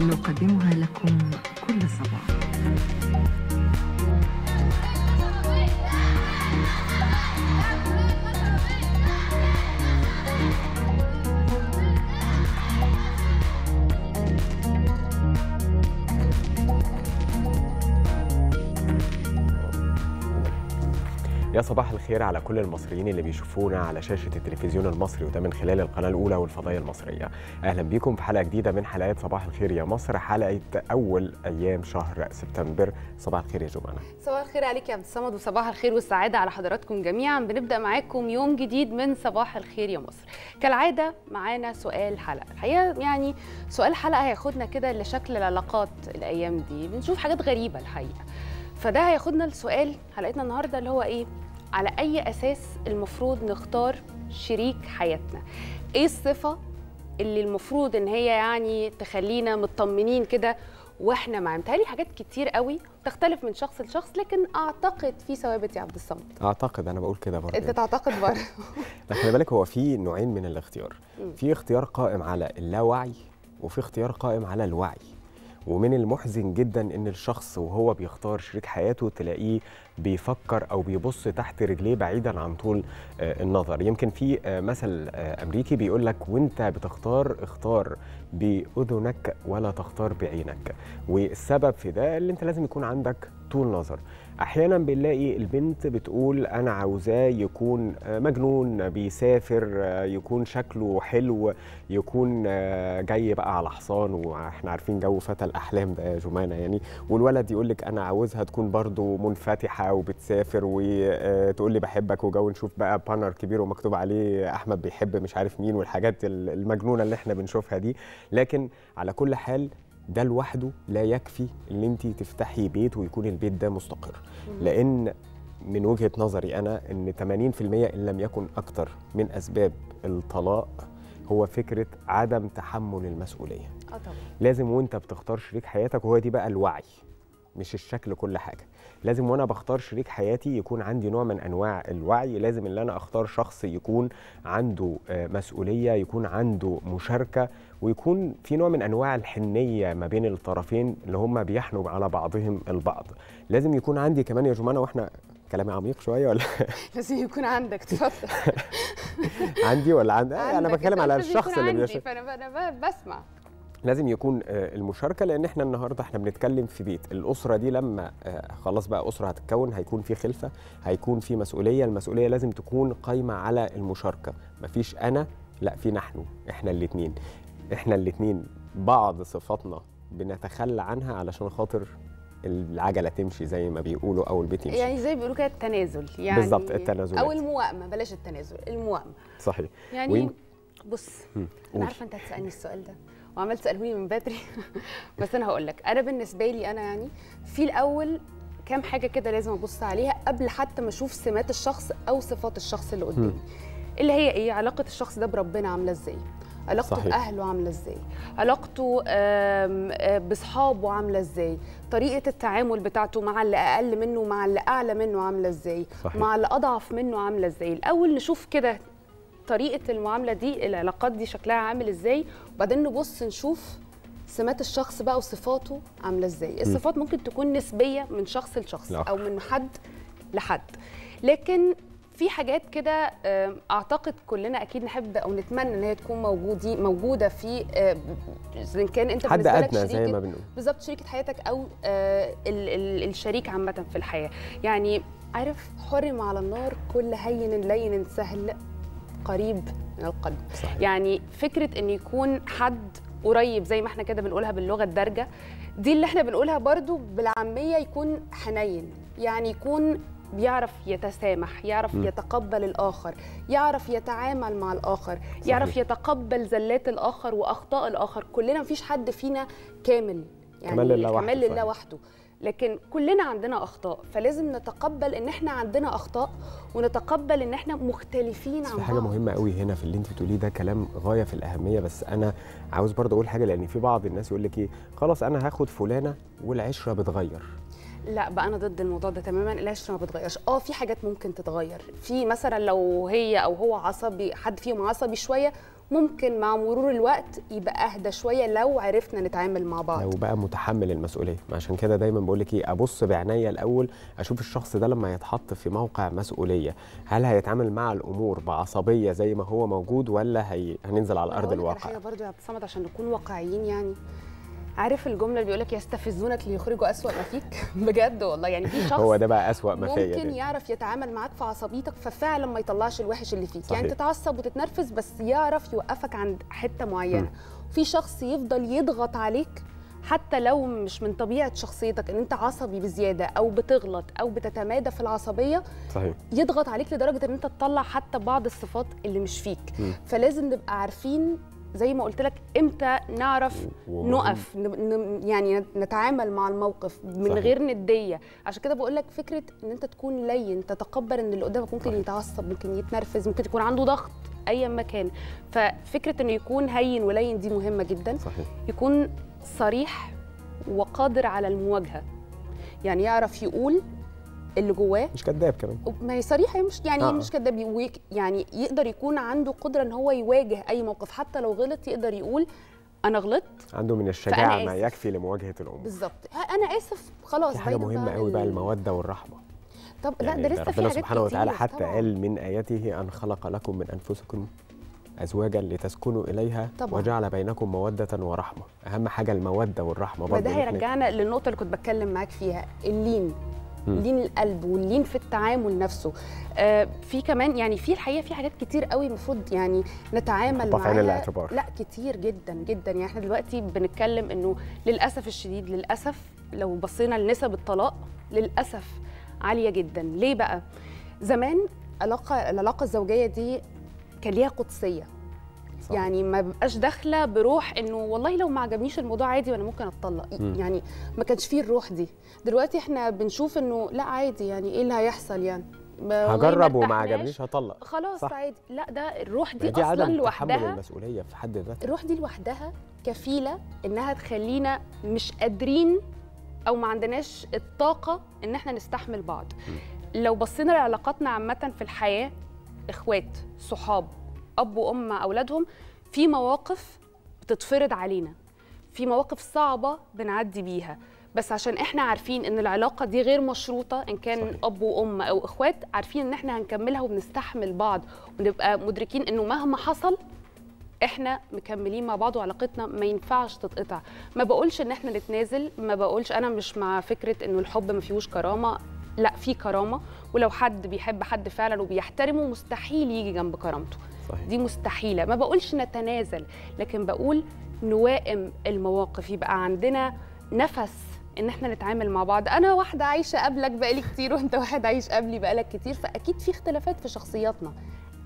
نقدمها لكم كل صباح. يا صباح الخير على كل المصريين اللي بيشوفونا على شاشة التلفزيون المصري، وده من خلال القناة الأولى والفضائية المصرية. أهلا بيكم في حلقة جديدة من حلقات صباح الخير يا مصر، حلقة أول أيام شهر سبتمبر. صباح الخير يا جمانة. صباح الخير عليك يا عبد الصمد، وصباح الخير والسعادة على حضراتكم جميعا. بنبدأ معاكم يوم جديد من صباح الخير يا مصر. كالعادة معانا سؤال حلقة، الحقيقة يعني سؤال حلقة هياخدنا كده لشكل العلاقات الأيام دي، بنشوف حاجات غريبة الحقيقة. فده هياخدنا لسؤال حلقتنا النهارده اللي هو ايه؟ على أي أساس المفروض نختار شريك حياتنا؟ إيه الصفة اللي المفروض إن هي يعني تخلينا مطمنين كده وإحنا معاه؟ متهيألي حاجات كتير قوي تختلف من شخص لشخص، لكن أعتقد في ثوابت يا عبد الصمد. أعتقد، أنا بقول كده برضه. أنت تعتقد برضه. لكن خلي بالك، هو في نوعين من الاختيار، في اختيار قائم على اللاوعي وفي اختيار قائم على الوعي. ومن المحزن جدا ان الشخص وهو بيختار شريك حياته تلاقيه بيفكر او بيبص تحت رجليه بعيدا عن طول النظر. يمكن في مثل امريكي بيقول لك: وانت بتختار اختار باذنك ولا تختار بعينك. والسبب في ده اللي انت لازم يكون عندك طول نظر. احيانا بنلاقي البنت بتقول انا عاوزاه يكون مجنون، بيسافر، يكون شكله حلو، يكون جاي بقى على حصان، واحنا عارفين جو فتى الاحلام ده يا جمانه يعني. والولد يقول لك انا عاوزها تكون برضو منفتحه وبتسافر وتقول لي بحبك، وجو نشوف بقى بانر كبير ومكتوب عليه احمد بيحب مش عارف مين، والحاجات المجنونه اللي احنا بنشوفها دي. لكن على كل حال ده لوحده لا يكفي ان انت تفتحي بيت ويكون البيت ده مستقر، لان من وجهه نظري انا ان 80% ان لم يكن اكتر من اسباب الطلاق هو فكره عدم تحمل المسؤوليه. طبعا لازم وانت بتختار شريك حياتك، وهو دي بقى الوعي مش الشكل كل حاجه، لازم وانا بختار شريك حياتي يكون عندي نوع من انواع الوعي. لازم ان انا اختار شخص يكون عنده مسؤوليه، يكون عنده مشاركه، ويكون في نوع من انواع الحنيه ما بين الطرفين اللي هم بيحنوا على بعضهم البعض. لازم يكون عندي كمان يا جمانه، واحنا كلامي عميق شويه ولا لازم يكون عندك، اتفضل. عندي ولا عندك؟ انا بتكلم على الشخص اللي بيشوف. فانا بسمع. لازم يكون المشاركه، لان احنا النهارده احنا بنتكلم في بيت. الاسره دي لما خلاص بقى اسره هتتكون، هيكون في خلفه، هيكون في مسؤوليه. المسؤوليه لازم تكون قايمه على المشاركه، مفيش انا، لا في نحن، احنا الاثنين بعض صفاتنا بنتخلى عنها علشان خاطر العجله تمشي زي ما بيقولوا، او البيت يمشي، يعني زي ما بيقولوا كده التنازل يعني. بالظبط، التنازل او الموائمه، بلاش التنازل، الموائمه. صحيح يعني. بص انا عارفه انت هتسالني السؤال ده وعملت سألوني من بدري. بس انا هقول لك، انا بالنسبه لي انا يعني في الاول كام حاجه كده لازم ابص عليها قبل حتى ما اشوف سمات الشخص او صفات الشخص اللي قدامي، اللي هي ايه؟ علاقه الشخص ده بربنا عامله ازاي، علاقته باهله عامله ازاي، علاقته باصحابه عامله ازاي، طريقه التعامل بتاعته مع اللي اقل منه ومع اللي اعلى منه عامله ازاي، مع اللي اضعف منه عامله ازاي. الاول نشوف كده طريقة المعاملة دي، العلاقات دي شكلها عامل ازاي، وبعدين نبص نشوف سمات الشخص بقى وصفاته عاملة ازاي. الصفات ممكن تكون نسبية من شخص لشخص، أو من حد لحد، لكن في حاجات كده اعتقد كلنا اكيد نحب او نتمنى ان هي تكون موجوده في ان كان انت بالنسبه لك شريكه بالظبط شريكه حياتك او الشريك عامه في الحياه. يعني عارف حرم على النار كل هين لين سهل قريب من القلب. صحيح. يعني فكره ان يكون حد قريب زي ما احنا كده بنقولها باللغه الدارجه دي اللي احنا بنقولها برضو بالعاميه، يكون حنين، يعني يكون بيعرف يتسامح، يعرف يتقبل الآخر، يعرف يتعامل مع الآخر، صحيح. يعرف يتقبل زلات الآخر وأخطاء الآخر. كلنا مفيش حد فينا كامل، يعني كمال لله وحده، لكن كلنا عندنا أخطاء، فلازم نتقبل إن إحنا عندنا أخطاء ونتقبل إن إحنا مختلفين عن بعض. في حاجة مهمة قوي هنا في اللي أنت بتقوليه ده، كلام غاية في الأهمية، بس أنا عاوز برضه أقول حاجة، لأن في بعض الناس يقول لك إيه، خلاص أنا هاخد فلانة والعشرة بتغير. لا بقى، انا ضد الموضوع ده تماما. العشره ما بتغيرش. في حاجات ممكن تتغير، في مثلا لو هي او هو عصبي، حد فيهم عصبي شويه، ممكن مع مرور الوقت يبقى اهدى شويه لو عرفنا نتعامل مع بعض، لو بقى متحمل المسؤوليه. عشان كده دايما بقول لك ايه، ابص بعناية الاول، اشوف الشخص ده لما يتحط في موقع مسؤوليه هل هيتعامل مع الامور بعصبيه زي ما هو موجود، ولا هننزل على ارض الواقع. حاجه برضه يا عبد الصمد عشان نكون واقعيين، يعني عارف الجمله اللي بيقول لك يستفزونك ليخرجوا اسوأ ما فيك؟ بجد والله، يعني في شخص هو ده بقى اسوأ ما فيا، ممكن يعرف يتعامل معاك في عصبيتك ففعلا ما يطلعش الوحش اللي فيك. صحيح. يعني تتعصب وتتنرفز بس يعرف يوقفك عند حته معينه. في شخص يفضل يضغط عليك حتى لو مش من طبيعه شخصيتك ان انت عصبي بزياده او بتغلط او بتتمادى في العصبيه. صحيح. يضغط عليك لدرجه ان انت تطلع حتى بعض الصفات اللي مش فيك. فلازم نبقى عارفين زي ما قلت لك امتى نعرف نقف، يعني نتعامل مع الموقف من صحيح. غير نديه. عشان كده بقول لك فكره ان انت تكون لين، تتقبل ان اللي قدامك ممكن صحيح. يتعصب، ممكن يتنرفز، ممكن يكون عنده ضغط ايا ما كان. ففكره انه يكون هين ولين دي مهمه جدا. صحيح. يكون صريح وقادر على المواجهه، يعني يعرف يقول اللي جواه، مش كذاب كمان، ما هي صريحه، مش يعني مش كذاب، يعني يقدر يكون عنده قدره ان هو يواجه اي موقف، حتى لو غلط يقدر يقول انا غلطت، عنده من الشجاعه ما يكفي لمواجهه الامور. بالظبط، انا اسف خلاص. حاجه مهمه قوي بقى الموده والرحمه. طب يعني لا، ده لسه في حاجات سبحانه وتعالى حتى طبعا. قال من اياته ان خلق لكم من انفسكم أزواجا لتسكنوا إليها طبعا. وجعل بينكم مودة ورحمة. أهم حاجة المودة والرحمة برضه. وده هيرجعنا للنقطة اللي كنت بتكلم معاك فيها، اللين، لين القلب واللين في التعامل نفسه. في كمان يعني في الحقيقه في حاجات كتير قوي المفروض يعني نتعامل معاها، لا كتير جدا جدا. يعني احنا دلوقتي بنتكلم انه للاسف الشديد، للاسف لو بصينا لنسب الطلاق للاسف عاليه جدا. ليه بقى؟ زمان العلاقه الزوجيه دي كان ليها قدسيه. صحيح. يعني ما ببقاش داخله بروح انه والله لو ما عجبنيش الموضوع عادي وانا ممكن اتطلق، يعني ما كانش فيه الروح دي. دلوقتي احنا بنشوف انه لا عادي، يعني ايه اللي هيحصل، يعني هجرب وما عجبنيش هطلق خلاص. صح. عادي. لا ده الروح دي اصلا لوحدها، تحمل المسؤوليه في حد ذاتها، الروح دي لوحدها كفيله انها تخلينا مش قادرين او ما عندناش الطاقه ان احنا نستحمل بعض. لو بصينا لعلاقاتنا عامه في الحياه، اخوات، صحاب، اب وام مع اولادهم، في مواقف بتتفرض علينا، في مواقف صعبه بنعدي بيها، بس عشان احنا عارفين ان العلاقه دي غير مشروطه ان كان صحيح. اب وام او اخوات، عارفين ان احنا هنكملها وبنستحمل بعض، ونبقى مدركين انه مهما حصل احنا مكملين مع بعض وعلاقتنا ما ينفعش تتقطع. ما بقولش ان احنا نتنازل، ما بقولش، انا مش مع فكره انه الحب ما فيهوش كرامه، لا في كرامه، ولو حد بيحب حد فعلا وبيحترمه مستحيل يجي جنب كرامته. صحيح. دي مستحيله. ما بقولش نتنازل، لكن بقول نوائم المواقف، يبقى عندنا نفس ان احنا نتعامل مع بعض. انا واحده عايشه قبلك بقالي كتير، وانت واحد عايش قبلي بقالك كتير، فاكيد في اختلافات في شخصياتنا،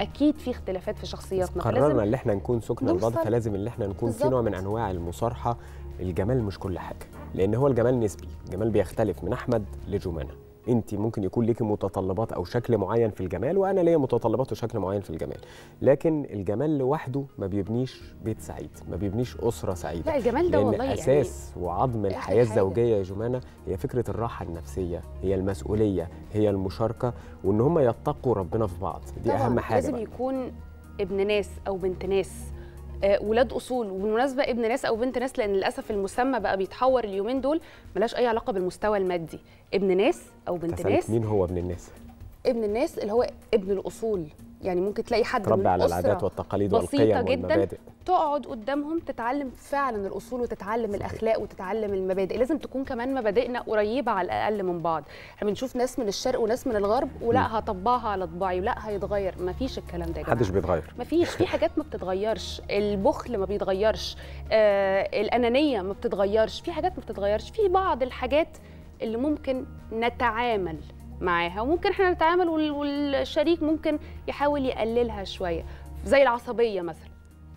اكيد في اختلافات في شخصياتنا، قررنا ان احنا نكون سكنى لبعض، فلازم ان احنا نكون في نوع من انواع المصارحه. الجمال مش كل حاجه، لان هو الجمال نسبي، الجمال بيختلف من احمد لجمانه. انت ممكن يكون ليكي متطلبات او شكل معين في الجمال، وانا ليا متطلبات وشكل معين في الجمال، لكن الجمال لوحده ما بيبنيش بيت سعيد، ما بيبنيش اسره سعيده. لا الجمال ده والله اساس يعني وعظم الحياه الزوجيه يا جمانه، هي فكره الراحه النفسيه، هي المسؤوليه، هي المشاركه، وان هم يتقوا ربنا في بعض. دي اهم حاجه. لازم يكون ابن ناس او بنت ناس، ولاد اصول. وبالمناسبه ابن ناس او بنت ناس، لان للاسف المسمى بقى بيتحور اليومين دول، ملهاش اي علاقه بالمستوى المادي. ابن ناس او بنت ناس، مين هو ابن الناس؟ جزء من الناس اللي هو ابن الأصول، يعني ممكن تلاقي حد من على العادات والتقاليد بسيطة جدا تقعد قدامهم تتعلم فعلا الأصول وتتعلم الأخلاق وتتعلم المبادئ. لازم تكون كمان مبادئنا قريبة على الأقل من بعض. احنا بنشوف ناس من الشرق وناس من الغرب ولا هطبقها على طباعي ولا هيتغير، مفيش الكلام ده يا جماعة، محدش بيتغير، مفيش، في حاجات ما بتتغيرش، البخل ما بيتغيرش، الأنانية ما بتتغيرش، في حاجات ما بتتغيرش، في بعض الحاجات اللي ممكن نتعامل معاها وممكن احنا نتعامل والشريك ممكن يحاول يقللها شويه، زي العصبيه مثلا،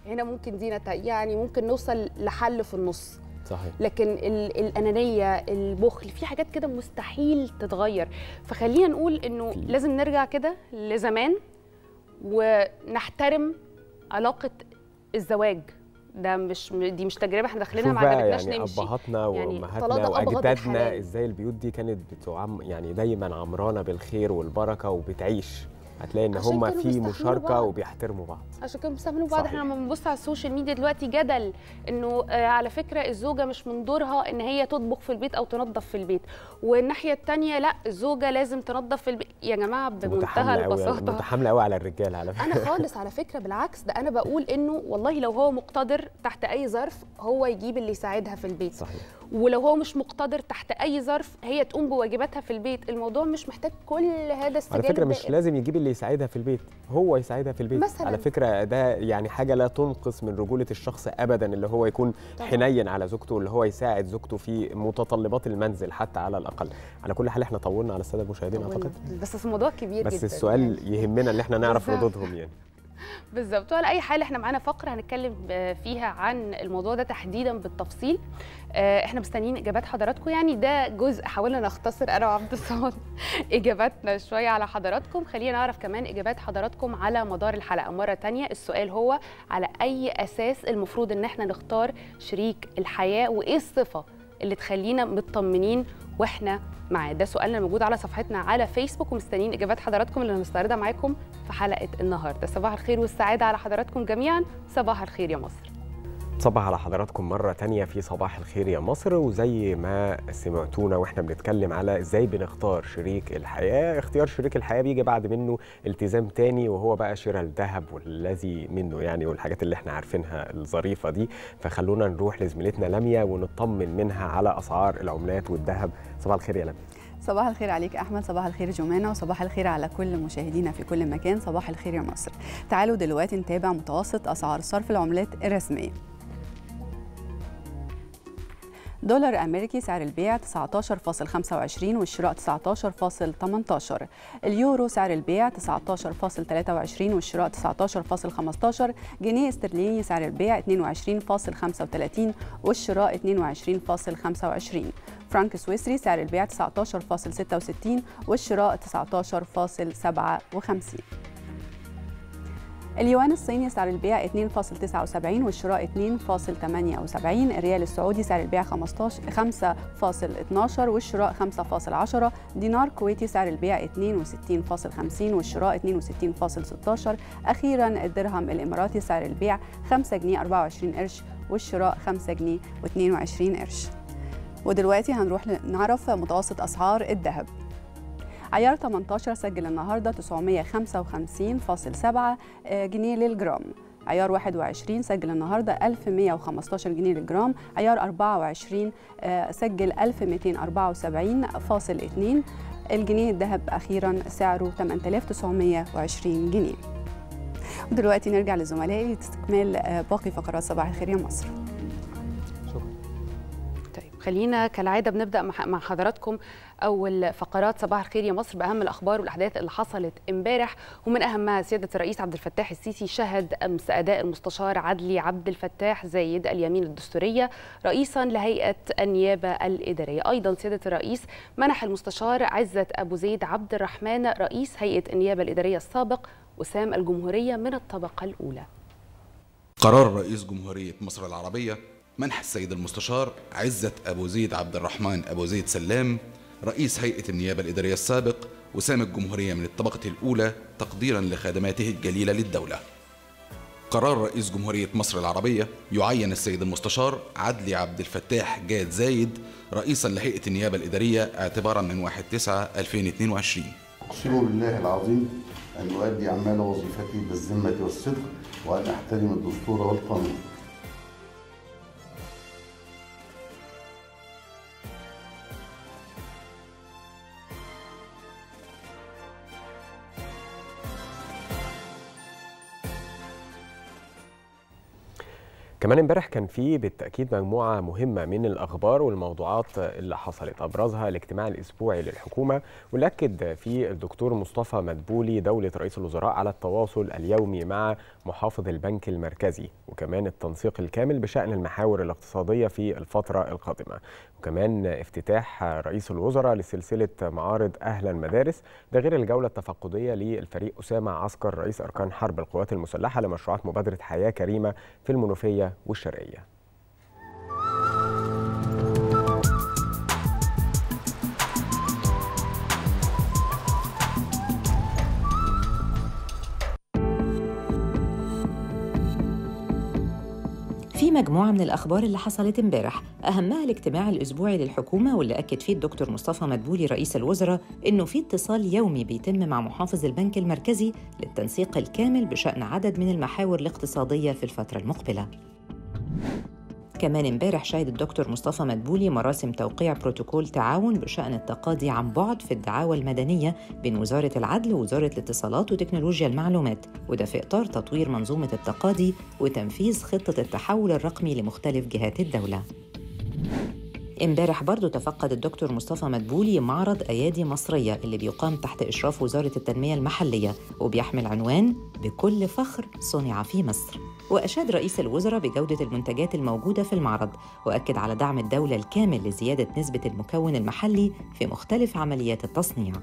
هنا ممكن دي يعني ممكن نوصل لحل في النص. صحيح. لكن الانانيه، البخل، في حاجات كده مستحيل تتغير. فخلينا نقول انه لازم نرجع كده لزمان ونحترم علاقه الزواج. ده مش دي مش تجربه احنا داخلينها، ما عجبتناش يعني نمشي. ابهاتنا وامهاتنا واجدادنا ازاي البيوت دي كانت يعني دايما عمرانه بالخير والبركه وبتعيش، هتلاقي ان هم في مشاركه وبيحترموا بعض، عشان كانوا بيستحملوا بعض. احنا لما بنبص على السوشيال ميديا دلوقتي جدل انه على فكره الزوجه مش من دورها ان هي تطبخ في البيت او تنظف في البيت، والناحيه الثانيه لا الزوجه لازم تنظف في البيت. يا جماعه بمنتهى البساطه متحامله قوي على الرجال على فكره. انا خالص على فكره بالعكس، ده انا بقول انه والله لو هو مقتدر تحت اي ظرف هو يجيب اللي يساعدها في البيت. صحيح. ولو هو مش مقتدر تحت اي ظرف هي تقوم بواجباتها في البيت. الموضوع مش محتاج كل هذا السجال. على فكره مش لازم يجيب اللي يساعدها في البيت، هو يساعدها في البيت مثلاً. على فكره ده يعني حاجه لا تنقص من رجوله الشخص ابدا، اللي هو يكون حنين على زوجته، اللي هو يساعد زوجته في متطلبات المنزل حتى على الاقل. على كل حال احنا طولنا على الساده المشاهدين اعتقد، بس الموضوع كبير بس جدا، بس السؤال يهمنا ان احنا نعرف ردودهم يعني بالظبط. وعلى اي حال احنا معانا فقره هنتكلم فيها عن الموضوع ده تحديدا بالتفصيل، احنا مستنيين اجابات حضراتكم. يعني ده جزء حاولنا نختصر انا وعبد الصمد اجاباتنا شويه على حضراتكم. خلينا نعرف كمان اجابات حضراتكم على مدار الحلقه. مره ثانيه السؤال هو على اي اساس المفروض ان احنا نختار شريك الحياه، وايه الصفه اللي تخلينا مطمنين واحنا معاه؟ ده سؤالنا الموجود على صفحتنا على فيسبوك، ومستنيين اجابات حضراتكم اللي هنستعرضها معاكم في حلقه النهارده. صباح الخير والسعاده على حضراتكم جميعا. صباح الخير يا مصر. صباح على حضراتكم مرة تانية في صباح الخير يا مصر. وزي ما سمعتونا واحنا بنتكلم على ازاي بنختار شريك الحياة، اختيار شريك الحياة بيجي بعد منه التزام تاني، وهو بقى شراء الذهب والذي منه يعني، والحاجات اللي احنا عارفينها الظريفة دي. فخلونا نروح لزميلتنا لميا ونطمن منها على اسعار العملات والذهب. صباح الخير يا لميا. صباح الخير عليك أحمد، صباح الخير جمانة، وصباح الخير على كل مشاهدينا في كل مكان. صباح الخير يا مصر. تعالوا دلوقتي نتابع متوسط اسعار صرف العملات الرسمية. دولار أمريكي سعر البيع 19.25 والشراء 19.18. اليورو سعر البيع 19.23 والشراء 19.15. جنيه استرليني سعر البيع 22.35 والشراء 22.25. فرانك سويسري سعر البيع 19.66 والشراء 19.57. اليوان الصيني سعر البيع 2.79 والشراء 2.78. الريال السعودي سعر البيع 5.12 والشراء 5.10. دينار كويتي سعر البيع 62.50 والشراء 62.16. أخيرا الدرهم الإماراتي سعر البيع 5 جنيه 24 قرش والشراء 5 جنيه 22 قرش. ودلوقتي هنروح نعرف متوسط أسعار الذهب. عيار 18 سجل النهارده 955.7 جنيه للجرام. عيار 21 سجل النهارده 1115 جنيه للجرام. عيار 24 سجل 1274.2. الجنيه الذهب اخيرا سعره 8920 جنيه. ودلوقتي نرجع لزملائي لاستكمال باقي فقرات صباح الخير يا مصر. خلينا كالعادة بنبدأ مع حضراتكم أول فقرات صباح الخير يا مصر بأهم الأخبار والأحداث اللي حصلت امبارح، ومن أهمها سيادة الرئيس عبد الفتاح السيسي شهد أمس أداء المستشار عدلي عبد الفتاح زايد اليمين الدستورية رئيسا لهيئة النيابة الإدارية. أيضا سيادة الرئيس منح المستشار عزت أبو زيد عبد الرحمن رئيس هيئة النيابة الإدارية السابق وسام الجمهورية من الطبقة الأولى. قرار رئيس جمهورية مصر العربية منح السيد المستشار عزت أبو زيد عبد الرحمن أبو زيد سلام رئيس هيئة النيابة الإدارية السابق وسام الجمهورية من الطبقة الأولى تقديرا لخدماته الجليلة للدولة. قرار رئيس جمهورية مصر العربية يعين السيد المستشار عدلي عبد الفتاح جاد زايد رئيسا لهيئة النيابة الإدارية اعتبارا من 1/9/2022. أقسم بالله العظيم أن أؤدي أعمال وظيفتي بالذمة والصدق وأن أحترم الدستور والقانون. كمان امبارح كان في بالتأكيد مجموعة مهمة من الأخبار والموضوعات اللي حصلت، أبرزها الاجتماع الأسبوعي للحكومة واللي أكد فيه الدكتور مصطفى مدبولي دولة رئيس الوزراء على التواصل اليومي مع محافظ البنك المركزي، وكمان التنسيق الكامل بشأن المحاور الاقتصادية في الفترة القادمة، وكمان افتتاح رئيس الوزراء لسلسلة معارض أهل المدارس، ده غير الجولة التفقدية للفريق أسامة عسكر رئيس أركان حرب القوات المسلحة لمشروعات مبادرة حياة كريمة في المنوفية والشرقية. في مجموعة من الأخبار اللي حصلت امبارح، أهمها الاجتماع الأسبوعي للحكومة واللي أكد فيه الدكتور مصطفى مدبولي رئيس الوزراء إنه في اتصال يومي بيتم مع محافظ البنك المركزي للتنسيق الكامل بشأن عدد من المحاور الاقتصادية في الفترة المقبلة. كمان امبارح شهد الدكتور مصطفى مدبولي مراسم توقيع بروتوكول تعاون بشأن التقاضي عن بعد في الدعاوى المدنية بين وزارة العدل ووزارة الاتصالات وتكنولوجيا المعلومات، وده في إطار تطوير منظومة التقاضي وتنفيذ خطة التحول الرقمي لمختلف جهات الدولة. امبارح برضو تفقد الدكتور مصطفى مدبولي معرض أيادي مصرية اللي بيقام تحت إشراف وزارة التنمية المحلية وبيحمل عنوان بكل فخر صنع في مصر، وأشاد رئيس الوزراء بجودة المنتجات الموجودة في المعرض، وأكد على دعم الدولة الكامل لزيادة نسبة المكون المحلي في مختلف عمليات التصنيع.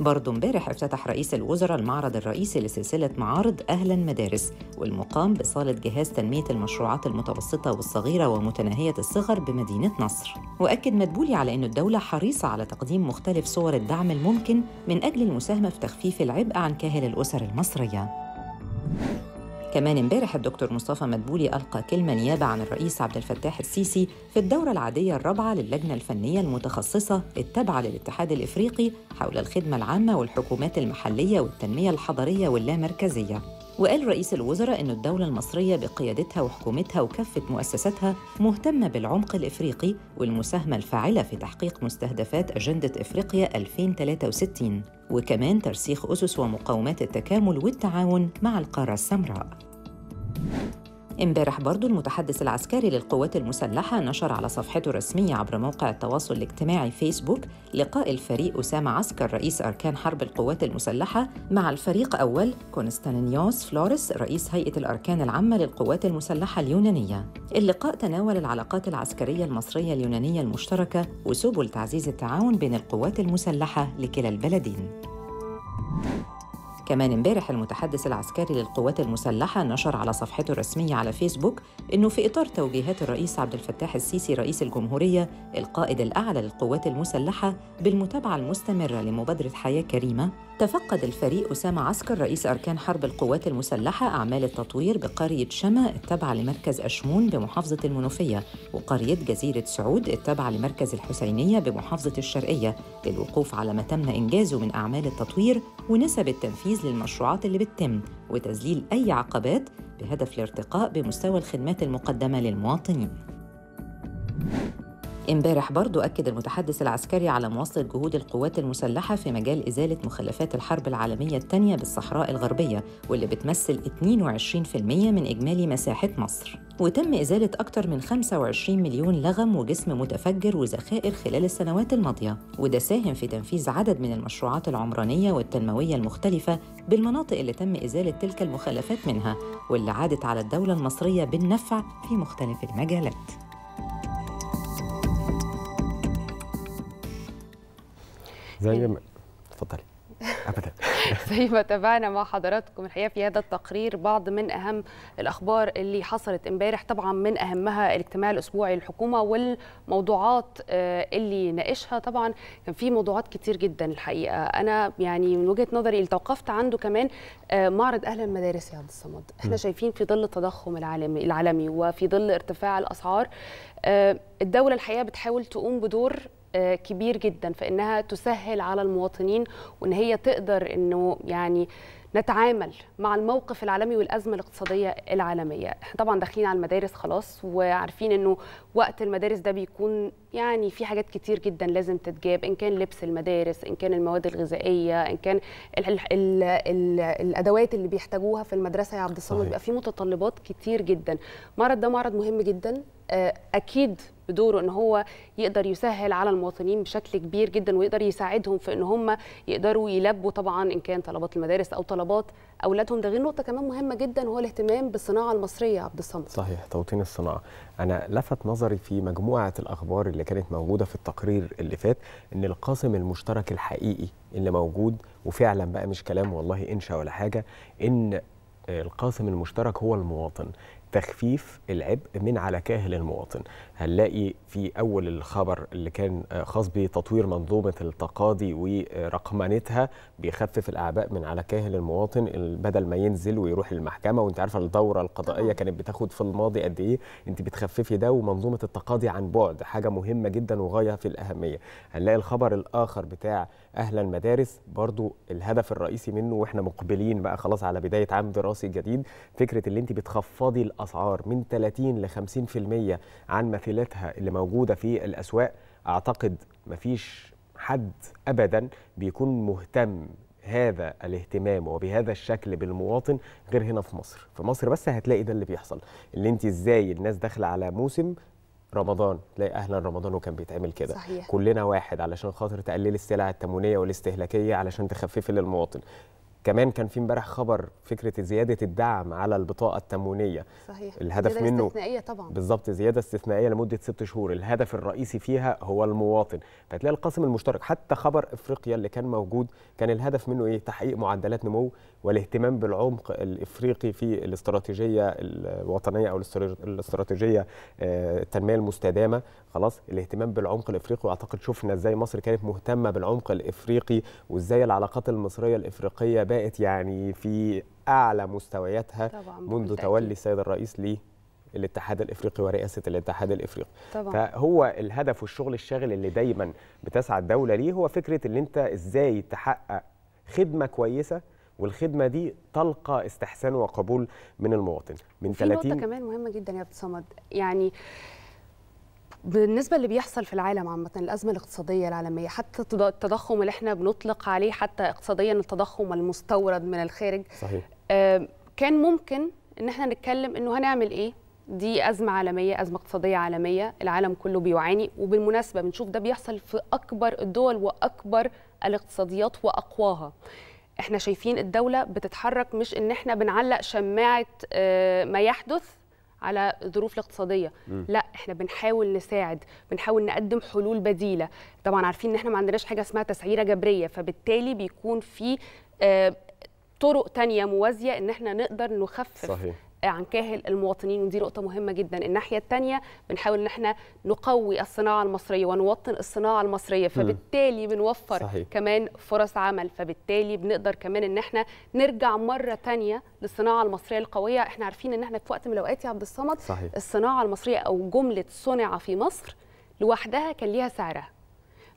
برضو امبارح افتتح رئيس الوزراء المعرض الرئيسي لسلسلة معارض أهل المدارس والمقام بصالة جهاز تنمية المشروعات المتوسطة والصغيرة ومتناهية الصغر بمدينة نصر، وأكد مدبولي على أن الدولة حريصة على تقديم مختلف صور الدعم الممكن من أجل المساهمة في تخفيف العبء عن كاهل الأسر المصرية. كمان امبارح الدكتور مصطفى مدبولي ألقى كلمة نيابة عن الرئيس عبد الفتاح السيسي في الدورة العادية الرابعة للجنة الفنية المتخصصة التابعة للاتحاد الإفريقي حول الخدمة العامة والحكومات المحلية والتنمية الحضرية واللامركزية، وقال رئيس الوزراء إن الدولة المصرية بقيادتها وحكومتها وكافة مؤسساتها مهتمة بالعمق الإفريقي والمساهمة الفاعلة في تحقيق مستهدفات أجندة إفريقيا 2063، وكمان ترسيخ أسس ومقومات التكامل والتعاون مع القارة السمراء. امبارح برضو المتحدث العسكري للقوات المسلحة نشر على صفحته الرسمية عبر موقع التواصل الاجتماعي فيسبوك لقاء الفريق أسامة عسكر رئيس أركان حرب القوات المسلحة مع الفريق أول كونستانينيوس فلوريس رئيس هيئة الأركان العامة للقوات المسلحة اليونانية. اللقاء تناول العلاقات العسكرية المصرية اليونانية المشتركة وسبل تعزيز التعاون بين القوات المسلحة لكلا البلدين. كمان امبارح المتحدث العسكري للقوات المسلحة نشر على صفحته الرسمية على فيسبوك إنه في إطار توجيهات الرئيس عبد الفتاح السيسي رئيس الجمهورية القائد الأعلى للقوات المسلحة بالمتابعة المستمرة لمبادرة حياة كريمة، تفقد الفريق أسامة عسكر رئيس أركان حرب القوات المسلحة أعمال التطوير بقرية شمع التابعة لمركز أشمون بمحافظة المنوفية وقرية جزيرة سعود التابعة لمركز الحسينية بمحافظة الشرقية للوقوف على ما تم إنجازه من أعمال التطوير ونسب التنفيذ للمشروعات اللي بتتم وتذليل أي عقبات بهدف الارتقاء بمستوى الخدمات المقدمة للمواطنين. امبارح برضو أكد المتحدث العسكري على مواصلة جهود القوات المسلحة في مجال إزالة مخلفات الحرب العالمية الثانية بالصحراء الغربية واللي بتمثل 22% من إجمالي مساحة مصر، وتم إزالة أكثر من 25 مليون لغم وجسم متفجر وذخائر خلال السنوات الماضية، وده ساهم في تنفيذ عدد من المشروعات العمرانية والتنموية المختلفة بالمناطق اللي تم إزالة تلك المخلفات منها واللي عادت على الدولة المصرية بالنفع في مختلف المجالات. اتفضلي. ابدا. زي ما تابعنا مع حضراتكم الحقيقه في هذا التقرير بعض من اهم الاخبار اللي حصلت امبارح، طبعا من اهمها الاجتماع الاسبوعي للحكومه والموضوعات اللي ناقشها. طبعا كان في موضوعات كتير جدا الحقيقه، انا يعني من وجهه نظري اللي توقفت عنده كمان معرض اهل المدارس يا عبد الصمد. احنا شايفين في ظل التضخم العالمي وفي ظل ارتفاع الاسعار الدولة الحقيقة بتحاول تقوم بدور كبير جدا في انها تسهل على المواطنين، وان هي تقدر انه يعني نتعامل مع الموقف العالمي والأزمة الاقتصادية العالمية. احنا طبعا داخلين على المدارس خلاص، وعارفين انه وقت المدارس ده بيكون يعني في حاجات كتير جدا لازم تتجاب، ان كان لبس المدارس، ان كان المواد الغذائية، ان كان الأدوات اللي بيحتاجوها في المدرسة. يا عبد الصمد بيبقى في متطلبات كتير جدا. المعرض ده معرض مهم جدا، اكيد بدوره ان هو يقدر يسهل على المواطنين بشكل كبير جدا، ويقدر يساعدهم في ان هم يقدروا يلبوا طبعا ان كان طلبات المدارس او طلبات اولادهم. ده غير نقطه كمان مهمه جدا، هو الاهتمام بالصناعه المصريه يا عبد الصمد. صحيح، توطين الصناعه. انا لفت نظري في مجموعه الاخبار اللي كانت موجوده في التقرير اللي فات ان القاسم المشترك الحقيقي اللي موجود، وفعلا بقى مش كلام والله انشا ولا حاجه، ان القاسم المشترك هو المواطن، تخفيف العبء من على كاهل المواطن. هنلاقي في أول الخبر اللي كان خاص بتطوير منظومة التقاضي ورقمنتها، بيخفف الأعباء من على كاهل المواطن، بدل ما ينزل ويروح للمحكمة. وانت عارفة الدورة القضائية كانت بتاخد في الماضي قد إيه، انت بتخففي ده. ومنظومة التقاضي عن بعد حاجة مهمة جدا وغاية في الأهمية. هنلاقي الخبر الآخر بتاع أهل المدارس، برضو الهدف الرئيسي منه، وإحنا مقبلين بقى خلاص على بداية عام دراسي جديد، فكرة اللي انت بتخفضي الأسعار من 30 ل 50% عن مثيلتها اللي موجودة في الأسواق. أعتقد مفيش حد أبدا بيكون مهتم هذا الاهتمام وبهذا الشكل بالمواطن غير هنا في مصر. في مصر بس هتلاقي ده اللي بيحصل، اللي انت ازاي الناس داخلة على موسم رمضان، تلاقي اهلا رمضان وكان بيتعمل كده. صحيح. كلنا واحد علشان خاطر تقلل السلع التموينية والاستهلاكية علشان تخففي للمواطن. كمان كان في امبارح خبر فكره زياده الدعم على البطاقه التموينيه. صحيح. الهدف منه استثنائيه طبعا، بالظبط، زياده استثنائيه لمده 6 شهور، الهدف الرئيسي فيها هو المواطن. فتلاقي القاسم المشترك، حتى خبر افريقيا اللي كان موجود كان الهدف منه ايه؟ تحقيق معدلات نمو والاهتمام بالعمق الافريقي في الاستراتيجيه الوطنيه او الاستراتيجيه التنميه المستدامه. خلاص، الاهتمام بالعمق الافريقي. واعتقد شفنا ازاي مصر كانت مهتمه بالعمق الافريقي، وازاي العلاقات المصريه الافريقيه بقت يعني في أعلى مستوياتها منذ تولي السيد الرئيس للاتحاد الإفريقي ورئاسة الاتحاد الإفريقي. طبعا. فهو الهدف والشغل الشاغل اللي دايما بتسعى الدولة ليه هو فكرة اللي انت ازاي تحقق خدمة كويسة، والخدمة دي تلقى استحسان وقبول من المواطن. من 30 نقطة كمان مهمة جدا يا عبد الصمد، يعني بالنسبه اللي بيحصل في العالم عامه، الازمه الاقتصاديه العالميه، حتى التضخم اللي احنا بنطلق عليه حتى اقتصاديا التضخم المستورد من الخارج. صحيح. كان ممكن ان احنا نتكلم انه هنعمل ايه، دي ازمه عالميه، ازمه اقتصاديه عالميه، العالم كله بيعاني. وبالمناسبه بنشوف ده بيحصل في اكبر الدول واكبر الاقتصاديات واقواها. احنا شايفين الدوله بتتحرك، مش ان احنا بنعلق شماعه ما يحدث على الظروف الاقتصاديه، لا، احنا بنحاول نساعد، بنحاول نقدم حلول بديله. طبعا عارفين ان احنا ما عندناش حاجه اسمها تسعيره جبريه، فبالتالي بيكون في طرق ثانيه موازيه ان احنا نقدر نخفف. صحيح. عن كاهل المواطنين، ودي نقطه مهمه جدا. الناحيه الثانيه بنحاول ان احنا نقوي الصناعه المصريه ونوطن الصناعه المصريه، فبالتالي بنوفر. صحيح. كمان فرص عمل، فبالتالي بنقدر كمان ان احنا نرجع مره ثانيه للصناعه المصريه القويه. احنا عارفين ان احنا في وقت من الاوقات يا عبد الصمد، الصناعه المصريه او جمله صنع في مصر لوحدها كان ليها سعرها،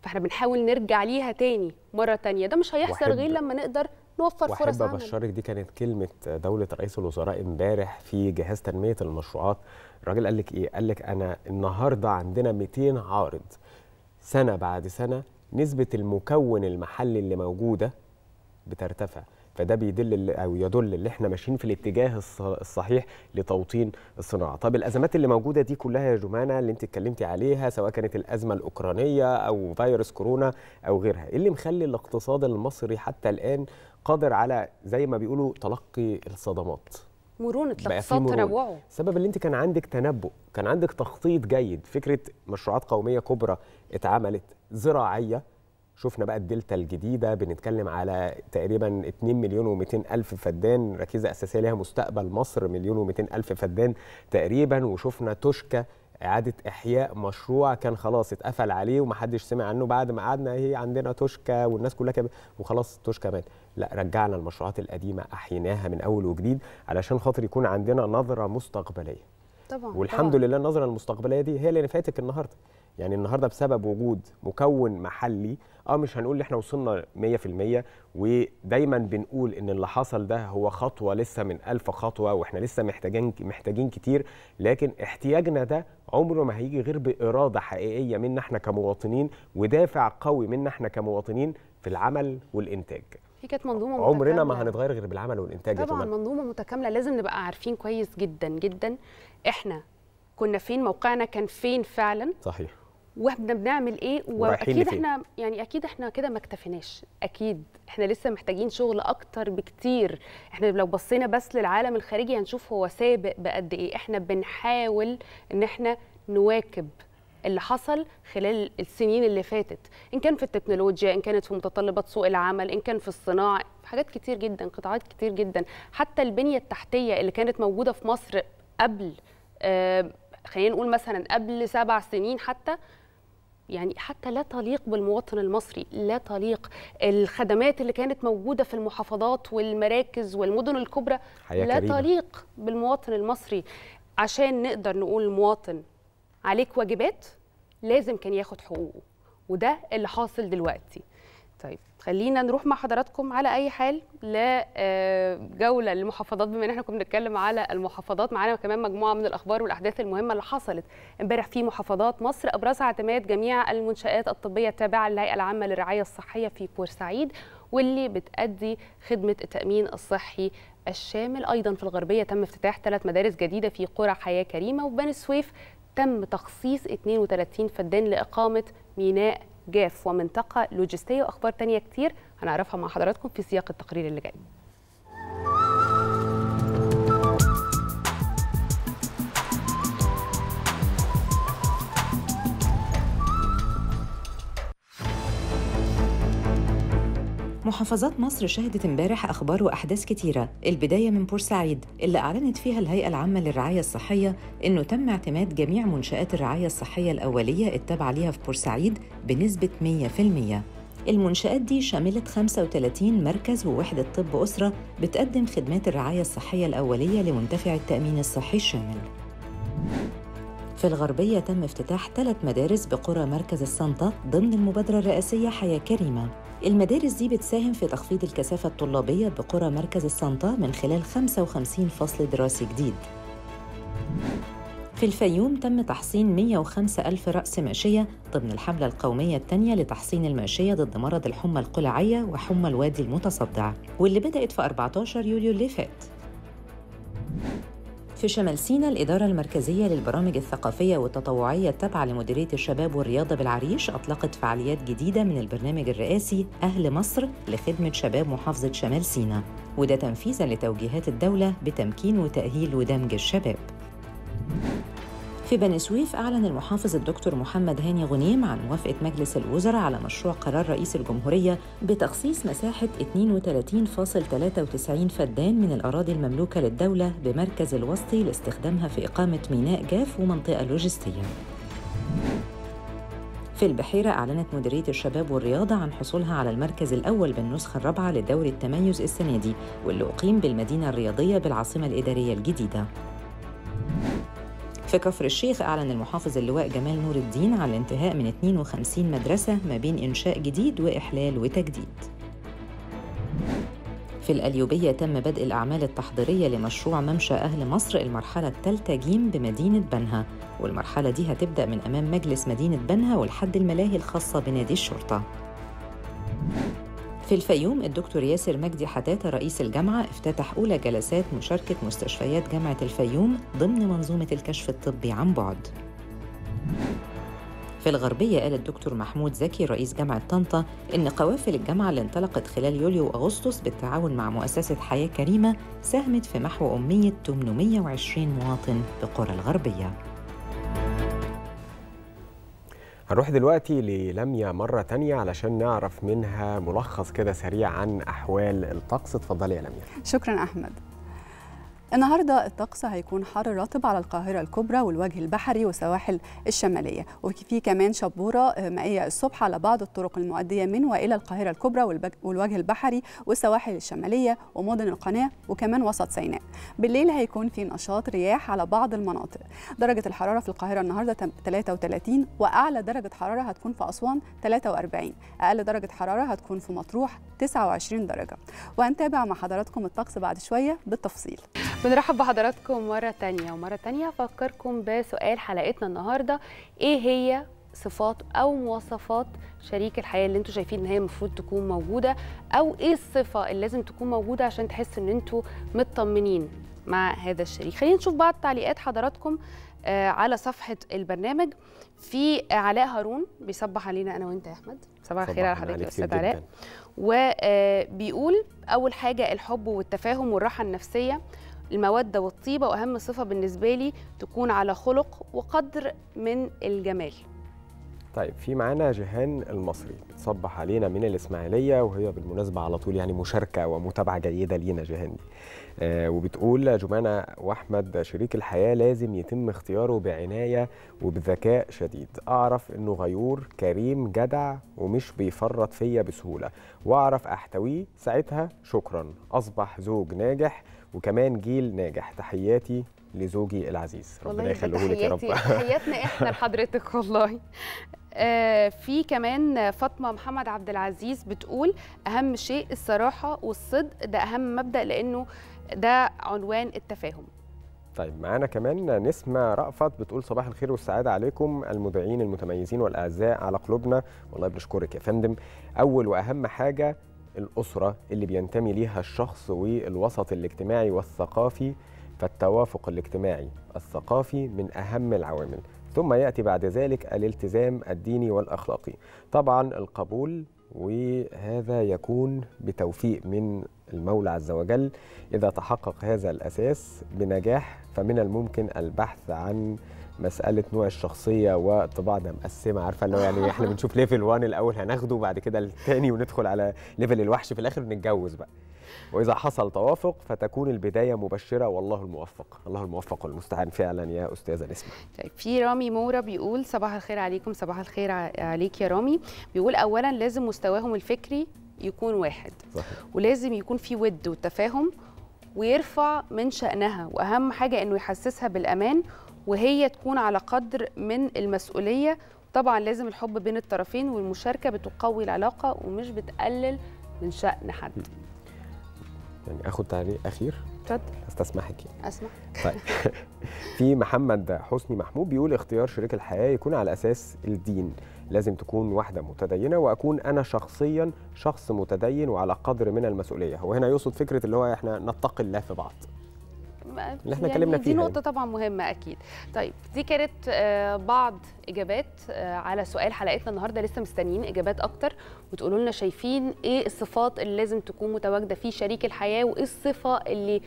فاحنا بنحاول نرجع ليها تاني مره ثانيه. ده مش هيحصل غير لما نقدر نوفر فرص عمل. بشارك، دي كانت كلمة دولة رئيس الوزراء امبارح في جهاز تنمية المشروعات. الراجل قال لك ايه؟ قال لك انا النهارده عندنا 200 عارض، سنة بعد سنة نسبة المكون المحلي اللي موجودة بترتفع. فده بيدل او يدل ان احنا ماشيين في الاتجاه الصحيح لتوطين الصناعه. طب الازمات اللي موجوده دي كلها يا جمانة اللي انت اتكلمتي عليها، سواء كانت الازمه الاوكرانيه او فيروس كورونا او غيرها، اللي مخلي الاقتصاد المصري حتى الان قادر على زي ما بيقولوا تلقي الصدمات، مرونه الاقتصاد، تنوعه. السبب اللي انت كان عندك تنبؤ، كان عندك تخطيط جيد، فكره مشروعات قوميه كبرى اتعملت، زراعيه، شفنا بقى الدلتا الجديدة، بنتكلم على تقريبا 2,200,000 فدان، ركيزة أساسية لها مستقبل مصر، 1,200,000 فدان تقريبا. وشفنا توشكا، إعادة إحياء مشروع كان خلاص اتقفل عليه ومحدش سمع عنه، بعد ما قعدنا هي عندنا توشكا والناس كلها كده وخلاص توشكا مات. لا، رجعنا المشروعات القديمة، أحيناها من أول وجديد علشان خاطر يكون عندنا نظرة مستقبلية. طبعا والحمد طبعا. لله النظره المستقبليه دي هي اللي نفعتك النهارده. يعني النهارده بسبب وجود مكون محلي، مش هنقول ان احنا وصلنا 100%، ودايما بنقول ان اللي حصل ده هو خطوه لسه من 1000 خطوه، واحنا لسه محتاجين كتير، لكن احتياجنا ده عمره ما هيجي غير باراده حقيقيه منا احنا كمواطنين، ودافع قوي منا احنا كمواطنين في العمل والانتاج. كانت منظومه عمرنا ما هنتغير غير بالعمل والانتاج طبعا يا منظومه متكامله. لازم نبقى عارفين كويس جدا جدا احنا كنا فين، موقعنا كان فين فعلا، صحيح، واحنا بنعمل ايه، واكيد احنا يعني اكيد احنا كده ما اكتفيناش، اكيد احنا لسه محتاجين شغل اكتر بكتير. احنا لو بصينا بس للعالم الخارجي هنشوف هو سابق بقد ايه. احنا بنحاول ان احنا نواكب اللي حصل خلال السنين اللي فاتت، إن كان في التكنولوجيا، إن كانت في متطلبات سوق العمل، إن كان في الصناعة، في حاجات كتير جدا، قطاعات كتير جدا. حتى البنية التحتية اللي كانت موجودة في مصر قبل خلينا نقول مثلا قبل 7 سنين حتى، يعني حتى لا تليق بالمواطن المصري، لا تليق. الخدمات اللي كانت موجودة في المحافظات والمراكز والمدن الكبرى لا تليق بالمواطن المصري. عشان نقدر نقول المواطن عليك واجبات، لازم كان ياخد حقوقه، وده اللي حاصل دلوقتي. طيب خلينا نروح مع حضراتكم على اي حال لجوله للمحافظات، بما ان احنا كنا بنتكلم على المحافظات. معانا كمان مجموعه من الاخبار والاحداث المهمه اللي حصلت امبارح في محافظات مصر، ابرزها اعتماد جميع المنشآت الطبيه التابعه للهيئه العامه للرعايه الصحيه في بورسعيد، واللي بتأدي خدمه التأمين الصحي الشامل. ايضا في الغربيه تم افتتاح 3 مدارس جديده في قرى حياه كريمه، وبني السويف تم تخصيص 32 فدان لإقامة ميناء جاف ومنطقة لوجستية. وأخبار تانية كتير هنعرفها مع حضراتكم في سياق التقرير اللي جاي. محافظات مصر شهدت امبارح أخبار وأحداث كتيرة. البداية من بورسعيد اللي أعلنت فيها الهيئة العامة للرعاية الصحية إنه تم اعتماد جميع منشآت الرعاية الصحية الأولية التابعة ليها في بورسعيد بنسبة 100%. المنشآت دي شملت 35 مركز ووحدة طب أسرة بتقدم خدمات الرعاية الصحية الأولية لمنتفع التأمين الصحي الشامل. في الغربية تم افتتاح 3 مدارس بقرى مركز السنطة ضمن المبادرة الرئاسية حياة كريمة. المدارس دي بتساهم في تخفيض الكثافة الطلابية بقرى مركز السنطة من خلال 55 فصل دراسي جديد. في الفيوم تم تحصين 105,000 رأس ماشية ضمن الحملة القومية الثانية لتحصين الماشية ضد مرض الحمى القلعية وحمى الوادي المتصدع، واللي بدأت في 14 يوليو اللي فات. في شمال سينا الإدارة المركزية للبرامج الثقافية والتطوعية التابعة لمديرية الشباب والرياضة بالعريش أطلقت فعاليات جديدة من البرنامج الرئاسي أهل مصر لخدمة شباب محافظة شمال سينا، وده تنفيذاً لتوجيهات الدولة بتمكين وتأهيل ودمج الشباب. في بني سويف أعلن المحافظ الدكتور محمد هاني غنيم عن موافقة مجلس الوزراء على مشروع قرار رئيس الجمهورية بتخصيص مساحة 32.93 فدان من الأراضي المملوكة للدولة بمركز الوسطي لاستخدامها في إقامة ميناء جاف ومنطقة لوجستية. في البحيرة أعلنت مديرية الشباب والرياضة عن حصولها على المركز الأول بالنسخة الرابعة لدوري التميز السنة دي، واللي أقيم بالمدينة الرياضية بالعاصمة الإدارية الجديدة. في كفر الشيخ أعلن المحافظ اللواء جمال نور الدين عن الانتهاء من 52 مدرسة ما بين إنشاء جديد وإحلال وتجديد. في القليوبية تم بدء الأعمال التحضيرية لمشروع ممشى أهل مصر المرحلة الثالثة ج بمدينة بنها، والمرحلة دي هتبدأ من أمام مجلس مدينة بنها ولحد الملاهي الخاصة بنادي الشرطة. في الفيوم الدكتور ياسر مجدي حتاتة رئيس الجامعة افتتح أولى جلسات مشاركة مستشفيات جامعة الفيوم ضمن منظومة الكشف الطبي عن بعد. في الغربية قال الدكتور محمود زكي رئيس جامعة طنطا إن قوافل الجامعة اللي انطلقت خلال يوليو وأغسطس بالتعاون مع مؤسسة حياة كريمة ساهمت في محو أمية 820 مواطن بقرى الغربية. هنروح دلوقتي للميا مرة تانية علشان نعرف منها ملخص كده سريع عن أحوال الطقس. اتفضلي يا لميا. شكرا أحمد. النهارده الطقس هيكون حر رطب على القاهرة الكبرى والوجه البحري والسواحل الشمالية، وفي كمان شبورة مائية الصبح على بعض الطرق المؤدية من وإلى القاهرة الكبرى والوجه البحري والسواحل الشمالية ومدن القناة وكمان وسط سيناء. بالليل هيكون في نشاط رياح على بعض المناطق. درجة الحرارة في القاهرة النهارده 33، وأعلى درجة حرارة هتكون في أسوان 43، أقل درجة حرارة هتكون في مطروح 29 درجة. وهنتابع مع حضراتكم الطقس بعد شوية بالتفصيل. بنرحب بحضراتكم مرة تانية أفكركم بسؤال حلقتنا النهاردة: إيه هي صفات أو مواصفات شريك الحياة اللي انتوا شايفين إن هي المفروض تكون موجودة، أو إيه الصفة اللي لازم تكون موجودة عشان تحسوا إن انتوا مطمنين مع هذا الشريك؟ خلينا نشوف بعض تعليقات حضراتكم على صفحة البرنامج. في علاء هارون بيصبح علينا أنا وأنت يا أحمد، صباح الخير على حضرتك يا أستاذ علاء، وبيقول أول حاجة الحب والتفاهم والراحة النفسية، المودة والطيبة، وأهم صفة بالنسبة لي تكون على خلق وقدر من الجمال. طيب في معانا جيهان المصري بتصبح علينا من الإسماعيلية، وهي بالمناسبة على طول يعني مشاركة ومتابعة جيدة لينا جيهان دي، وبتقول جمانة وأحمد شريك الحياة لازم يتم اختياره بعناية وبذكاء شديد، أعرف إنه غيور كريم جدع ومش بيفرط فيا بسهولة، وأعرف أحتويه ساعتها شكرا، أصبح زوج ناجح وكمان جيل ناجح. تحياتي لزوجي العزيز، ربنا يخليه لك يا رب. تحياتنا احنا لحضرتك والله. في كمان فاطمه محمد عبد العزيز بتقول اهم شيء الصراحه والصدق، ده اهم مبدا لانه ده عنوان التفاهم. طيب معانا كمان نسمة رأفت بتقول صباح الخير والسعادة عليكم المذيعين المتميزين والأعزاء على قلوبنا، والله بنشكرك يا فندم. أول وأهم حاجة الأسرة اللي بينتمي ليها الشخص والوسط الاجتماعي والثقافي، فالتوافق الاجتماعي الثقافي من أهم العوامل، ثم يأتي بعد ذلك الالتزام الديني والأخلاقي، طبعا القبول، وهذا يكون بتوفيق من المولى عز وجل. إذا تحقق هذا الأساس بنجاح فمن الممكن البحث عن مسألة نوع الشخصية والطباع، ده مقسمة عارفة اللي هو يعني احنا بنشوف ليفل 1 الأول هناخده وبعد كده الثاني وندخل على ليفل الوحش في الآخر ونتجوز بقى. وإذا حصل توافق فتكون البداية مبشرة والله الموفق، الله الموفق والمستعان فعلا يا أستاذة نسمة. طيب في رامي مورا بيقول صباح الخير عليكم، صباح الخير عليك يا رامي، بيقول أولا لازم مستواهم الفكري يكون واحد صحيح، ولازم يكون في ود وتفاهم ويرفع من شأنها، وأهم حاجة إنه يحسسها بالأمان وهي تكون على قدر من المسؤولية، طبعا لازم الحب بين الطرفين والمشاركة بتقوي العلاقة ومش بتقلل من شأن حد. يعني اخد تعليق اخير؟ اتفضل. استسمحك يعني. اسمح. طيب في محمد حسني محمود بيقول اختيار شريك الحياة يكون على اساس الدين، لازم تكون واحدة متدينة، واكون انا شخصيا شخص متدين وعلى قدر من المسؤولية، وهنا يقصد فكرة اللي هو احنا نتقي الله في بعض. اللي احنا اتكلمنا يعني فيها دي نقطة طبعا مهمة أكيد. طيب دي كانت بعض إجابات على سؤال حلقتنا النهاردة، لسه مستنيين إجابات أكتر وتقولوا لنا شايفين إيه الصفات اللي لازم تكون متواجدة في شريك الحياة، وإيه الصفة اللي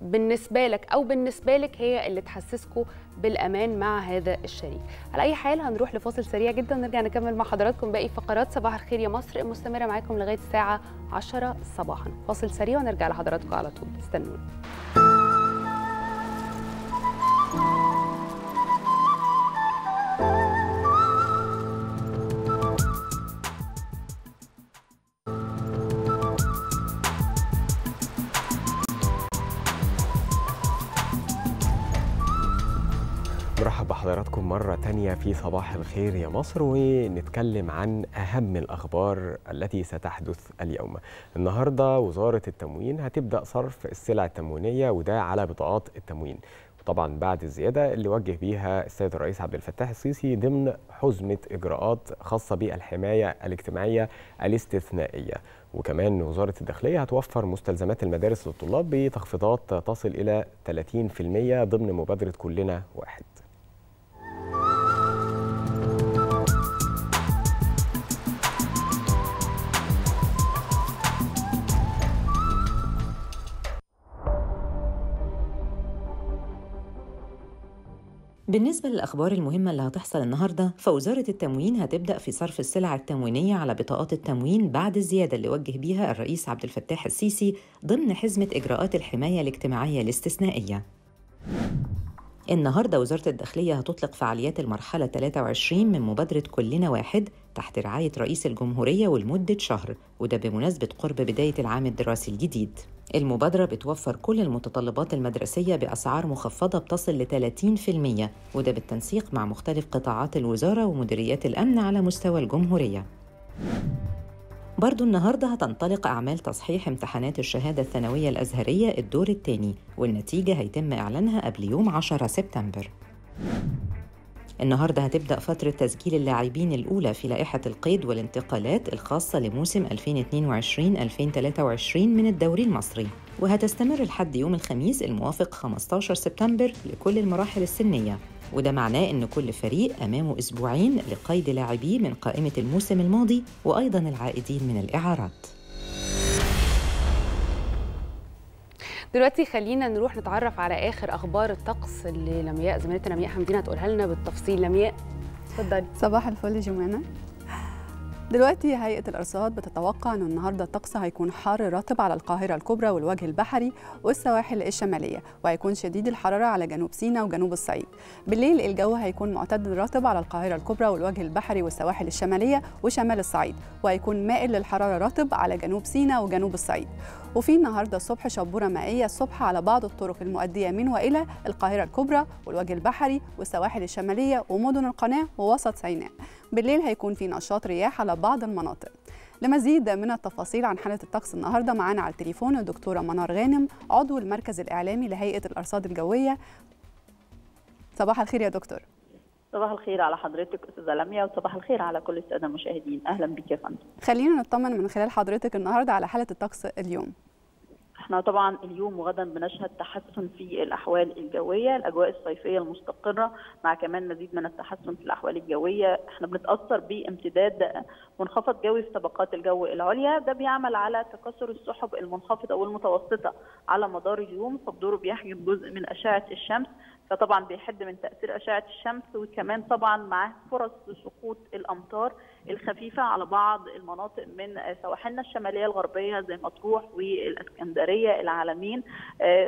بالنسبة لك أو بالنسبة لك هي اللي تحسسكوا بالأمان مع هذا الشريك. على أي حال هنروح لفاصل سريع جدا ونرجع نكمل مع حضراتكم باقي فقرات صباح الخير يا مصر مستمرة معاكم لغاية الساعة 10 صباحا. فاصل سريع ونرجع لحضراتكم على طول، استنونا. مرحبا بحضراتكم مرة تانية في صباح الخير يا مصر، ونتكلم عن أهم الأخبار التي ستحدث اليوم. النهاردة وزارة التموين هتبدأ صرف السلع التموينية وده على بطاقات التموين، طبعا بعد الزياده اللي وجه بيها السيد الرئيس عبد الفتاح السيسي ضمن حزمه اجراءات خاصه بالحمايه الاجتماعيه الاستثنائيه. وكمان وزاره الداخليه هتوفر مستلزمات المدارس للطلاب بتخفيضات تصل الى 30% ضمن مبادره كلنا واحد. بالنسبة للأخبار المهمة اللي هتحصل النهاردة، فوزارة التموين هتبدأ في صرف السلع التموينية على بطاقات التموين بعد الزيادة اللي وجه بيها الرئيس عبد الفتاح السيسي ضمن حزمة إجراءات الحماية الاجتماعية الاستثنائية. النهاردة وزارة الداخلية هتطلق فعاليات المرحلة 23 من مبادرة كلنا واحد تحت رعاية رئيس الجمهورية ولمدة شهر، وده بمناسبة قرب بداية العام الدراسي الجديد. المبادرة بتوفر كل المتطلبات المدرسية بأسعار مخفضة بتصل ل 30%، وده بالتنسيق مع مختلف قطاعات الوزارة ومديريات الأمن على مستوى الجمهورية. برضو النهاردة هتنطلق أعمال تصحيح امتحانات الشهادة الثانوية الأزهرية الدور الثاني، والنتيجة هيتم إعلانها قبل يوم 10 سبتمبر. النهاردة هتبدأ فترة تسجيل اللاعبين الأولى في لائحة القيد والانتقالات الخاصة لموسم 2022-2023 من الدوري المصري، وهتستمر لحد يوم الخميس الموافق 15 سبتمبر لكل المراحل السنية، وده معناه إن كل فريق أمامه أسبوعين لقيد لاعبيه من قائمة الموسم الماضي وأيضاً العائدين من الإعارات. دلوقتي خلينا نروح نتعرف على آخر أخبار الطقس اللي لمياء زميلتنا لمياء حمدين هتقولها لنا بالتفصيل. لمياء اتفضلي. صباح الفل جمانة. دلوقتي هيئة الأرصاد بتتوقع أن النهارده الطقس هيكون حار رطب على القاهرة الكبرى والوجه البحري والسواحل الشمالية، وهيكون شديد الحرارة على جنوب سيناء وجنوب الصعيد. بالليل الجو هيكون معتدل رطب على القاهرة الكبرى والوجه البحري والسواحل الشمالية وشمال الصعيد، وهيكون مائل للحرارة رطب على جنوب سيناء وجنوب الصعيد. وفي النهارده الصبح شبورة مائية الصبح على بعض الطرق المؤدية من وإلى القاهرة الكبرى والوجه البحري والسواحل الشمالية ومدن القناة ووسط سيناء. بالليل هيكون في نشاط رياح على بعض المناطق. لمزيد من التفاصيل عن حالة الطقس النهارده معانا على التليفون الدكتورة منار غانم عضو المركز الإعلامي لهيئة الأرصاد الجوية. صباح الخير يا دكتور. صباح الخير على حضرتك أستاذة لميا، وصباح الخير على كل السادة المشاهدين. أهلا بك يا فندم. خلينا نطمن من خلال حضرتك النهارده على حالة الطقس اليوم. احنا طبعا اليوم وغدا بنشهد تحسن في الاحوال الجويه، الاجواء الصيفيه المستقره مع كمان مزيد من التحسن في الاحوال الجويه. احنا بنتاثر بامتداد منخفض جوي في طبقات الجو العليا، ده بيعمل على تكاثر السحب المنخفضه والمتوسطه على مدار اليوم، فالدور بيحجب جزء من اشعه الشمس، فطبعا بيحد من تاثير اشعه الشمس، وكمان طبعا معاه فرص لسقوط الامطار الخفيفه على بعض المناطق من سواحلنا الشماليه الغربيه زي مطروح والاسكندريه العالمين،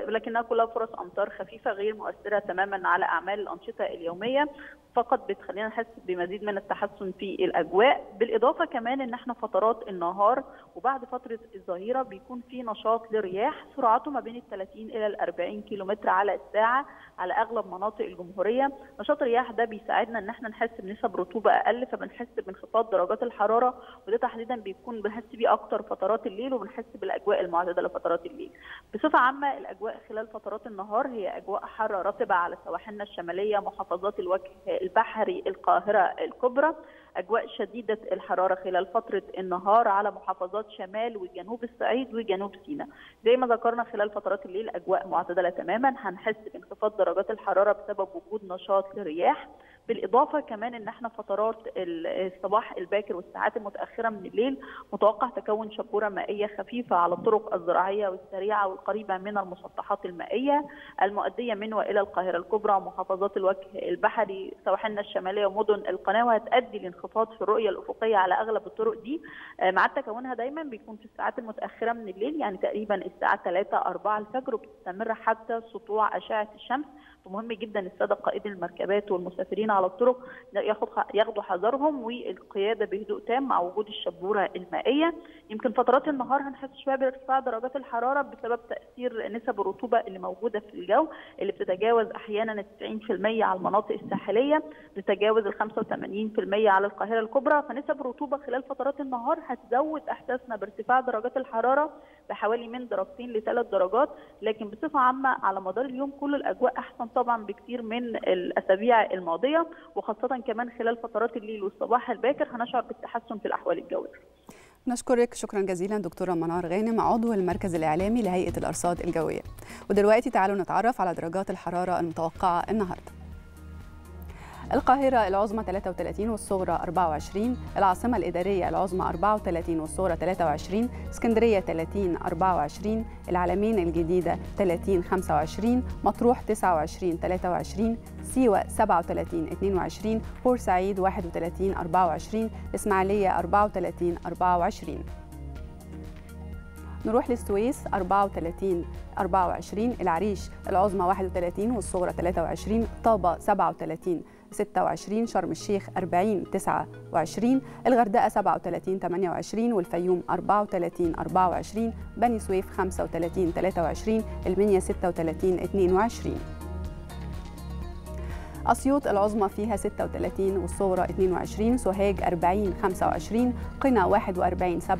لكنها كلها فرص امطار خفيفه غير مؤثره تماما على اعمال الانشطه اليوميه، فقط بتخلينا نحس بمزيد من التحسن في الاجواء. بالاضافه كمان ان احنا فترات النهار وبعد فتره الظهيره بيكون في نشاط لرياح سرعته ما بين ال 30 الى ال 40 كيلومتر على الساعه على اغلب مناطق الجمهوريه. نشاط الرياح ده بيساعدنا ان احنا نحس بنسب رطوبه اقل، فبنحس بانخفاض درجات الحراره، وده تحديدا بيكون بنحس بيه اكتر فترات الليل، وبنحس بالاجواء المعتدله لفترات الليل. بصفه عامه الاجواء خلال فترات النهار هي اجواء حاره رطبه على سواحلنا الشماليه، محافظات الوجه البحري، القاهره الكبرى، اجواء شديده الحراره خلال فتره النهار على محافظات شمال وجنوب الصعيد وجنوب سيناء. زي ما ذكرنا خلال فترات الليل اجواء معتدله تماما، هنحس بانخفاض درجات الحراره بسبب وجود نشاط للرياح. بالاضافه كمان ان احنا فترات الصباح الباكر والساعات المتاخره من الليل متوقع تكون شبوره مائيه خفيفه على الطرق الزراعيه والسريعه والقريبه من المسطحات المائيه المؤديه من والى القاهره الكبرى ومحافظات الوجه البحري سواحلنا الشماليه ومدن القناه، وهتؤدي لانخفاض في الرؤيه الافقيه على اغلب الطرق دي، مع تكونها دايما بيكون في الساعات المتاخره من الليل، يعني تقريبا الساعه 3-4 الفجر، وبتستمر حتى سطوع اشعه الشمس. مهم جدا الساده قائدي المركبات والمسافرين على الطرق ياخدوا حذرهم والقياده بهدوء تام مع وجود الشبوره المائيه. يمكن فترات النهار هنحس شويه بارتفاع درجات الحراره بسبب تاثير نسب الرطوبه اللي موجوده في الجو اللي بتتجاوز احيانا 90% على المناطق الساحليه، بتتجاوز 85% على القاهره الكبرى، فنسب الرطوبه خلال فترات النهار هتزود احساسنا بارتفاع درجات الحراره بحوالي من 2 ل3 درجات، لكن بصفه عامه على مدار اليوم كل الاجواء احسن طبعا بكثير من الاسابيع الماضيه، وخاصه كمان خلال فترات الليل والصباح الباكر هنشعر بالتحسن في الاحوال الجويه. نشكرك شكرا جزيلا دكتوره منار غانم عضو المركز الاعلامي لهيئه الارصاد الجويه. ودلوقتي تعالوا نتعرف على درجات الحراره المتوقعه النهارده. القاهرة العظمى 33 والصغرى 24، العاصمة الإدارية العظمى 34 والصغرى 23، اسكندرية 30 24، العلمين الجديدة 30 25، مطروح 29 23، سيوة 37 22، بورسعيد 31 24، الإسماعيلية 34 24. نروح للسويس 34 24، العريش العظمى 31 والصغرى 23، طابة 37 26، شرم الشيخ 40 29، الغردقة 37 28، والفيوم 34 24، بني سويف 35 23، المنيا 36 22. أسيوط العظمى فيها 36 والصغرى 22، سوهاج 40 25، قنا 41 27،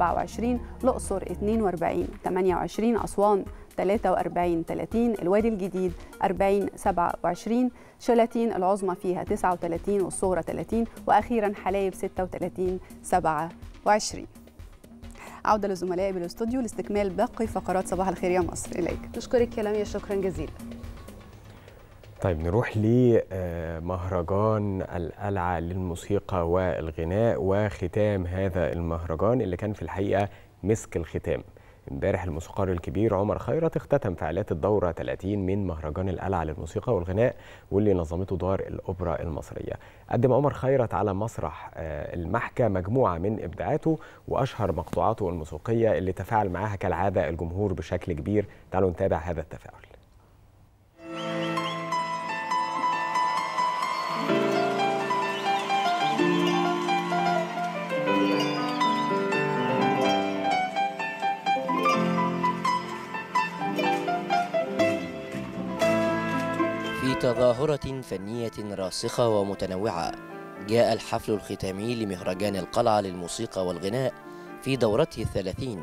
الأقصر 42 28، أسوان 43 30، الوادي الجديد 40 27، شلاتين العظمى فيها 39 والصغرى 30، وأخيرا حلايب 36 27. عودة لزملائي بالاستوديو لاستكمال باقي فقرات صباح الخير يا مصر. إليك. نشكرك يا لميا، شكرا جزيلا. طيب نروح لمهرجان القلعة للموسيقى والغناء وختام هذا المهرجان اللي كان في الحقيقة مسك الختام. امبارح الموسيقار الكبير عمر خيرت اختتم فعاليات الدورة 30 من مهرجان القلعة للموسيقى والغناء واللي نظمته دار الأوبرا المصرية. قدم عمر خيرت على مسرح المحكة مجموعة من إبداعاته وأشهر مقطوعاته الموسيقية اللي تفاعل معها كالعادة الجمهور بشكل كبير. تعالوا نتابع هذا التفاعل. تظاهرة فنية راسخة ومتنوعة جاء الحفل الختامي لمهرجان القلعة للموسيقى والغناء في دورته 30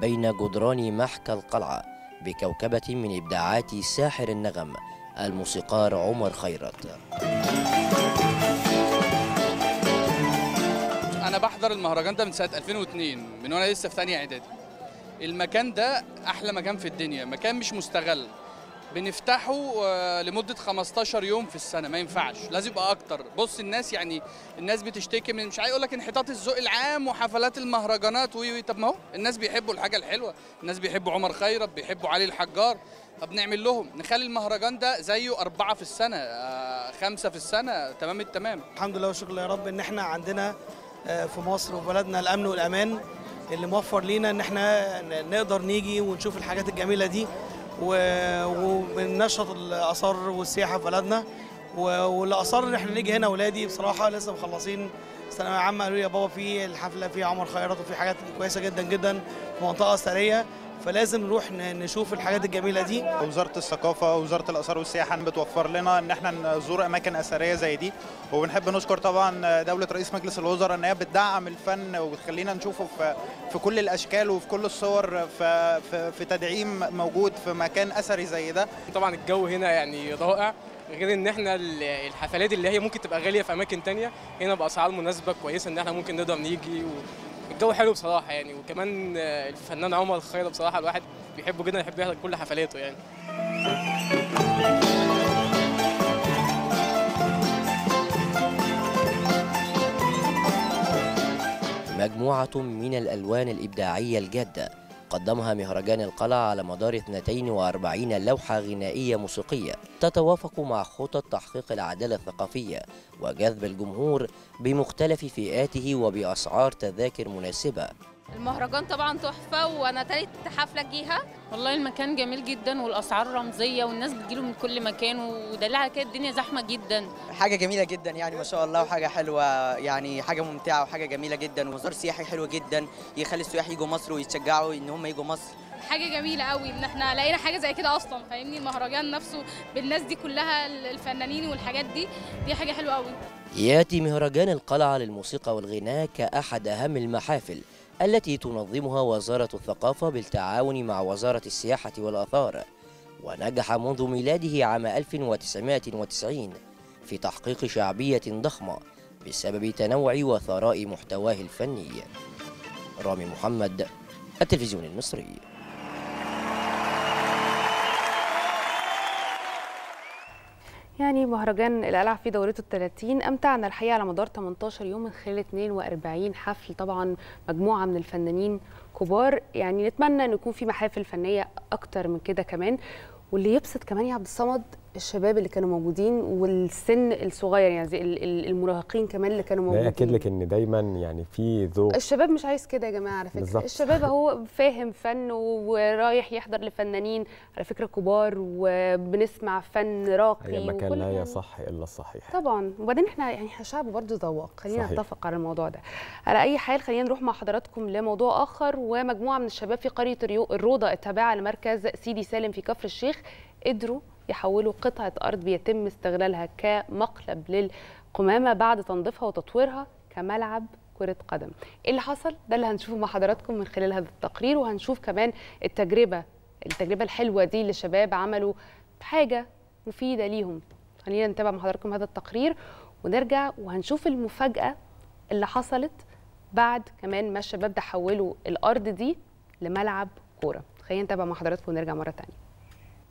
بين جدران محكى القلعة بكوكبة من إبداعات ساحر النغم الموسيقار عمر خيرت. أنا بحضر المهرجان ده من سنة 2002، من وأنا لسه في ثانية إعدادي. المكان ده أحلى مكان في الدنيا، مكان مش مستغل. بنفتحه لمدة 15 يوم في السنة، ما ينفعش، لازم يبقى أكتر. بص الناس يعني الناس بتشتكي من مش عايز أقول لك انحطاط الذوق العام وحفلات المهرجانات طب ما هو الناس بيحبوا الحاجة الحلوة، الناس بيحبوا عمر خيرت، بيحبوا علي الحجار، طب نعمل لهم نخلي المهرجان ده زيه 4 في السنة، 5 في السنة، تمام التمام. الحمد لله والشكر يا رب إن إحنا عندنا في مصر وبلدنا الأمن والأمان اللي موفر لينا إن إحنا نقدر نيجي ونشوف الحاجات الجميلة دي وبننشط الآثار والسياحة في بلدنا. والآثار اللي احنا نيجي هنا أولادي بصراحة لسه مخلصين ثانوية عامة قالوا لي يا بابا في الحفلة في عمر خيرت وفي حاجات كويسة جدا جدا في منطقة أثرية، فلازم نروح نشوف الحاجات الجميلة دي. وزارة الثقافة ووزارة الآثار والسياحة بتوفر لنا إن احنا نزور أماكن أثرية زي دي، وبنحب نشكر طبعا دولة رئيس مجلس الوزراء إن هي بتدعم الفن وبتخلينا نشوفه في كل الأشكال وفي كل الصور في تدعيم موجود في مكان أثري زي ده. طبعا الجو هنا يعني رائع، غير ان احنا الحفلات اللي هي ممكن تبقى غاليه في اماكن ثانيه هنا باسعار مناسبه كويسه ان احنا ممكن نقدر نيجي والجو حلو بصراحه يعني. وكمان الفنان عمر خيرت بصراحه الواحد بيحبه جدا، يحب يحضر كل حفلاته يعني. مجموعه من الالوان الابداعيه الجاده قدمها مهرجان القلعة على مدار 42 لوحة غنائية موسيقية تتوافق مع خطط تحقيق العدالة الثقافية وجذب الجمهور بمختلف فئاته وبأسعار تذاكر مناسبة. المهرجان طبعا تحفة وأنا تالت حفلة جيها، والله المكان جميل جدا والأسعار رمزية والناس بتجيله من كل مكان ودليل على كده الدنيا زحمة جدا. حاجة جميلة جدا يعني ما شاء الله، وحاجة حلوة يعني، حاجة ممتعة وحاجة جميلة جدا، ومزار سياحي حلو جدا يخلي السياح يجوا مصر ويتشجعوا إن هم يجوا مصر. حاجة جميلة قوي إن احنا لقينا حاجة زي كده أصلا، فاهمني؟ المهرجان نفسه بالناس دي كلها الفنانين والحاجات دي حاجة حلوة قوي. يأتي مهرجان القلعة للموسيقى والغناء كأحد أهم المحافل التي تنظمها وزارة الثقافة بالتعاون مع وزارة السياحة والآثار، ونجح منذ ميلاده عام 1990 في تحقيق شعبية ضخمة بسبب تنوع وثراء محتواه الفني. رامي محمد، التلفزيون المصري. يعني مهرجان القلعة في دورته ال30 أمتعنا الحقيقة على مدار 18 يوم من خلال 42 حفل، طبعا مجموعة من الفنانين كبار، يعني نتمنى أن يكون في محافل فنية أكتر من كده كمان. واللي يبسط كمان يا عبد الصمد الشباب اللي كانوا موجودين والسن الصغير، يعني زي المراهقين كمان اللي كانوا موجودين. اكد لك ان دايما يعني في ذوق. الشباب مش عايز كده يا جماعه على فكره بالزبط. الشباب اهو فاهم فن ورايح يحضر لفنانين على فكره كبار، وبنسمع فن راقي. هي ما كان لا يصح الا الصحيح طبعا. وبعدين احنا يعني شعب برضه ذواق، خلينا نتفق على الموضوع ده. على اي حال خلينا نروح مع حضراتكم لموضوع اخر. ومجموعه من الشباب في قريه الروضه التابعه لمركز سيدي سالم في كفر الشيخ قدروا يحولوا قطعة أرض بيتم استغلالها كمقلب للقمامة بعد تنظيفها وتطويرها كملعب كرة قدم. إيه اللي حصل؟ ده اللي هنشوفه مع حضراتكم من خلال هذا التقرير، وهنشوف كمان التجربة الحلوة دي اللي الشباب عملوا حاجة مفيدة ليهم. خلينا نتابع مع حضراتكم هذا التقرير ونرجع وهنشوف المفاجأة اللي حصلت بعد كمان ما الشباب ده حولوا الأرض دي لملعب كورة. خلينا نتابع مع حضراتكم ونرجع مرة تانية.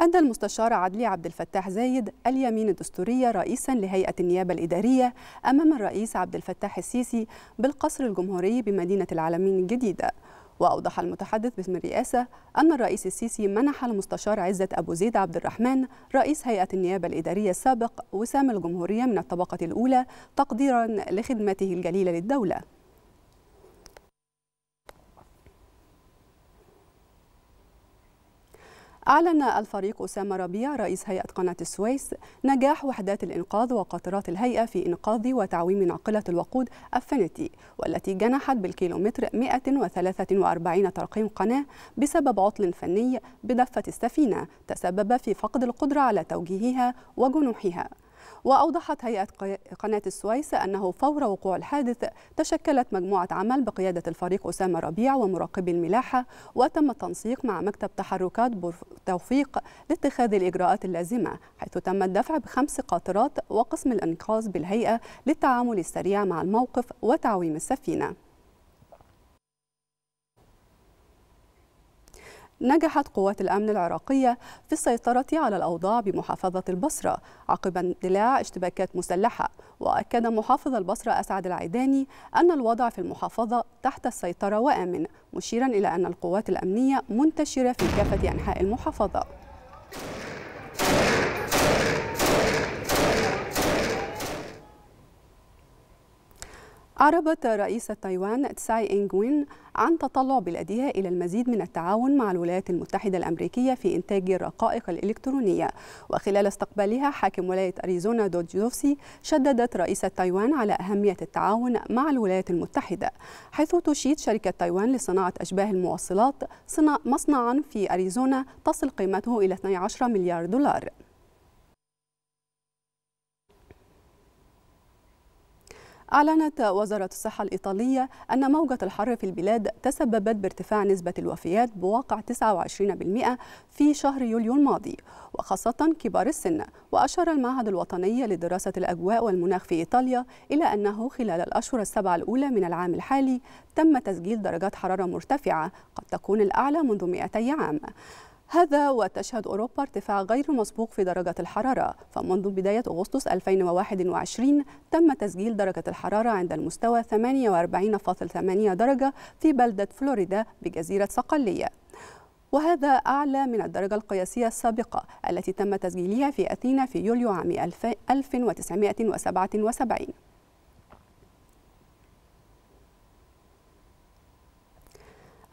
أدى المستشار عدلي عبد الفتاح زايد اليمين الدستورية رئيسا لهيئة النيابة الإدارية أمام الرئيس عبد الفتاح السيسي بالقصر الجمهوري بمدينة العالمين الجديدة. وأوضح المتحدث باسم الرئاسة أن الرئيس السيسي منح المستشار عزت أبو زيد عبد الرحمن رئيس هيئة النيابة الإدارية السابق وسام الجمهورية من الطبقة الأولى تقديرا لخدمته الجليلة للدولة. أعلن الفريق أسامة ربيع رئيس هيئة قناة السويس نجاح وحدات الإنقاذ وقاطرات الهيئة في إنقاذ وتعويم ناقلة الوقود أفنتي، والتي جنحت بالكيلومتر 143 ترقيم قناة بسبب عطل فني بدفة السفينة تسبب في فقد القدرة على توجيهها وجنوحها. وأوضحت هيئة قناة السويس أنه فور وقوع الحادث تشكلت مجموعة عمل بقيادة الفريق أسامة ربيع ومراقبي الملاحة، وتم التنسيق مع مكتب تحركات توفيق لاتخاذ الإجراءات اللازمة، حيث تم الدفع ب5 قاطرات وقسم الإنقاذ بالهيئة للتعامل السريع مع الموقف وتعويم السفينة. نجحت قوات الأمن العراقية في السيطرة على الأوضاع بمحافظة البصرة عقب اندلاع اشتباكات مسلحة، وأكد محافظ البصرة أسعد العيداني أن الوضع في المحافظة تحت السيطرة وآمن، مشيرا إلى أن القوات الأمنية منتشرة في كافة أنحاء المحافظة. أعربت رئيسة تايوان تساي إنغوين عن تطلع بلادها إلى المزيد من التعاون مع الولايات المتحدة الأمريكية في إنتاج الرقائق الإلكترونية، وخلال استقبالها حاكم ولاية أريزونا دوجوفسي شددت رئيسة تايوان على أهمية التعاون مع الولايات المتحدة، حيث تشيد شركة تايوان لصناعة أشباه المواصلات مصنعا في أريزونا تصل قيمته إلى 12 مليار دولار. أعلنت وزارة الصحة الإيطالية أن موجة الحر في البلاد تسببت بارتفاع نسبة الوفيات بواقع 29% في شهر يوليو الماضي، وخاصة كبار السن. وأشار المعهد الوطني لدراسة الأجواء والمناخ في إيطاليا إلى أنه خلال الأشهر ال7 الأولى من العام الحالي تم تسجيل درجات حرارة مرتفعة قد تكون الأعلى منذ 200 عام. هذا وتشهد أوروبا ارتفاع غير مسبوق في درجة الحرارة، فمنذ بداية أغسطس 2021 تم تسجيل درجة الحرارة عند المستوى 48.8 درجة في بلدة فلوريدا بجزيرة صقلية، وهذا أعلى من الدرجة القياسية السابقة التي تم تسجيلها في أثينا في يوليو عام 1977.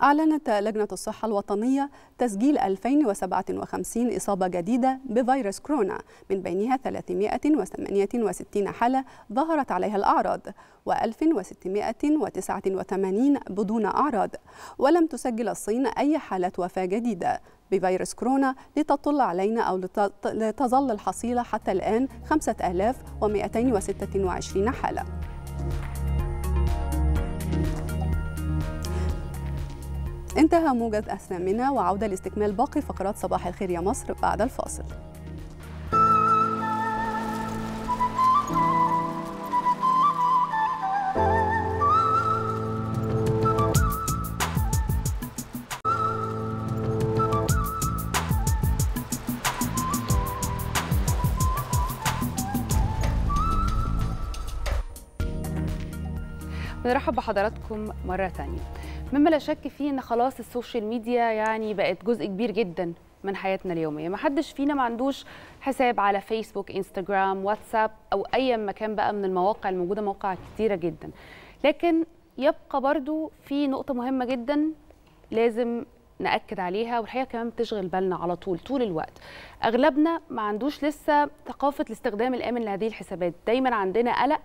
أعلنت لجنة الصحة الوطنية تسجيل 2057 إصابة جديدة بفيروس كورونا، من بينها 368 حالة ظهرت عليها الأعراض و1689 بدون أعراض. ولم تسجل الصين أي حالة وفاة جديدة بفيروس كورونا، لتطل علينا أو لتظل الحصيلة حتى الآن 5226 حالة. انتهى موجز أثناءنا، وعودة لاستكمال باقي فقرات صباح الخير يا مصر بعد الفاصل. نرحب بحضراتكم مرة تانية. مما لا شك فيه ان خلاص السوشيال ميديا يعني بقت جزء كبير جدا من حياتنا اليوميه، ما حدش فينا ما عندوش حساب على فيسبوك، انستجرام، واتساب او اي مكان بقى من المواقع الموجوده، مواقع كتيره جدا. لكن يبقى برضو في نقطه مهمه جدا لازم نأكد عليها، والحقيقه كمان بتشغل بالنا على طول الوقت. اغلبنا ما عندوش لسه ثقافه الاستخدام الامن لهذه الحسابات، دايما عندنا قلق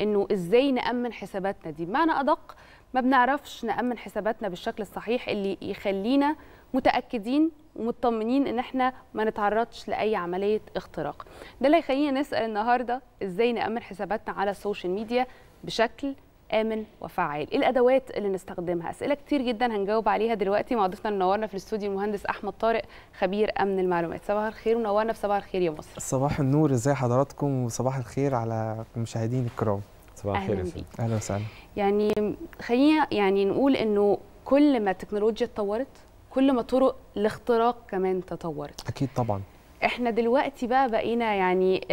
انه ازاي نأمن حساباتنا دي، بمعنى ادق ما بنعرفش نأمن حساباتنا بالشكل الصحيح اللي يخلينا متأكدين ومطمنين ان احنا ما نتعرضش لأي عملية اختراق. ده اللي هيخلينا نسأل النهاردة ازاي نأمن حساباتنا على السوشيال ميديا بشكل آمن وفعال، ايه الأدوات اللي نستخدمها؟ أسئلة كتير جدا هنجاوب عليها دلوقتي مع ضيفنا منورنا في الاستوديو المهندس أحمد طارق خبير أمن المعلومات. صباح الخير ومنورنا في صباح الخير يا مصر. صباح النور، ازي حضراتكم وصباح الخير على المشاهدين الكرام. صباح الخير يا سيدي. اهلا وسهلا. يعني خلينا نقول انه كل ما التكنولوجيا اتطورت كل ما طرق الاختراق كمان تطورت. اكيد طبعا. احنا دلوقتي بقى بقينا يعني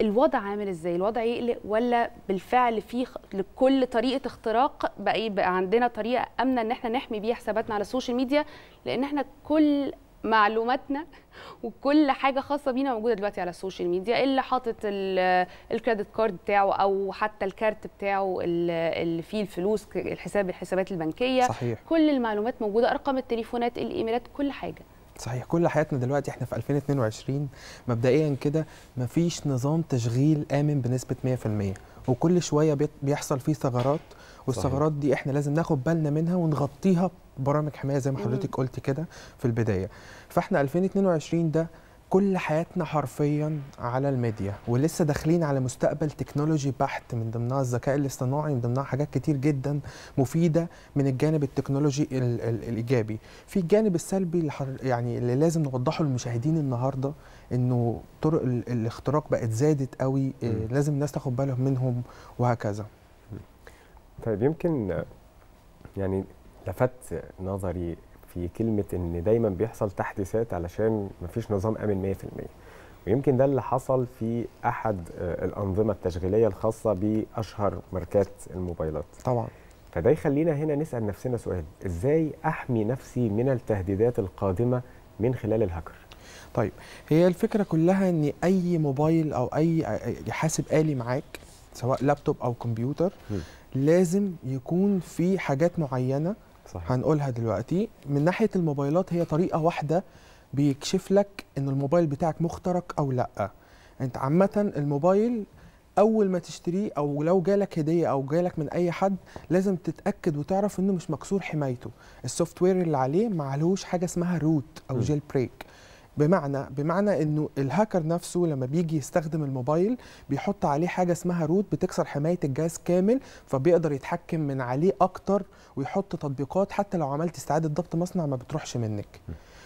الوضع عامل ازاي؟ الوضع يقلق ولا بالفعل في لكل طريقه اختراق بقى عندنا طريقه امنه ان احنا نحمي بيها حساباتنا على السوشيال ميديا، لان احنا كل معلوماتنا وكل حاجه خاصه بينا موجوده دلوقتي على السوشيال ميديا. اللي حاطط الكريدت كارد بتاعه او حتى الكارت بتاعه اللي فيه الفلوس، الحسابات البنكيه، صحيح. كل المعلومات موجوده، ارقام التليفونات، الايميلات، كل حاجه. صحيح، كل حياتنا دلوقتي. احنا في 2022 مبدئيا كده مفيش نظام تشغيل آمن بنسبة 100%، وكل شوية بيحصل فيه ثغرات، والثغرات دي احنا لازم ناخد بالنا منها ونغطيها ببرامج حماية زي ما حضرتك قلت كده في البداية. فاحنا 2022 ده كل حياتنا حرفيا على الميديا، ولسه داخلين على مستقبل تكنولوجي بحت، من ضمنها الذكاء الاصطناعي، من ضمنها حاجات كتير جدا مفيده من الجانب التكنولوجي الايجابي. في الجانب السلبي اللي لازم نوضحه للمشاهدين النهارده، انه طرق الاختراق بقت زادت قوي، لازم الناس تاخد بالهم منهم وهكذا. طيب، يمكن يعني لفت نظري في كلمة إن دايما بيحصل تحديثات علشان مفيش نظام آمن 100%، ويمكن ده اللي حصل في أحد الأنظمة التشغيلية الخاصة بأشهر ماركات الموبايلات. طبعا. فده يخلينا هنا نسأل نفسنا سؤال: إزاي أحمي نفسي من التهديدات القادمة من خلال الهاكر؟ طيب، هي الفكرة كلها إن أي موبايل أو أي حاسب آلي معاك، سواء لابتوب أو كمبيوتر، لازم يكون في حاجات معينة، صحيح. هنقولها دلوقتي. من ناحية الموبايلات، هي طريقة واحدة بيكشف لك إن الموبايل بتاعك مخترق أو لأ. أنت عامة الموبايل أول ما تشتريه، أو لو جالك هدية أو جالك من أي حد، لازم تتأكد وتعرف إنه مش مكسور حمايته. السوفت وير اللي عليه معلهوش حاجة اسمها روت أو جيل بريك. بمعنى انه الهاكر نفسه لما بيجي يستخدم الموبايل بيحط عليه حاجه اسمها روت بتكسر حمايه الجهاز كامل، فبيقدر يتحكم من عليه اكتر ويحط تطبيقات حتى لو عملت استعاده ضبط مصنع ما بتروحش منك.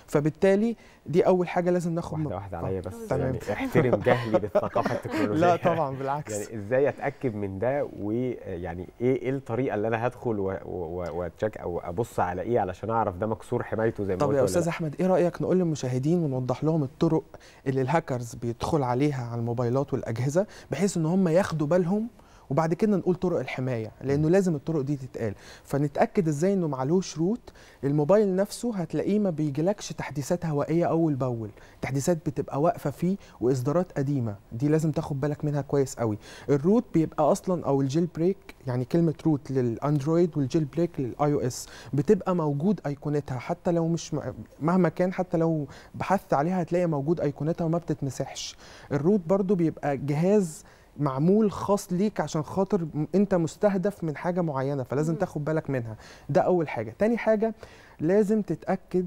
فبالتالي دي اول حاجه لازم ناخد واحده عليا بس. يعني احترم جهلي بالثقافه التكنولوجيه. لا طبعا بالعكس. يعني ازاي اتاكد من ده، ويعني ايه الطريقه اللي انا هدخل واتشيك او ابص على ايه علشان اعرف ده مكسور حمايته زي ما قلت؟ طب يا استاذ احمد، ايه رايك نقول للمشاهدين ونوضح لهم الطرق اللي الهاكرز بيدخل عليها على الموبايلات والاجهزه، بحيث ان هم ياخدوا بالهم، وبعد كده نقول طرق الحمايه، لانه لازم الطرق دي تتقال. فنتاكد ازاي انه معلوش روت. الموبايل نفسه هتلاقيه ما بيجيلكش تحديثات هوائيه اول باول، تحديثات بتبقى واقفه فيه واصدارات قديمه، دي لازم تاخد بالك منها كويس قوي. الروت بيبقى اصلا، او الجيل بريك، يعني كلمه روت للاندرويد والجيل بريك للاي او اس، بتبقى موجود ايقونتها، حتى لو مش مهما كان، حتى لو بحثت عليها هتلاقي موجود ايقونتها وما بتتمسحش. الروت برضو بيبقى جهاز معمول خاص ليك عشان خاطر انت مستهدف من حاجه معينه، فلازم تاخد بالك منها. ده اول حاجه. تاني حاجه، لازم تتاكد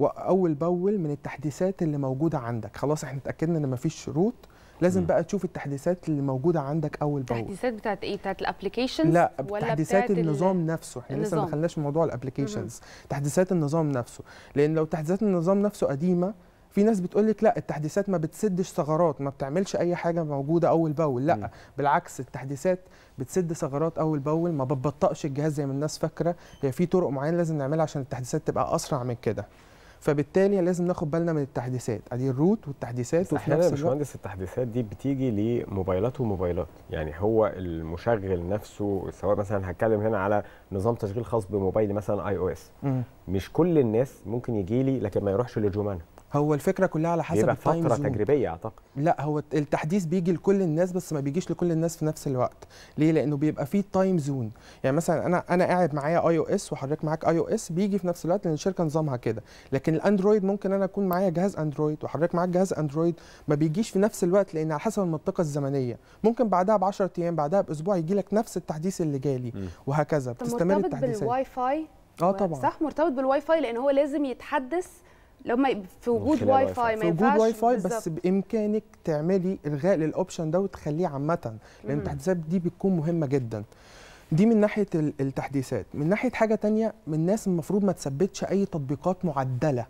اول باول من التحديثات اللي موجوده عندك. خلاص احنا اتاكدنا ان مفيش شروط، لازم بقى تشوف التحديثات اللي موجوده عندك اول باول. التحديثات بتاعت ايه؟ بتاعت الابلكيشنز؟ لا، تحديثات النظام نفسه. احنا لسه ما دخلناش في موضوع الابلكيشنز، تحديثات النظام نفسه. لان لو تحديثات النظام نفسه قديمه، في ناس بتقول لك لا التحديثات ما بتسدش ثغرات، ما بتعملش اي حاجه موجوده اول باول. لا بالعكس، التحديثات بتسد ثغرات اول باول، ما بتبطئش الجهاز زي ما الناس فاكره. هي في طرق معينه لازم نعملها عشان التحديثات تبقى اسرع من كده، فبالتالي لازم ناخد بالنا من التحديثات. ادي الروت والتحديثات. وفي نفس الوقت مهندس، التحديثات دي بتيجي لموبايلات وموبايلات، يعني هو المشغل نفسه، سواء مثلا هتكلم هنا على نظام تشغيل خاص بموبايل مثلا اي او اس، مش كل الناس ممكن يجي لي لكن ما يروحش لجمانة. هو الفكره كلها على حسب التايم زون، فتره تجريبيه اعتقد. لا، هو التحديث بيجي لكل الناس، بس ما بيجيش لكل الناس في نفس الوقت. ليه؟ لانه بيبقى فيه تايم زون. يعني مثلا انا قاعد معايا اي او اس وحضرتك معاك اي او اس، بيجي في نفس الوقت لان الشركه نظامها كده. لكن الاندرويد ممكن انا اكون معايا جهاز اندرويد وحضرتك معاك جهاز اندرويد، ما بيجيش في نفس الوقت، لان على حسب المنطقه الزمنيه. ممكن بعدها ب 10 ايام، بعدها باسبوع يجي لك نفس التحديث اللي جالي، وهكذا بتستمر التحديثات. الواي فاي طبعا صح، مرتبط بالواي فاي، لان هو لازم يتحدث لما في وجود واي فاي. ما ينفعش في وجود واي فاي، بس بامكانك تعملي الغاء للاوبشن ده وتخليه عامه، لان التحديثات دي بتكون مهمه جدا. دي من ناحيه التحديثات. من ناحيه حاجه ثانيه، من الناس المفروض ما تثبتش اي تطبيقات معدله.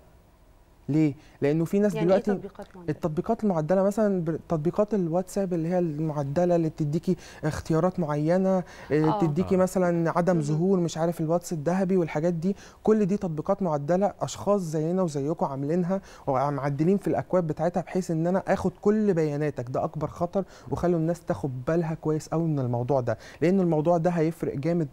ليه؟ لأنه في ناس يعني دلوقتي يعني التطبيقات المعدلة مثلا تطبيقات الواتساب اللي هي المعدلة اللي بتديكي اختيارات معينة بتديكي مثلا عدم ظهور مش عارف الواتس الذهبي والحاجات دي، كل دي تطبيقات معدلة أشخاص زينا وزيكم عاملينها ومعدلين في الأكواد بتاعتها بحيث إن أنا آخد كل بياناتك. ده أكبر خطر، وخلوا الناس تاخد بالها كويس قوي من الموضوع ده، لأن الموضوع ده هيفرق جامد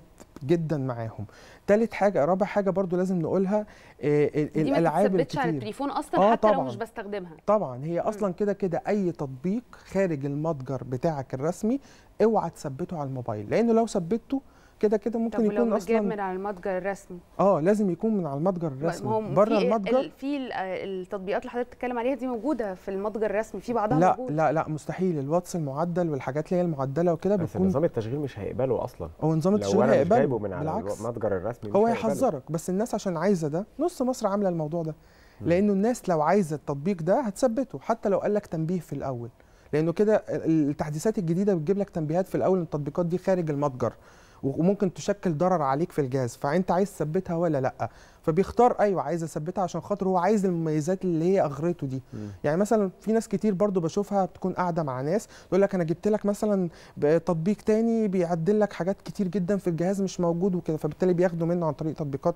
جدا معاهم. ثالث حاجه، رابع حاجه برضو لازم نقولها، الالعاب اللي بتتثبتش على التليفون اصلا حتى طبعًا. لو مش بستخدمها طبعا هي اصلا كده كده اي تطبيق خارج المتجر بتاعك الرسمي اوعى تثبته على الموبايل، لانه لو ثبته كده كده ممكن يكون اصلا من على المتجر الرسمي. لازم يكون من على المتجر الرسمي، بره المتجر في التطبيقات اللي حضرتك بتتكلم عليها دي موجوده في المتجر الرسمي، في بعضها لا موجود. لا لا مستحيل، الواتس المعدل والحاجات اللي هي المعدله وكده بيكون نظام التشغيل مش هيقبله اصلا، هو نظام التشغيل هيقبله من على المتجر الرسمي، هو هيحذرك بس. الناس عشان عايزه ده، نص مصر عامله الموضوع ده، لانه الناس لو عايزه التطبيق ده هتثبته حتى لو قال لك تنبيه في الاول، لانه كده التحديثات الجديده بتجيب لك تنبيهات في الاول ان التطبيقات دي خارج المتجر وممكن تشكل ضرر عليك في الجهاز، فانت عايز تثبتها ولا لا؟ فبيختار ايوه عايز اثبتها عشان خاطر هو عايز المميزات اللي هي اغرته دي. يعني مثلا في ناس كتير برضو بشوفها بتكون قاعده مع ناس تقول لك انا جبت لك مثلا تطبيق تاني بيعدل لك حاجات كتير جدا في الجهاز مش موجود وكده، فبالتالي بياخدوا منه عن طريق تطبيقات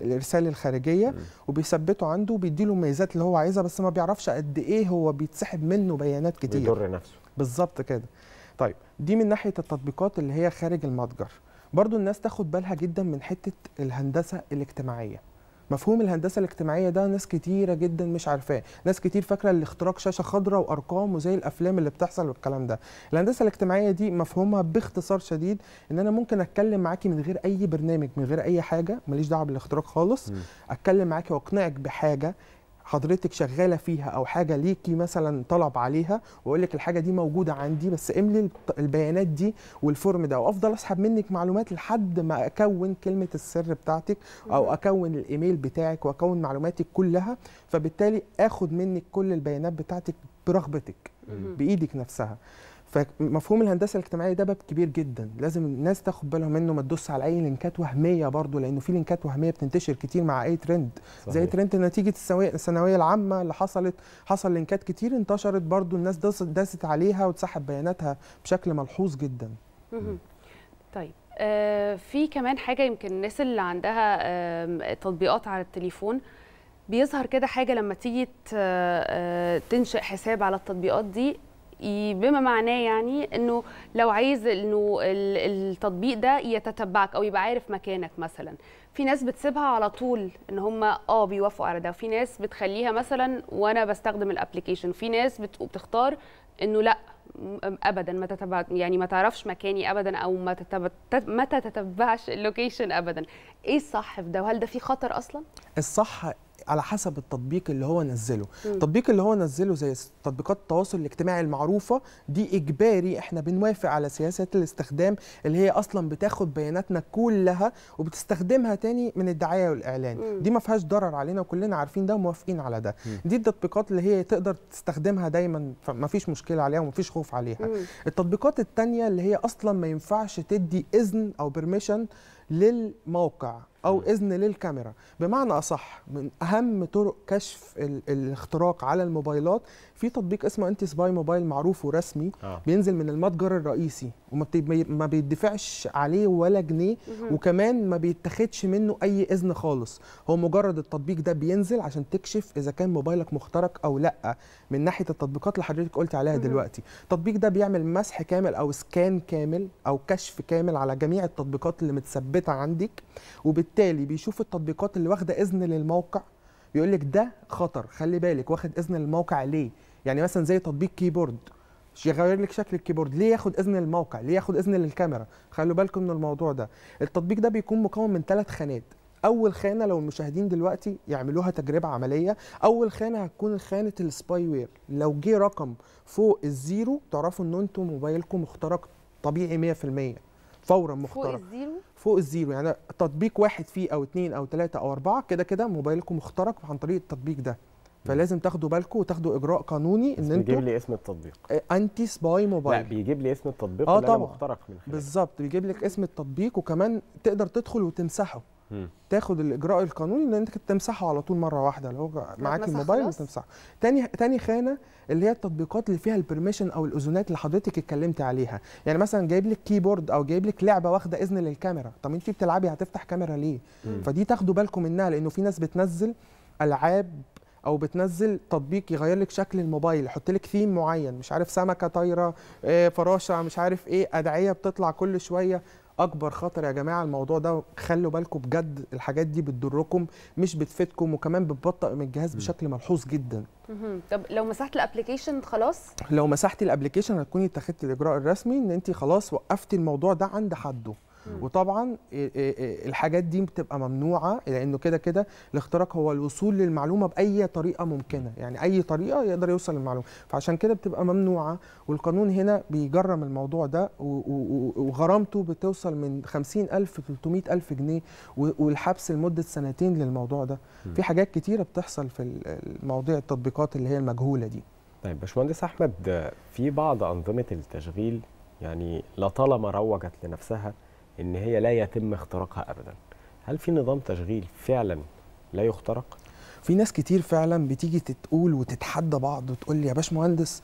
الارسال الخارجيه وبيثبتوا عنده وبيدي له المميزات اللي هو عايزها، بس ما بيعرفش قد ايه هو بيتسحب منه بيانات كتير بيضر نفسه بالظبط كده. طيب دي من ناحيه التطبيقات اللي هي خارج المتجر. برضو الناس تاخد بالها جدا من حته الهندسه الاجتماعيه. مفهوم الهندسه الاجتماعيه ده ناس كتيره جدا مش عارفاه، ناس كتير فاكره اللي اختراق شاشه خضراء وارقام وزي الافلام اللي بتحصل والكلام ده. الهندسه الاجتماعيه دي مفهومها باختصار شديد ان انا ممكن اتكلم معاكي من غير اي برنامج، من غير اي حاجه، ماليش دعوه بالاختراق خالص، اتكلم معاكي واقنعك بحاجه حضرتك شغاله فيها او حاجه ليكي مثلا طلب عليها، واقول لك الحاجه دي موجوده عندي بس املي البيانات دي والفورم ده، وافضل اسحب منك معلومات لحد ما اكون كلمه السر بتاعتك او اكون الايميل بتاعك واكون معلوماتك كلها، فبالتالي اخد منك كل البيانات بتاعتك برغبتك بايدك نفسها. فمفهوم الهندسه الاجتماعيه ده باب كبير جدا لازم الناس تاخد بالهم منه، ما تدوس على اي لينكات وهميه برضو، لانه في لينكات وهميه بتنتشر كتير مع اي ترند. صحيح. زي ترند نتيجه الثانويه العامه اللي حصل لينكات كتير انتشرت برضو، الناس داست عليها وتسحب بياناتها بشكل ملحوظ جدا. طيب في كمان حاجه، يمكن الناس اللي عندها تطبيقات على التليفون بيظهر كده حاجه لما تيجي تنشئ حساب على التطبيقات دي، بما معناه يعني انه لو عايز انه التطبيق ده يتتبعك او يبقى عارف مكانك مثلا، في ناس بتسيبها على طول ان هم بيوافقوا على ده، وفي ناس بتخليها مثلا وانا بستخدم الابلكيشن، في ناس بتختار انه لا ابدا ما تتبع، يعني ما تعرفش مكاني ابدا او ما تتبعش اللوكيشن ابدا. ايه الصح في ده، وهل ده في خطر اصلا؟ الصح على حسب التطبيق اللي هو نزله. التطبيق اللي هو نزله زي تطبيقات التواصل الاجتماعي المعروفة دي اجباري، احنا بنوافق على سياسات الاستخدام اللي هي اصلا بتاخد بياناتنا كلها وبتستخدمها تاني من الدعاية والاعلان. دي ما فيهاش ضرر علينا وكلنا عارفين ده وموافقين على ده. دي التطبيقات اللي هي تقدر تستخدمها دايما فما فيش مشكلة عليها وما فيش خوف عليها. التطبيقات التانية اللي هي اصلا ما ينفعش تدي اذن او بيرميشن للموقع أو إذن للكاميرا، بمعنى أصح من أهم طرق كشف الاختراق على الموبايلات في تطبيق اسمه أنتي سباي موبايل، معروف ورسمي، بينزل من المتجر الرئيسي وما بيدفعش عليه ولا جنيه، وكمان ما بيتاخدش منه أي إذن خالص، هو مجرد التطبيق ده بينزل عشان تكشف إذا كان موبايلك مخترق أو لأ. من ناحية التطبيقات اللي حضرتك قلت عليها دلوقتي، التطبيق ده بيعمل مسح كامل أو سكان كامل أو كشف كامل على جميع التطبيقات اللي متثبتة عندك، وبالتالي بيشوف التطبيقات اللي واخده اذن للموقع، بيقول لك ده خطر خلي بالك، واخد اذن للموقع ليه؟ يعني مثلا زي تطبيق كيبورد يغير لك شكل الكيبورد، ليه ياخد اذن للموقع؟ ليه ياخد اذن للكاميرا؟ خلوا بالكم من الموضوع ده. التطبيق ده بيكون مكون من 3 خانات، اول خانه لو المشاهدين دلوقتي يعملوها تجربه عمليه، اول خانه هتكون خانه السباي وير، لو جه رقم فوق الزيرو تعرفوا ان انتم موبايلكم مخترق طبيعي 100% فورا، مخترق فوق الزيرو، يعني تطبيق واحد فيه او 2 أو 3 أو 4 كده كده موبايلكم مخترق عن طريق التطبيق ده، فلازم تاخدوا بالكم وتاخدوا اجراء قانوني. ان انتوا بيجيب لي اسم التطبيق انتي سباي موبايل، لا بيجيب لي اسم التطبيق اللي انا مخترق من خلاله بالظبط، بيجيب لك اسم التطبيق وكمان تقدر تدخل وتمسحه، تاخد الاجراء القانوني ان انت تمسحه على طول مره واحده لو معاك الموبايل وتمسحه. تاني خانه اللي هي التطبيقات اللي فيها البرميشن او الاذونات اللي حضرتك اتكلمت عليها، يعني مثلا جايب لك كيبورد او جايب لك لعبه واخده اذن للكاميرا، طب انت بتلعبي هتفتح كاميرا ليه؟ فدي تاخدوا بالكم منها، لانه في ناس بتنزل العاب او بتنزل تطبيق يغير لك شكل الموبايل، يحط لك ثيم معين، مش عارف سمكه طايره، فراشه، مش عارف ايه، ادعيه بتطلع كل شويه. اكبر خطر يا جماعه الموضوع ده، خلوا بالكم بجد، الحاجات دي بتضركم مش بتفيدكم، وكمان بتبطئ من الجهاز بشكل ملحوظ جدا. طب لو مسحت الابلكيشن خلاص؟ لو مسحت الابلكيشن هتكوني اتخذت الاجراء الرسمي ان انت خلاص وقفتي الموضوع ده عند حده. وطبعا الحاجات دي بتبقى ممنوعه، لانه كده كده الاختراق هو الوصول للمعلومه باي طريقه ممكنه، يعني اي طريقه يقدر يوصل للمعلومه، فعشان كده بتبقى ممنوعه، والقانون هنا بيجرم الموضوع ده، وغرامته بتوصل من 50,000 ل 300,000 جنيه، والحبس لمده 2 سنين للموضوع ده. في حاجات كتيره بتحصل في مواضيع التطبيقات اللي هي المجهوله دي. طيب باشمهندس احمد، في بعض انظمه التشغيل يعني لطالما روجت لنفسها إن هي لا يتم اختراقها أبدا، هل في نظام تشغيل فعلا لا يخترق؟ في ناس كتير فعلا بتيجي تقول وتتحدى بعض وتقول لي يا باشمهندس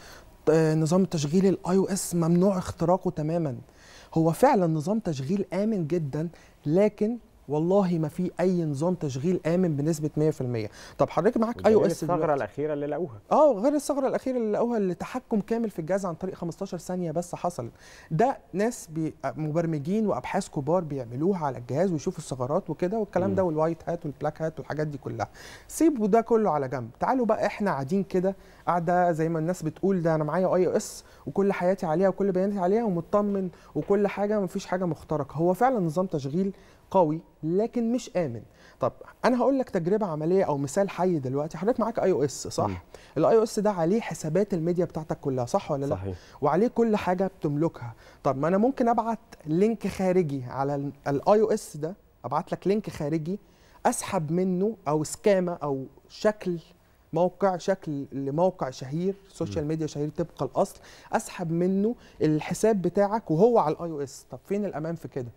نظام التشغيل iOS ممنوع اختراقه تماما. هو فعلا نظام تشغيل آمن جدا، لكن والله ما في اي نظام تشغيل امن بنسبه 100%. طب حضرتك معاك iOS، الثغره الاخيره اللي لقوها، غير الثغره الاخيره اللي لقوها اللي تحكم كامل في الجهاز عن طريق 15 ثانيه بس حصل. ده ناس مبرمجين وابحاث كبار بيعملوها على الجهاز ويشوفوا الثغرات وكده والكلام ده، والوايت هات والبلاك هات والحاجات دي كلها. سيبوا ده كله على جنب، تعالوا بقى احنا قاعدين كده قاعده زي ما الناس بتقول ده انا معايا iOS وكل حياتي عليها وكل بياناتي عليها ومطمن وكل حاجه، مفيش حاجه مخترقه. هو فعلا نظام تشغيل قوي لكن مش امن. طب انا هقول لك تجربه عمليه او مثال حي دلوقتي. حضرتك معاك iOS صح؟ iOS ده عليه حسابات الميديا بتاعتك كلها صح ولا لا؟ صحيح. وعليه كل حاجه بتملكها. طب ما انا ممكن ابعت لينك خارجي على iOS ده، ابعت لك لينك خارجي اسحب منه او سكامه او شكل موقع، شكل لموقع شهير سوشيال ميديا شهير طبق الاصل، اسحب منه الحساب بتاعك وهو على iOS. طب فين الامان في كده؟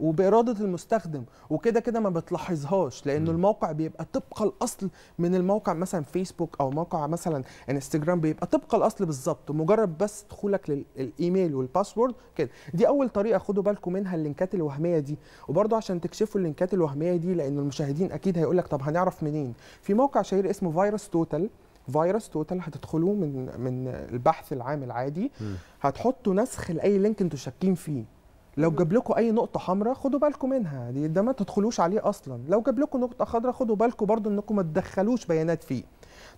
وباراده المستخدم وكده كده ما بتلاحظهاش، لانه الموقع بيبقى طبق الاصل من الموقع مثلا فيسبوك او موقع مثلا انستجرام، بيبقى طبق الاصل بالظبط، مجرد بس دخولك للايميل والباسورد كده. دي اول طريقه خدوا بالكم منها، اللينكات الوهميه دي. وبرضه عشان تكشفوا اللينكات الوهميه دي، لان المشاهدين اكيد هيقول لك طب هنعرف منين؟ في موقع شهير اسمه فيروس توتال، هتدخلوه من البحث العام العادي، هتحطوا نسخ لاي لينك انتوا شاكين فيه. لو جاب لكم اي نقطه حمراء خدوا بالكم منها، ده ما تدخلوش عليه اصلا. لو جاب لكم نقطه خضراء خدوا بالكم برضو انكم ما تدخلوش بيانات فيه.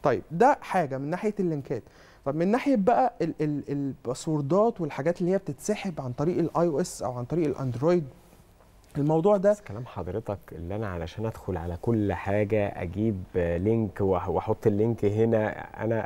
طيب ده حاجه من ناحيه اللينكات. طب من ناحيه بقى الباسوردات والحاجات اللي هي بتتسحب عن طريق iOS او عن طريق الاندرويد، الموضوع ده بس كلام حضرتك اللي انا علشان ادخل على كل حاجه اجيب لينك واحط اللينك هنا.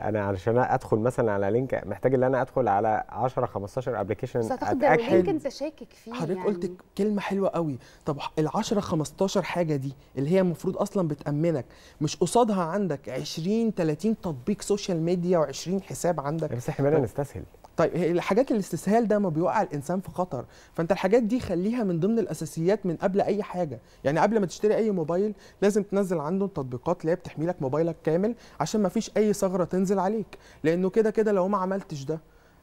انا علشان ادخل مثلا على لينك محتاج ان انا ادخل على 10 15 ابلكيشن، هتاخد لينك انت شاكك فيه. حضرتك يعني قلت كلمه حلوه قوي. طب ال 10 15 حاجه دي اللي هي المفروض اصلا بتامنك، مش قصادها عندك 20 30 تطبيق سوشيال ميديا و20 حساب عندك؟ بس احنا بدنا نستسهل. طيب الحاجات الاستسهال ده ما بيوقع الانسان في خطر، فانت الحاجات دي خليها من ضمن الاساسيات من قبل اي حاجه. يعني قبل ما تشتري اي موبايل لازم تنزل عنده التطبيقات اللي هي بتحمي لك موبايلك كامل عشان ما فيش اي ثغره تنزل عليك، لانه كده كده لو ما عملتش ده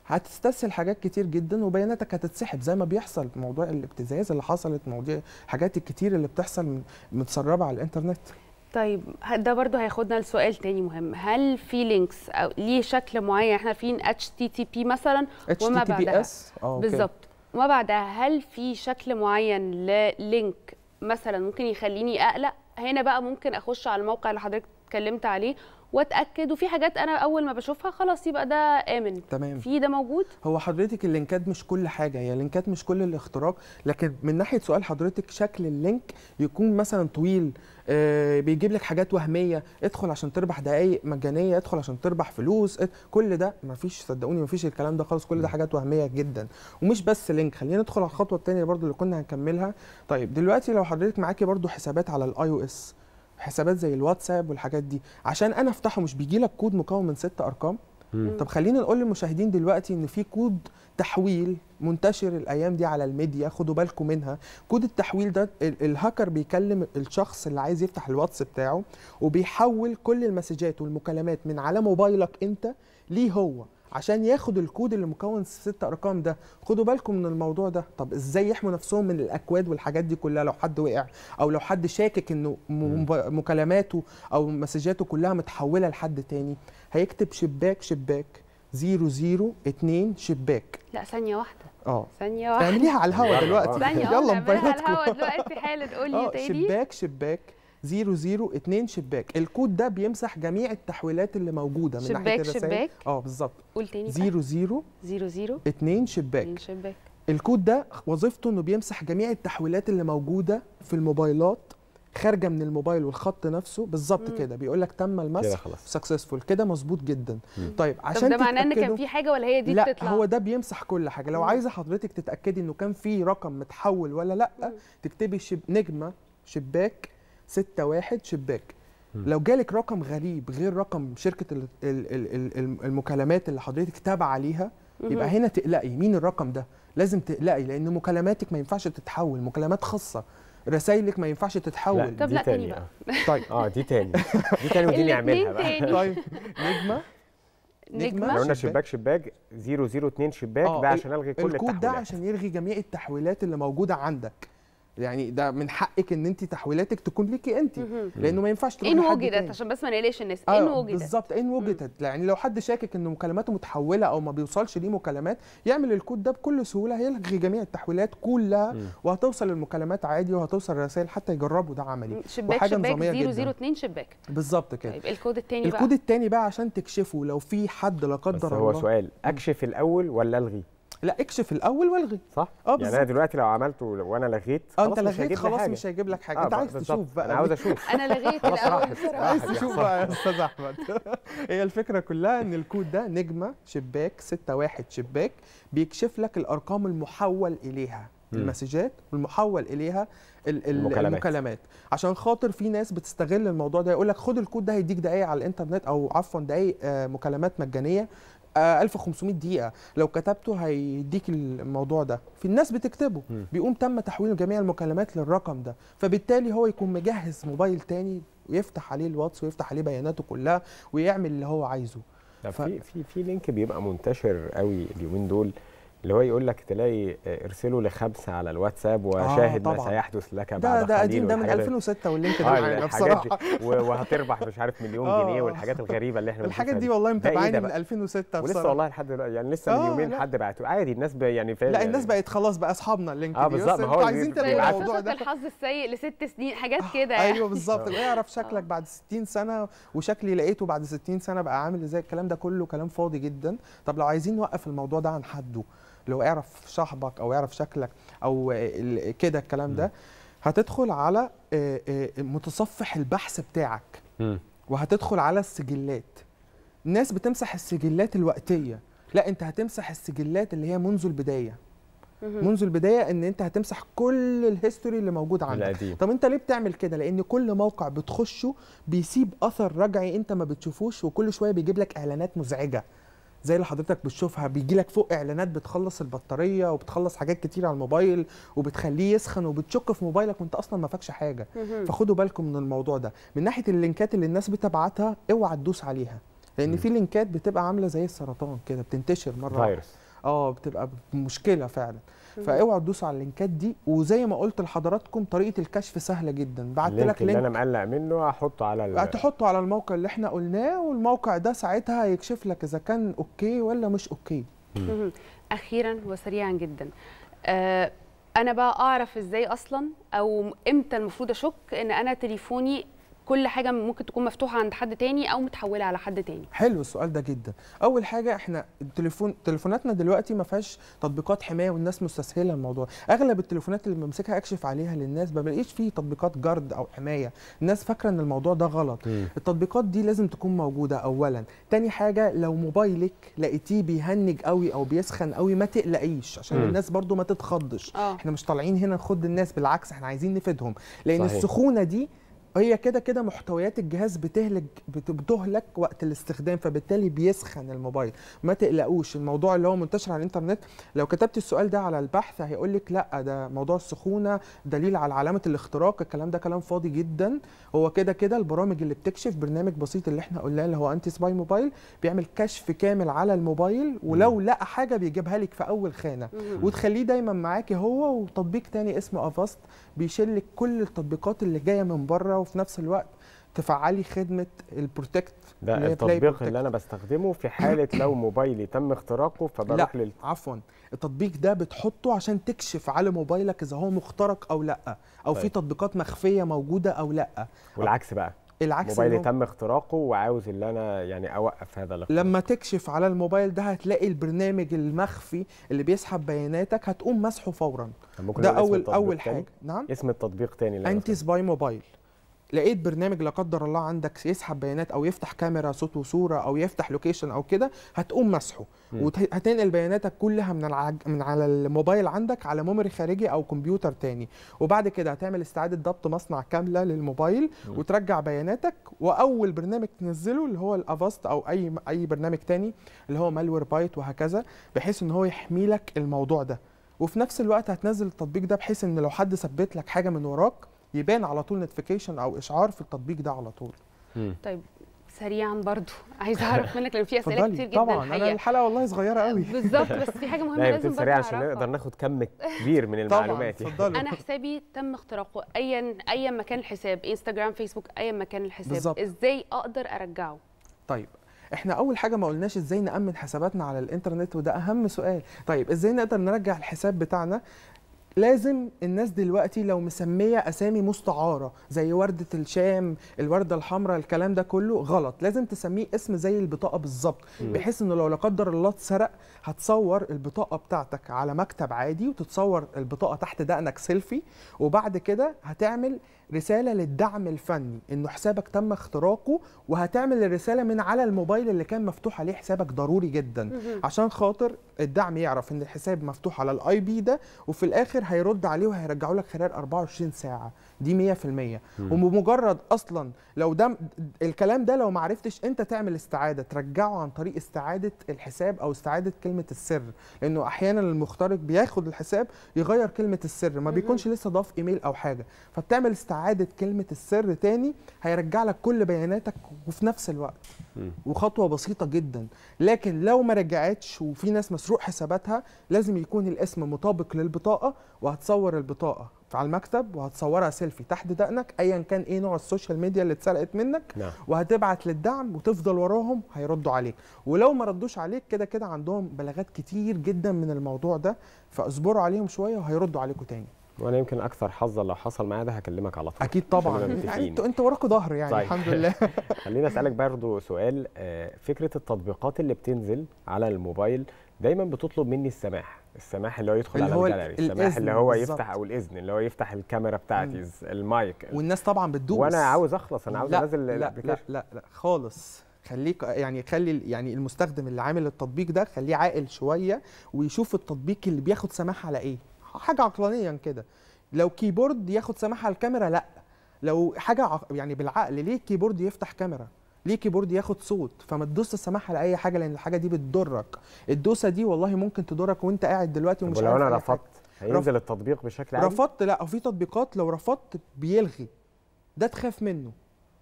هتستسهل حاجات كتير جدا وبياناتك هتتسحب زي ما بيحصل. موضوع الابتزاز اللي حصلت، موضوع الحاجات الكتير اللي بتحصل متسربه على الانترنت. طيب ده برضو هياخدنا لسؤال تاني مهم، هل في لينكس او ليه شكل معين؟ احنا عارفين HTTP مثلا وما بعدها بالظبط، وما بعدها هل في شكل معين للينك مثلا ممكن يخليني اقلق؟ هنا بقى ممكن اخش على الموقع اللي حضرتك اتكلمت عليه واتاكد، وفي حاجات انا اول ما بشوفها خلاص يبقى ده امن. تمام. في ده موجود. هو حضرتك اللينكات مش كل حاجه، هي اللينكات مش كل الاختراق، لكن من ناحيه سؤال حضرتك شكل اللينك يكون مثلا طويل، بيجيب لك حاجات وهميه، ادخل عشان تربح دقائق مجانيه، ادخل عشان تربح فلوس، كل ده مفيش، صدقوني مفيش الكلام ده خالص، كل ده حاجات وهميه جدا. ومش بس لينك، خلينا ندخل على الخطوه الثانيه برضو اللي كنا هنكملها. طيب دلوقتي لو حضرتك معاكي برضو حسابات على iOS، حسابات زي الواتساب والحاجات دي، عشان انا افتحه مش بيجي لك كود مكون من 6 ارقام؟ طب خلينا نقول للمشاهدين دلوقتي ان في كود تحويل منتشر الايام دي على الميديا، خدوا بالكم منها. كود التحويل ده الهاكر بيكلم الشخص اللي عايز يفتح الواتس بتاعه وبيحول كل المسجات والمكالمات من على موبايلك انت ليه هو، عشان ياخد الكود اللي مكون 6 ارقام ده. خدوا بالكم من الموضوع ده. طب ازاي يحموا نفسهم من الاكواد والحاجات دي كلها لو حد وقع، او لو حد شاكك انه مكالماته او مسجاته كلها متحوله لحد تاني؟ هيكتب شباك شباك 002 شباك. لا ثانيه واحده، ثانيه واحده اعمليها على الهوا دلوقتي، يلا موبايلاتكم على الهوا دلوقتي حالا، قول لي تاني. شباك شباك 002 شباك. الكود ده بيمسح جميع التحويلات اللي موجوده من ناحيه الرسائل. شباك بالظبط. قول تاني. 002 شباك. الكود ده وظيفته انه بيمسح جميع التحويلات اللي موجوده في الموبايلات خارجه من الموبايل والخط نفسه بالظبط كده، بيقول لك تم المسح سكسسفول كده، مظبوط جدا. طيب عشان ده معناه ان كان في حاجه ولا هي دي بتطلع؟ لا، هو ده بيمسح كل حاجه. لو عايزه حضرتك تتاكدي انه كان في رقم متحول ولا لا، تكتبي نجمه شباك 61 شباك. لو جالك رقم غريب غير رقم شركة المكالمات اللي حضرتك تابعة عليها، يبقى هنا تقلقي مين الرقم ده. لازم تقلقي لأن مكالماتك ما ينفعش تتحول، مكالمات خاصة، رسايلك ما ينفعش تتحول. طب لا تاني بقى. طيب دي تاني ودي نعملها بقى. طيب نجمة لو قلنا شباك شباك 002 شباك ده عشان ألغي كل التحويلات. الكود ده عشان يلغي جميع التحويلات اللي موجودة عندك. يعني ده من حقك ان انت تحويلاتك تكون ليكي انت، لانه ما ينفعش تكون ان وجدت، عشان بس ما نقلقش الناس. ان وجدت بالظبط، ان وجدت. يعني لو حد شاكك ان مكالماته متحوله او ما بيوصلش ليه مكالمات، يعمل الكود ده بكل سهوله، هيلغي جميع التحويلات كلها وهتوصل المكالمات عادي وهتوصل الرسائل. حتى يجربوا ده عملي، وحاجه نظاميه جدا. 002 شباك بالظبط كده. طيب الكود الثاني بقى، عشان تكشفه لو في حد لا قدر الله. هو سؤال، اكشف الاول ولا الغي؟ لا، اكشف الاول والغي. صح. يعني انا دلوقتي لو عملته وانا لغيت، انت لغيت خلاص مش هيجيب لك حاجه. انت عايز تشوف بقى. انا عاوز اشوف. انا لغيت الاول، عايز تشوف بقى يا استاذ احمد. هي الفكره كلها ان الكود ده نجمه شباك 61 شباك بيكشف لك الارقام المحول اليها المسجات والمحول اليها المكالمات، عشان خاطر في ناس بتستغل الموضوع ده. يقول لك خد الكود ده هيديك دقائق على الانترنت، او عفوا دقائق مكالمات مجانيه 1500 دقيقة، لو كتبته هيديك الموضوع ده. في الناس بتكتبه، بيقوم تم تحويل جميع المكالمات للرقم ده، فبالتالي هو يكون مجهز موبايل تاني ويفتح عليه الواتس ويفتح عليه بياناته كلها ويعمل اللي هو عايزه. في لينك بيبقى منتشر قوي اليومين دول، اللي هو يقول لك تلاقي ارسله ل5 على الواتساب وشاهد ما سيحدث لك بعد قليل. ده قديم، ده من 2006 واللينك ده معانا بصراحه. وهتربح مش عارف مليون جنيه والحاجات الغريبه اللي احنا الحاجات دي والله متابعيني من 2006 بصراحه، ولسه والله لحد دلوقتي. يعني لسه من يومين حد بعته عادي. الناس يعني فاهم، لا الناس بقت خلاص بقى اصحابنا اللينك دي، بس انتوا عايزين تلاقوا الموضوع ده. الحظ السيء ل6 سنين حاجات كده. ايوه بالظبط. اعرف شكلك بعد 60 سنه وشكلي لقيته بعد 60 سنه بقى عامل ازاي. الكلام ده كله كلام فاضي جدا. طب لو عايزين نوقف الموضوع ده عن حده، لو اعرف صاحبك او اعرف شكلك او كده الكلام ده، هتدخل على متصفح البحث بتاعك وهتدخل على السجلات. الناس بتمسح السجلات الوقتيه، لا انت هتمسح السجلات اللي هي منذ البدايه. منذ البدايه ان انت هتمسح كل الهيستوري اللي موجود عندك. طب انت ليه بتعمل كده؟ لان كل موقع بتخشه بيسيب اثر رجعي انت ما بتشوفوش، وكل شويه بيجيب لك اعلانات مزعجه زي اللي حضرتك بتشوفها. بيجي لك فوق اعلانات بتخلص البطاريه وبتخلص حاجات كتير على الموبايل وبتخليه يسخن، وبتشك في موبايلك وانت اصلا ما فاكش حاجه. فخدوا بالكم من الموضوع ده. من ناحيه اللينكات اللي الناس بتبعتها، اوعى تدوس عليها، لان في لينكات بتبقى عامله زي السرطان كده، بتنتشر مره واحده. بتبقى مشكله فعلا. فاوعى تدوسوا على اللينكات دي. وزي ما قلت لحضراتكم طريقه الكشف سهله جدا. بعت لك لينك اللي انا مقلق منه احطه على هتحطه على الموقع اللي احنا قلناه، والموقع ده ساعتها هيكشف لك اذا كان اوكي ولا مش اوكي. اخيرا وسريعا جدا، انا بقى اعرف ازاي اصلا او امتى المفروض اشك ان انا تليفوني كل حاجه ممكن تكون مفتوحه عند حد تاني او متحوله على حد تاني؟ حلو السؤال ده جدا. اول حاجه، احنا تليفوناتنا دلوقتي ما فيهاش تطبيقات حمايه والناس مستسهله الموضوع. اغلب التليفونات اللي بمسكها اكشف عليها للناس، ما بلاقيش فيه تطبيقات جارد او حمايه. الناس فاكره ان الموضوع ده غلط. التطبيقات دي لازم تكون موجوده اولا. تاني حاجه، لو موبايلك لقيتيه بيهنج قوي او بيسخن قوي، ما تقلقيش عشان الناس برضو ما تتخضش. احنا مش طالعين هنا نخض الناس، بالعكس احنا عايزين نفيدهم، لان السخونه دي هي كده كده محتويات الجهاز بتهلك وقت الاستخدام، فبالتالي بيسخن الموبايل. ما تقلقوش، الموضوع اللي هو منتشر على الانترنت لو كتبت السؤال ده على البحث هيقول لك لا ده موضوع السخونه دليل على علامه الاختراق، الكلام ده كلام فاضي جدا. هو كده كده البرامج اللي بتكشف، برنامج بسيط اللي احنا قلناه اللي هو أنتي سباي موبايل بيعمل كشف كامل على الموبايل، ولو لقى حاجه بيجيبها لك في اول خانه وتخليه دايما معاكي هو. وتطبيق تاني اسمه افاست بيشيل لك كل التطبيقات اللي جايه من بره، وفي نفس الوقت تفعلي خدمه البروتكت. ده التطبيق اللي انا بستخدمه في حاله لو موبايلي تم اختراقه فبروح عفوا التطبيق ده بتحطه عشان تكشف على موبايلك اذا هو مخترق او لا، او في تطبيقات مخفيه موجوده او لا. والعكس بقى، موبايلي تم اختراقه وعاوز اللي انا يعني اوقف هذا الاختراق، لما تكشف على الموبايل ده هتلاقي البرنامج المخفي اللي بيسحب بياناتك هتقوم مسحه فورا. ده اول حاجه. نعم، اسم التطبيق تاني أنتي سباي موبايل. لقيت برنامج لا قدر الله عندك يسحب بيانات او يفتح كاميرا صوت وصوره او يفتح لوكيشن او كده، هتقوم مسحه وهتنقل بياناتك كلها من على الموبايل عندك على ميموري خارجي او كمبيوتر تاني، وبعد كده هتعمل استعاده ضبط مصنع كامله للموبايل وترجع بياناتك. واول برنامج تنزله اللي هو الافاست او اي برنامج تاني اللي هو مالوير بايت وهكذا، بحيث ان هو يحمي لك الموضوع ده. وفي نفس الوقت هتنزل التطبيق ده بحيث ان لو حد ثبت لك حاجه من وراك يبان على طول نوتيفيكيشن او اشعار في التطبيق ده على طول. طيب سريعا برضو عايز اعرف منك لان في اسئله كتير جدا طبعا الحقيقة. انا الحلقه والله صغيره قوي بالظبط، بس في حاجه مهمه لازم سريعا عشان نقدر ناخد كم كبير من المعلومات. طبعا انا حسابي تم اختراقه ايا ما كان الحساب، انستجرام فيسبوك ايا ما كان الحساب بالزبط. ازاي اقدر ارجعه؟ طيب احنا اول حاجه ما قلناش ازاي نامن حساباتنا على الانترنت، وده اهم سؤال. طيب ازاي نقدر نرجع الحساب بتاعنا؟ لازم الناس دلوقتي لو مسميه اسامي مستعاره زي ورده الشام، الورده الحمراء، الكلام ده كله غلط، لازم تسميه اسم زي البطاقه بالظبط، بحيث انه لو لا قدر الله اتسرق هتصور البطاقه بتاعتك على مكتب عادي وتتصور البطاقه تحت دقنك سيلفي، وبعد كده هتعمل رساله للدعم الفني انه حسابك تم اختراقه، وهتعمل الرساله من على الموبايل اللي كان مفتوح عليه حسابك. ضروري جدا عشان خاطر الدعم يعرف ان الحساب مفتوح على الاي بي ده، وفي الاخر هيرد عليه وهيرجعوا لك خلال 24 ساعه دي 100%. وبمجرد اصلا لو ده الكلام ده لو ما عرفتش انت تعمل استعاده ترجعه عن طريق استعاده الحساب او استعاده كلمه السر، لانه احيانا المخترق بياخد الحساب يغير كلمه السر، ما بيكونش لسه ضاف ايميل او حاجه، فبتعمل استعاده كلمه السر تاني هيرجع لك كل بياناتك وفي نفس الوقت. وخطوه بسيطه جدا. لكن لو ما رجعتش وفي ناس مسروق حساباتها لازم يكون الاسم مطابق للبطاقه، وهتصور البطاقه على المكتب وهتصورها سيلفي تحت دقنك ايا كان ايه نوع السوشيال ميديا اللي اتسرقت منك، وهتبعت للدعم وتفضل وراهم هيردوا عليك. ولو ما ردوش عليك كده كده عندهم بلاغات كتير جدا من الموضوع ده، فاصبروا عليهم شويه وهيردوا عليكم تاني. وانا يمكن اكثر حظا لو حصل معايا ده هكلمك على طول اكيد طبعا. يعني انتوا وراكوا ظهر يعني صحيح. الحمد لله. خليني اسالك برضو سؤال، فكره التطبيقات اللي بتنزل على الموبايل دايما بتطلب مني السماح اللي هو يدخل على الجاليري، السماح اللي هو يفتح او الاذن اللي هو يفتح الكاميرا بتاعتي المايك، والناس طبعا بتدوس وانا عاوز اخلص، انا عاوز انزل الابلكيشن. لا لا لا خالص، خليك يعني خلي المستخدم اللي عامل التطبيق ده خليه عاقل شويه ويشوف التطبيق اللي بياخد سماح على ايه، حاجه عقلانيا كده. لو كيبورد ياخد سماح على الكاميرا لا، لو حاجه يعني بالعقل، ليه كيبورد يفتح كاميرا؟ ليه كيبورد ياخد صوت؟ فما تدوس السماح على اي حاجه لان الحاجه دي بتضرك. الدوسه دي والله ممكن تضرك وانت قاعد دلوقتي ومش عارف. ولو انا رفضت هينزل التطبيق بشكل عام؟ رفضت لا، وفي تطبيقات لو رفضت بيلغي، ده تخاف منه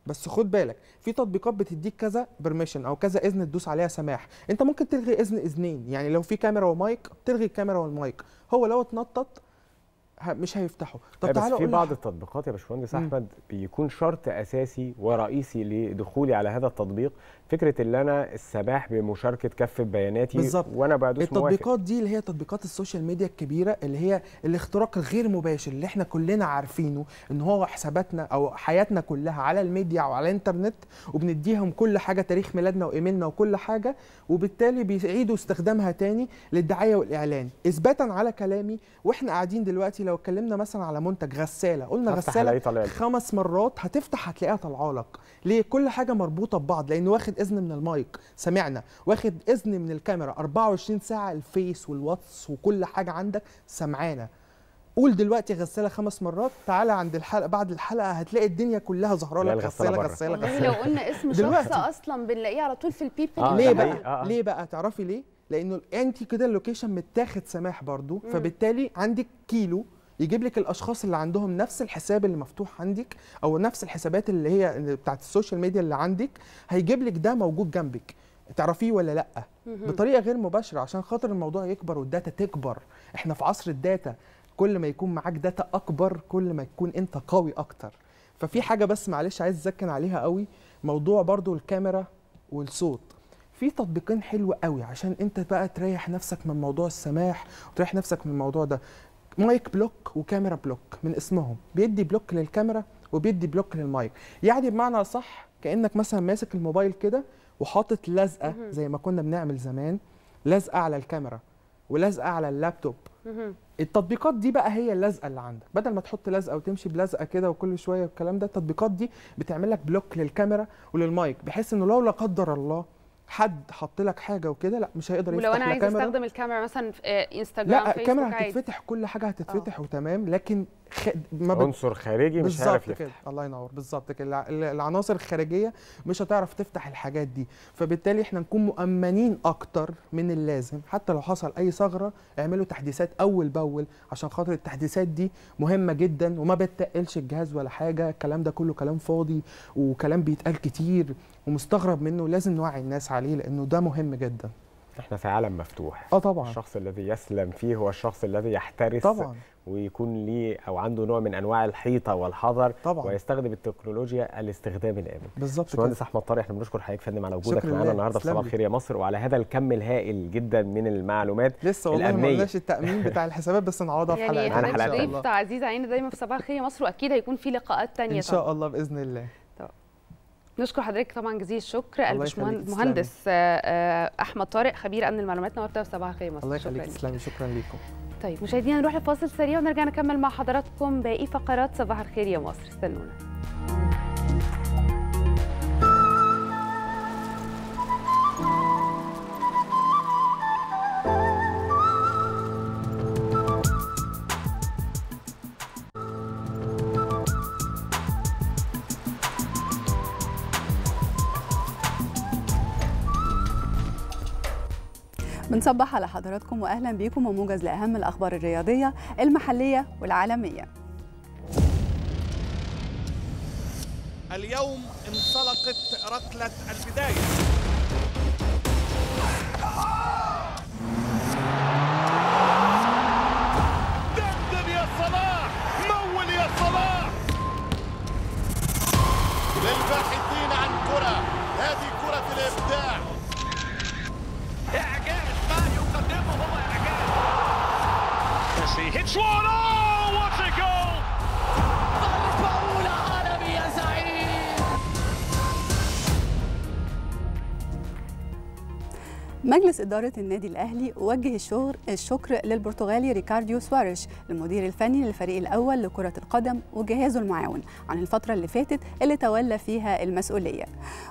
بس خد بالك. في تطبيقات بتديك كذا برميشن او كذا اذن تدوس عليها سماح، انت ممكن تلغي اذن اذنين، يعني لو في كاميرا ومايك تلغي الكاميرا والمايك، هو لو اتنطط مش هيفتحه. طب تعالوا في بعض التطبيقات يا باشمهندس احمد بيكون شرط اساسي ورئيسي لدخولي على هذا التطبيق فكره اللي انا السماح بمشاركه كف بياناتي بالزبط. وانا بدوس موافق. التطبيقات دي اللي هي تطبيقات السوشيال ميديا الكبيره اللي هي الاختراق الغير مباشر اللي احنا كلنا عارفينه ان هو حساباتنا او حياتنا كلها على الميديا او على الانترنت، وبنديهم كل حاجه، تاريخ ميلادنا وايميلنا وكل حاجه، وبالتالي بيعيدوا استخدامها تاني للدعايه والاعلان. اثباتا على كلامي واحنا قاعدين دلوقتي لو اتكلمنا مثلا على منتج غساله، قلنا غساله 5 مرات هتفتح هتلاقيها طالعه لك، ليه؟ كل حاجه مربوطه ببعض، لان واخد اذن من المايك سمعنا، واخد اذن من الكاميرا 24 ساعه، الفيس والواتس وكل حاجه عندك سمعانا. قول دلوقتي غساله 5 مرات، تعالى عند الحلقه بعد الحلقه هتلاقي الدنيا كلها ظاهره لك غساله غساله غساله. لو قلنا اسم شخص اصلا بنلاقيه على طول في البيبل. ليه بقى؟ ليه بقى؟ تعرفي ليه؟ لانه انت كده اللوكيشن متاخد سماح برضو، فبالتالي عندك كيلو يجيب لك الاشخاص اللي عندهم نفس الحساب اللي مفتوح عندك، او نفس الحسابات اللي هي بتاعت السوشيال ميديا اللي عندك، هيجيب لك ده موجود جنبك، تعرفيه ولا لا؟ بطريقه غير مباشره، عشان خاطر الموضوع يكبر والداتا تكبر. احنا في عصر الداتا، كل ما يكون معاك داتا اكبر كل ما تكون انت قوي اكتر. ففي حاجه بس معلش عايز ازكن عليها قوي، موضوع برضو الكاميرا والصوت. في تطبيقين حلو قوي عشان انت بقى تريح نفسك من موضوع السماح وتريح نفسك من الموضوع ده، مايك بلوك وكاميرا بلوك، من اسمهم بيدي بلوك للكاميرا وبيدي بلوك للمايك. يعني بمعنى صح كانك مثلا ماسك الموبايل كده وحاطط لزقه زي ما كنا بنعمل زمان، لزقه على الكاميرا ولزقه على اللابتوب. التطبيقات دي بقى هي اللزقه اللي عندك، بدل ما تحط لزقه وتمشي بلزقه كده وكل شويه والكلام ده، التطبيقات دي بتعمل لك بلوك للكاميرا وللمايك، بحيث انه لو لا قدر الله حد حط لك حاجه وكده، لا مش هيقدر يفتح. ولو انا عايز استخدم الكاميرا مثلا في انستجرام، لا الكاميرا هتتفتح، كل حاجه هتتفتح وتمام، لكن عنصر خارجي مش هيعرف يفتح. الله ينور، بالظبط كده، العناصر الخارجيه مش هتعرف تفتح الحاجات دي. فبالتالي احنا نكون مؤمنين اكتر من اللازم، حتى لو حصل اي ثغره اعملوا تحديثات اول باول، عشان خاطر التحديثات دي مهمه جدا وما بتتقلش الجهاز ولا حاجه. الكلام ده كله كلام فاضي وكلام بيتقال كتير ومستغرب منه، لازم نوعي الناس عليه لانه ده مهم جدا. احنا في عالم مفتوح. طبعا الشخص الذي يسلم فيه هو الشخص الذي يحترس طبعا، ويكون ليه او عنده نوع من انواع الحيطه والحذر، ويستخدم التكنولوجيا الاستخدام الامن. بالظبط كده. باشمهندس احمد طارق، احنا بنشكر حضرتك يا فندم على وجودك معانا النهارده في صباح الخير يا مصر، وعلى هذا الكم الهائل جدا من المعلومات. لسه والله ما قلناش التامين بتاع الحسابات، بس نعوضها في حلقه. يعني انا ضيف عزيز علينا دايما في صباح الخير يا مصر، واكيد هيكون في لقاءات ثانيه ان شاء الله باذن الله. نشكر حضرتك طبعا جزيل الشكر، المهندس احمد طارق خبير امن المعلومات، نورتنا في صباح الخير مصر. الله يخليك، تسلمي، شكرا ليكم. طيب مشاهدينا نروح لفاصل سريع ونرجع نكمل مع حضراتكم باقي فقرات صباح الخير يا مصر، استنونا. بنصبح على حضراتكم واهلا بيكم وموجز لاهم الاخبار الرياضيه المحليه والعالميه. اليوم انطلقت ركله البدايه. دندن يا صلاح، مول يا صلاح. للباحثين عن كره، هذه كره الابداع. اعجاز ما يقدمه، هو اعجاز. ميسي هيتس وان، اوه واتس ا جول. ضربة أولى عالمي يا زعيم. مجلس إدارة النادي الأهلي وجه الشكر للبرتغالي ريكاردو سواريش المدير الفني للفريق الأول لكرة القدم وجهازه المعاون عن الفترة اللي فاتت اللي تولى فيها المسؤولية.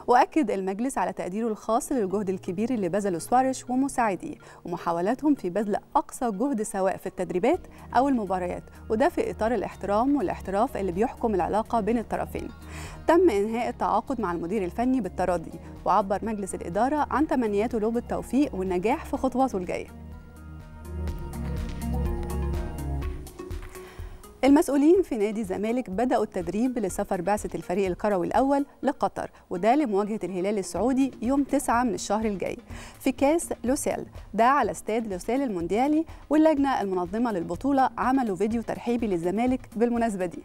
وأكد المجلس على تقديره الخاص للجهد الكبير اللي بذله سواريش ومساعديه ومحاولاتهم في بذل أقصى جهد سواء في التدريبات أو المباريات، وده في إطار الاحترام والاحتراف اللي بيحكم العلاقة بين الطرفين. تم إنهاء التعاقد مع المدير الفني بالتراضي، وعبر مجلس الإدارة عن تمنياته له بالتوفيق والنجاح في خطواته الجاية. المسؤولين في نادي الزمالك بدأوا التدريب لسفر بعثة الفريق الكروي الأول لقطر، وده لمواجهة الهلال السعودي يوم 9 من الشهر الجاي في كاس لوسيل، ده على استاد لوسيل المونديالي. واللجنة المنظمة للبطولة عملوا فيديو ترحيبي للزمالك بالمناسبة دي.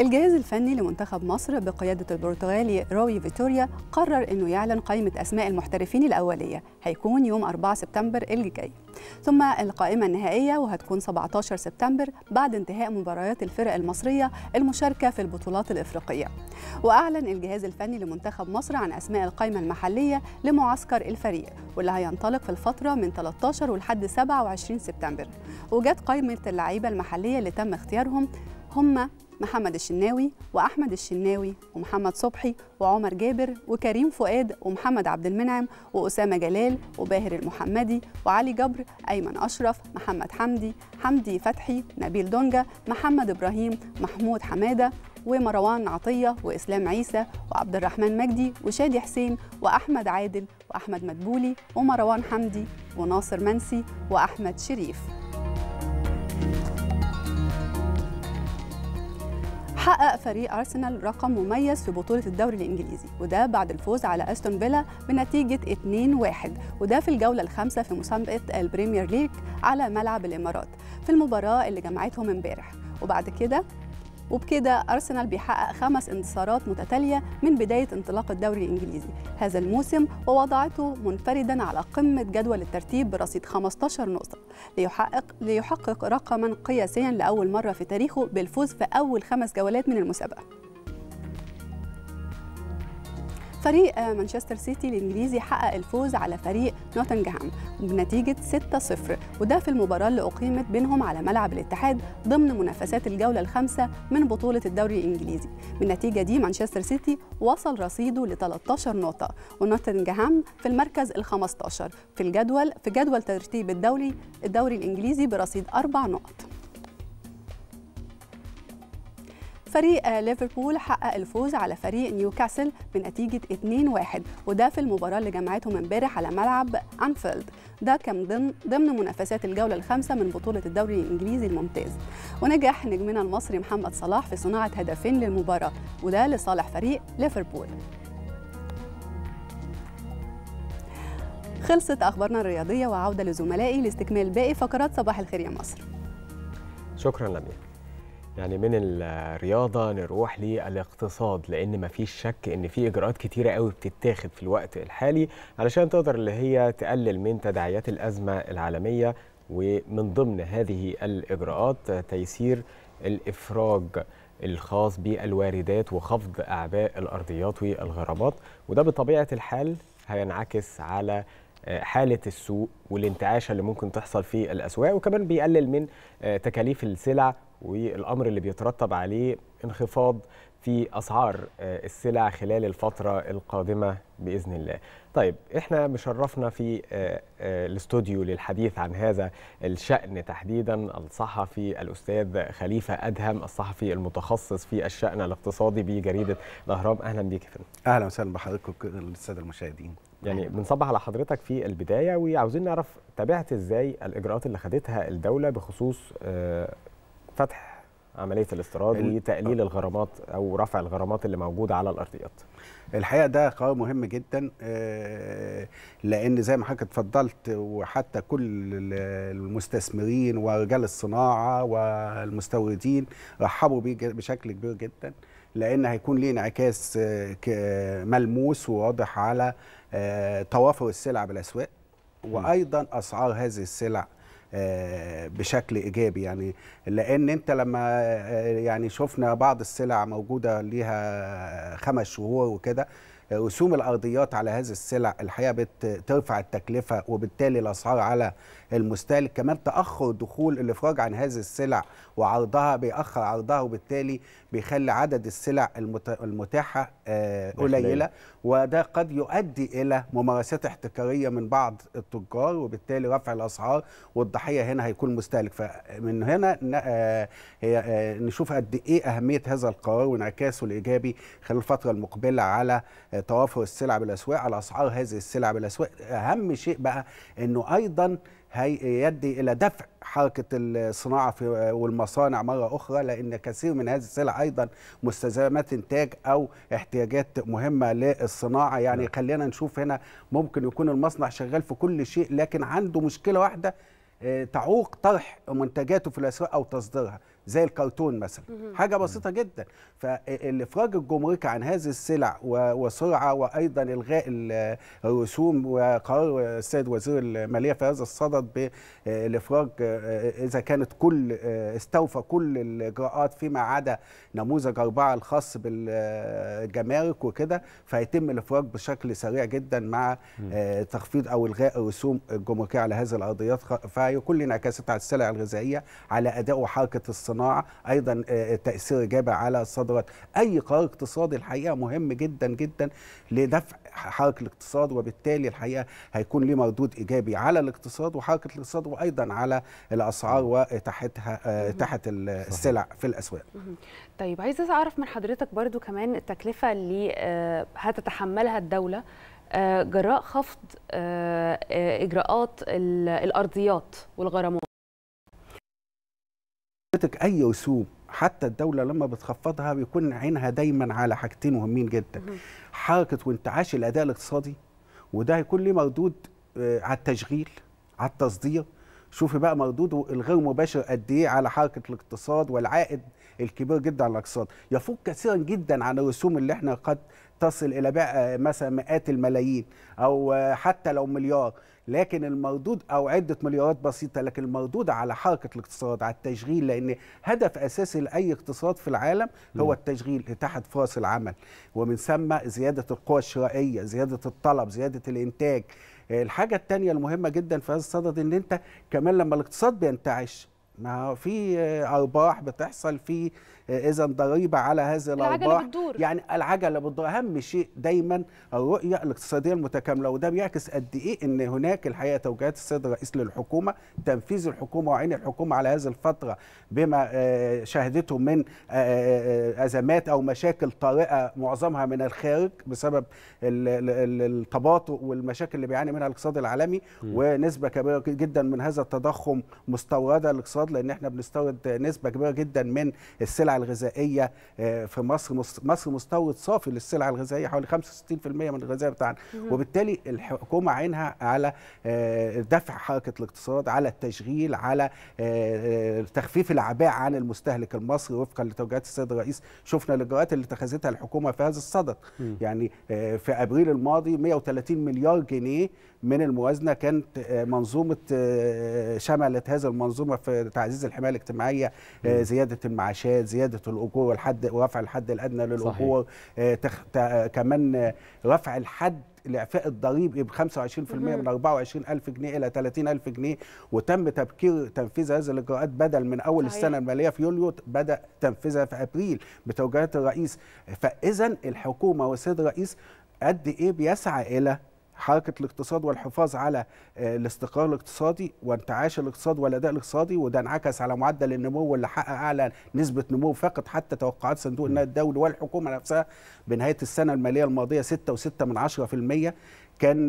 الجهاز الفني لمنتخب مصر بقيادة البرتغالي راوي فيتوريا قرر أنه يعلن قائمة أسماء المحترفين الأولية، هيكون يوم 4 سبتمبر اللي جاي، ثم القائمة النهائية وهتكون 17 سبتمبر بعد انتهاء مباريات الفرق المصرية المشاركة في البطولات الإفريقية. وأعلن الجهاز الفني لمنتخب مصر عن أسماء القائمة المحلية لمعسكر الفريق واللي هينطلق في الفترة من 13 ولحد 27 سبتمبر. وجت قائمة اللعيبة المحلية اللي تم اختيارهم هم محمد الشناوي وأحمد الشناوي ومحمد صبحي وعمر جابر وكريم فؤاد ومحمد عبد المنعم وأسامة جلال وباهر المحمدي وعلي جبر، أيمن أشرف، محمد حمدي، حمدي فتحي، نبيل دونجا، محمد إبراهيم، محمود حمادة ومروان عطية وإسلام عيسى وعبد الرحمن مجدي وشادي حسين وأحمد عادل وأحمد مدبولي ومروان حمدي وناصر منسي وأحمد شريف. حقق فريق أرسنال رقم مميز في بطولة الدوري الإنجليزي، وده بعد الفوز على أستون فيلا بنتيجة 2-1، وده في الجولة الخامسة في مسابقة البريمير ليج على ملعب الإمارات في المباراة اللي جمعتهم امبارح. وبكده أرسنال بيحقق 5 انتصارات متتالية من بداية انطلاق الدوري الإنجليزي هذا الموسم، ووضعته منفردا على قمة جدول الترتيب برصيد 15 نقطة ليحقق رقما قياسيا لأول مرة في تاريخه بالفوز في أول 5 جولات من المسابقة. فريق مانشستر سيتي الإنجليزي حقق الفوز على فريق نوتنجهام بنتيجة 6-0، وده في المباراة اللي أقيمت بينهم على ملعب الاتحاد ضمن منافسات الجولة الخامسة من بطولة الدوري الإنجليزي. بالنتيجة دي مانشستر سيتي وصل رصيده ل 13 نقطة، ونوتنجهام في المركز ال 15 في جدول ترتيب الدوري الإنجليزي برصيد 4 نقط. فريق ليفربول حقق الفوز على فريق نيوكاسل بنتيجة 2-1، وده في المباراة اللي جمعتهم امبارح على ملعب أنفيلد، ده كان ضمن منافسات الجولة الخامسة من بطولة الدوري الإنجليزي الممتاز. ونجح نجمنا المصري محمد صلاح في صناعة هدفين للمباراة، وده لصالح فريق ليفربول. خلصت أخبارنا الرياضية، وعودة لزملائي لاستكمال باقي فقرات صباح الخير يا مصر. شكرا لميا. يعني من الرياضة نروح للاقتصاد، لأن مفيش شك إن في إجراءات كتيرة قوي بتتاخد في الوقت الحالي علشان تقدر اللي هي تقلل من تداعيات الأزمة العالمية، ومن ضمن هذه الإجراءات تيسير الإفراج الخاص بالواردات وخفض أعباء الأرضيات والغرامات، وده بطبيعة الحال هينعكس على حالة السوق والانتعاشة اللي ممكن تحصل في الأسواق، وكمان بيقلل من تكاليف السلع والأمر اللي بيترتب عليه انخفاض في أسعار السلع خلال الفترة القادمة بإذن الله. طيب احنا مشرفنا في الاستوديو للحديث عن هذا الشأن تحديدا الصحفي الأستاذ خليفة أدهم، الصحفي المتخصص في الشأن الاقتصادي بجريدة الأهرام. أهلا بيك يا فندم. أهلا وسهلا بحضرتك والسادة المشاهدين. يعني بنصبح على حضرتك في البداية، وعاوزين نعرف تابعت ازاي الإجراءات اللي خدتها الدولة بخصوص فتح عملية الاستيراد وتقليل الغرامات أو رفع الغرامات اللي موجودة على الأرضيات؟ الحقيقة ده قرار مهم جدا، لأن زي ما حضرتك اتفضلت وحتى كل المستثمرين ورجال الصناعة والمستوردين رحبوا بيه بشكل كبير جدا، لأن هيكون ليه انعكاس ملموس وواضح على توافر السلع بالأسواق، وأيضا أسعار هذه السلع بشكل ايجابي. يعني لان انت لما يعني شفنا بعض السلع موجوده ليها 5 شهور وكده، رسوم الارضيات على هذه السلع الحقيقه بترفع التكلفه وبالتالي الاسعار على المستهلك. كمان تاخر دخول الافراج عن هذه السلع وعرضها بيأخر عرضها، وبالتالي بيخلي عدد السلع المتاحه قليله، وده قد يؤدي الى ممارسات احتكاريه من بعض التجار، وبالتالي رفع الاسعار والضحيه هنا هيكون المستهلك. فمن هنا نشوف قد ايه اهميه هذا القرار وانعكاسه الايجابي خلال الفتره المقبله على توافر السلع بالاسواق، على اسعار هذه السلع بالاسواق. اهم شيء بقى انه ايضا هيؤدي الى دفع حركه الصناعه والمصانع مره اخرى، لان كثير من هذه السلع ايضا مستلزمات انتاج او احتياجات مهمه للصناعه. يعني خلينا نشوف هنا ممكن يكون المصنع شغال في كل شيء، لكن عنده مشكله واحده تعوق طرح منتجاته في الاسواق او تصديرها، زي الكرتون مثلا، حاجه بسيطه جدا. فالافراج الجمركي عن هذه السلع وسرعه، وايضا الغاء الرسوم، وقرار السيد وزير الماليه في هذا الصدد بالافراج اذا كانت استوفى كل الاجراءات فيما عدا نموذج 4 الخاص بالجمارك وكده، فيتم الافراج بشكل سريع جدا مع تخفيض او الغاء الرسوم الجمركيه على هذه الارضيات، فكل انعكاسات على السلع الغذائيه، على اداء وحركه الصناعه، ايضا تاثير ايجابي على الصادرات. اي قرار اقتصادي الحقيقه مهم جدا جدا لدفع حركه الاقتصاد، وبالتالي الحقيقه هيكون له مردود ايجابي على الاقتصاد وحركه الاقتصاد، وايضا على الاسعار واتاحتها تحت السلع في الاسواق. طيب، عايزه اعرف من حضرتك برضو كمان التكلفه اللي هتتحملها الدوله جراء خفض اجراءات الارضيات والغرامات. اي رسوم حتى الدوله لما بتخفضها بيكون عينها دايما على حاجتين مهمين جدا، حركه وانتعاش الاداء الاقتصادي، وده هيكون ليه مردود على التشغيل، على التصدير. شوفي بقى مردوده الغير مباشر قد ايه على حركه الاقتصاد، والعائد الكبير جدا على الاقتصاد يفوق كثيرا جدا عن الرسوم اللي احنا قد تصل الى بقى مثلا مئات الملايين او حتى لو مليار، لكن المردود او عده مليارات بسيطه، لكن المردود على حركه الاقتصاد، على التشغيل، لان هدف اساسي لاي اقتصاد في العالم هو التشغيل، اتاحه فرص العمل، ومن ثم زياده القوى الشرائيه، زياده الطلب، زياده الانتاج. الحاجه الثانيه المهمه جدا في هذا الصدد ان انت كمان لما الاقتصاد بينتعش، ما في ارباح بتحصل، في اذا ضريبه على هذه الارباح، يعني العجله بتدور. اهم شيء دايما الرؤيه الاقتصاديه المتكامله، وده بيعكس قد ايه ان هناك الحقيقه توجيهات السيد الرئيس للحكومه، تنفيذ الحكومه وعين الحكومه على هذه الفتره بما شهدته من ازمات او مشاكل طارئه، معظمها من الخارج بسبب التباطؤ والمشاكل اللي بيعاني منها الاقتصاد العالمي، ونسبه كبيره جدا من هذا التضخم مستورده الاقتصاد، لأن احنا بنستورد نسبة كبيرة جدا من السلع الغذائية في مصر. مصر مستورد صافي للسلع الغذائية حوالي 65% من الغذاء بتاعنا، وبالتالي الحكومة عينها على دفع حركة الاقتصاد، على التشغيل، على تخفيف العباءة عن المستهلك المصري وفقا لتوجيهات السيد الرئيس. شفنا الإجراءات اللي اتخذتها الحكومة في هذا الصدد، يعني في أبريل الماضي 130 مليار جنيه من الموازنة كانت منظومة، شملت هذه المنظومة في تعزيز الحماية الاجتماعية، زيادة المعاشات، زيادة الأجور ورفع الحد الأدنى للأجور، كمان رفع الحد لإعفاء الضريب ب 25% من 24,000 جنيه إلى 30,000 جنيه، وتم تبكير تنفيذ هذه الإجراءات بدل من أول السنة المالية في يوليو، بدأ تنفيذها في أبريل بتوجيهات الرئيس. فإذا الحكومة والسيد الرئيس قد إيه بيسعى إلى حركة الاقتصاد والحفاظ على الاستقرار الاقتصادي وانتعاش الاقتصاد والأداء الاقتصادي، وده انعكس على معدل النمو اللي حقق أعلى نسبة نمو فقط حتى توقعات صندوق النقد الدولي والحكومة نفسها بنهاية السنة المالية الماضية 6.6%. كان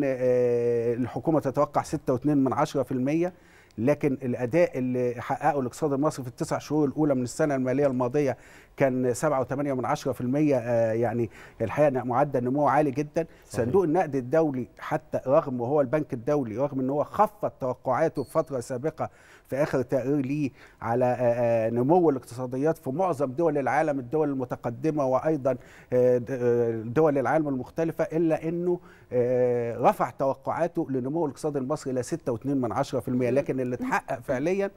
الحكومة تتوقع 6.2%، لكن الأداء اللي حققه الاقتصاد المصري في التسع شهور الأولى من السنة المالية الماضية كان 7.8%، يعني الحقيقة معدل نمو عالي جدا. صندوق النقد الدولي حتى رغم وهو البنك الدولي، رغم أنه هو خفض توقعاته في فترة سابقة في آخر تقرير ليه على نمو الاقتصاديات في معظم دول العالم، الدول المتقدمة وأيضا دول العالم المختلفة، إلا أنه رفع توقعاته لنمو الاقتصاد المصري إلى 6.2%، لكن اللي اتحقق فعليا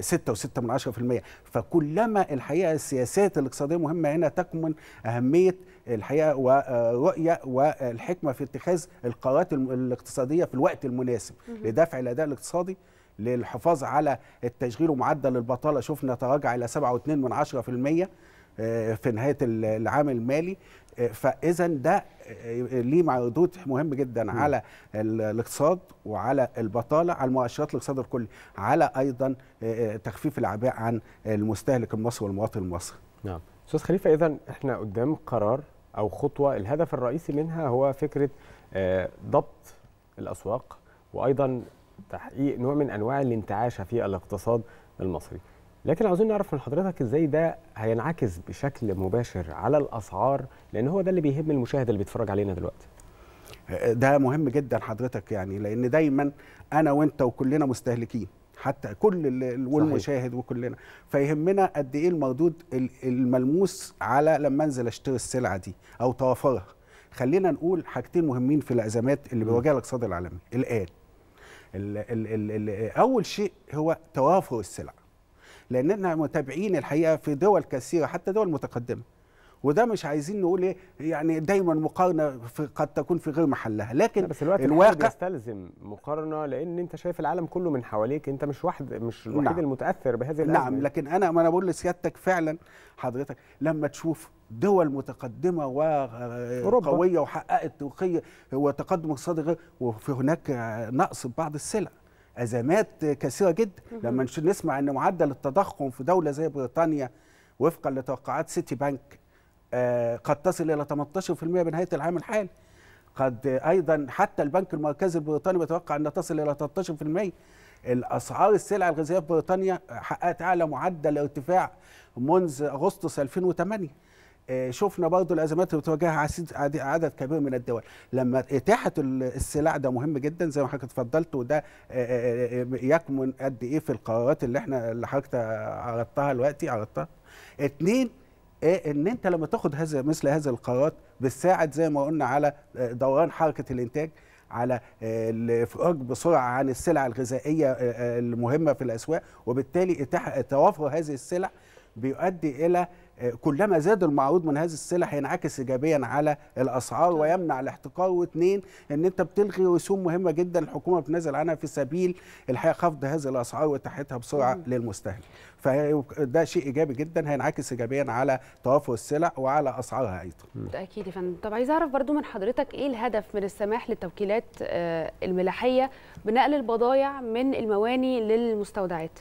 6.6%. فكلما الحقيقه السياسات الاقتصاديه مهمه، هنا تكمن اهميه الحقيقه ورؤيه والحكمه في اتخاذ القرارات الاقتصاديه في الوقت المناسب لدفع الاداء الاقتصادي، للحفاظ على التشغيل. ومعدل البطاله شفنا تراجع الى 7.2% في نهايه العام المالي، فاذا ده ليه مردود مهم جدا على الاقتصاد وعلى البطاله، على مؤشرات الاقتصاد الكلي، على ايضا تخفيف العباء عن المستهلك المصري والمواطن المصري. نعم استاذ خليفه، اذا احنا قدام قرار او خطوه الهدف الرئيسي منها هو فكره ضبط الاسواق، وايضا تحقيق نوع من انواع الانتعاش في الاقتصاد المصري، لكن عاوزين نعرف من حضرتك ازاي ده هينعكس بشكل مباشر على الاسعار، لان هو ده اللي بيهم المشاهد اللي بيتفرج علينا دلوقتي. ده مهم جدا حضرتك، يعني لان دايما انا وانت وكلنا مستهلكين، حتى كل والمشاهد وكلنا، فيهمنا قد ايه المردود الملموس على لما انزل اشتري السلعه دي او توافرها. خلينا نقول حاجتين مهمين في الازمات اللي بيواجهها الاقتصاد العالمي الان. اول شيء هو توافر السلع، لاننا متابعين الحقيقه في دول كثيره حتى دول متقدمه، وده مش عايزين نقول ايه يعني دايما مقارنه قد تكون في غير محلها، لكن بس الواقع بيستلزم مقارنه، لان انت شايف العالم كله من حواليك، انت مش الوحيد المتاثر بهذه الازمه. نعم، لكن انا بقول لسيادتك فعلا حضرتك لما تشوف دول متقدمه وقويه وحققت توقيه وتقدم اقتصادي غير، وفي هناك نقص ببعض السلع، ازمات كثيره جدا. لما نسمع ان معدل التضخم في دوله زي بريطانيا وفقا لتوقعات سيتي بانك قد تصل إلى 18% بنهاية العام الحالي، قد أيضا حتى البنك المركزي البريطاني بيتوقع أن تصل إلى 13%. الأسعار السلع الغذائية في بريطانيا حققت أعلى معدل ارتفاع منذ أغسطس 2008. شفنا برضو الأزمات اللي بتواجهها عدد كبير من الدول. لما إتاحة السلع ده مهم جدا زي ما حضرتك اتفضلت، وده يكمن قد إيه في القرارات اللي حضرتك عرضتها دلوقتي اتنين، ان انت لما تاخد مثل هذه القرارات بتساعد زي ما قلنا على دوران حركه الانتاج، على الافراج بسرعه عن السلع الغذائيه المهمه في الاسواق، وبالتالي توافر هذه السلع بيؤدي الى كلما زاد المعروض من هذه السلع هينعكس ايجابيا على الاسعار ويمنع الاحتكار. واثنين، ان انت بتلغي رسوم مهمه جدا الحكومه بتنزل عنها في سبيل الحقيقه خفض هذه الاسعار واتاحتها بسرعه للمستهلك، فده شيء ايجابي جدا هينعكس ايجابيا على توافر السلع وعلى اسعارها ايضا. بالتاكيد يا فندم. طب عايز اعرف برضو من حضرتك ايه الهدف من السماح للتوكيلات الملاحيه بنقل البضائع من المواني للمستودعات؟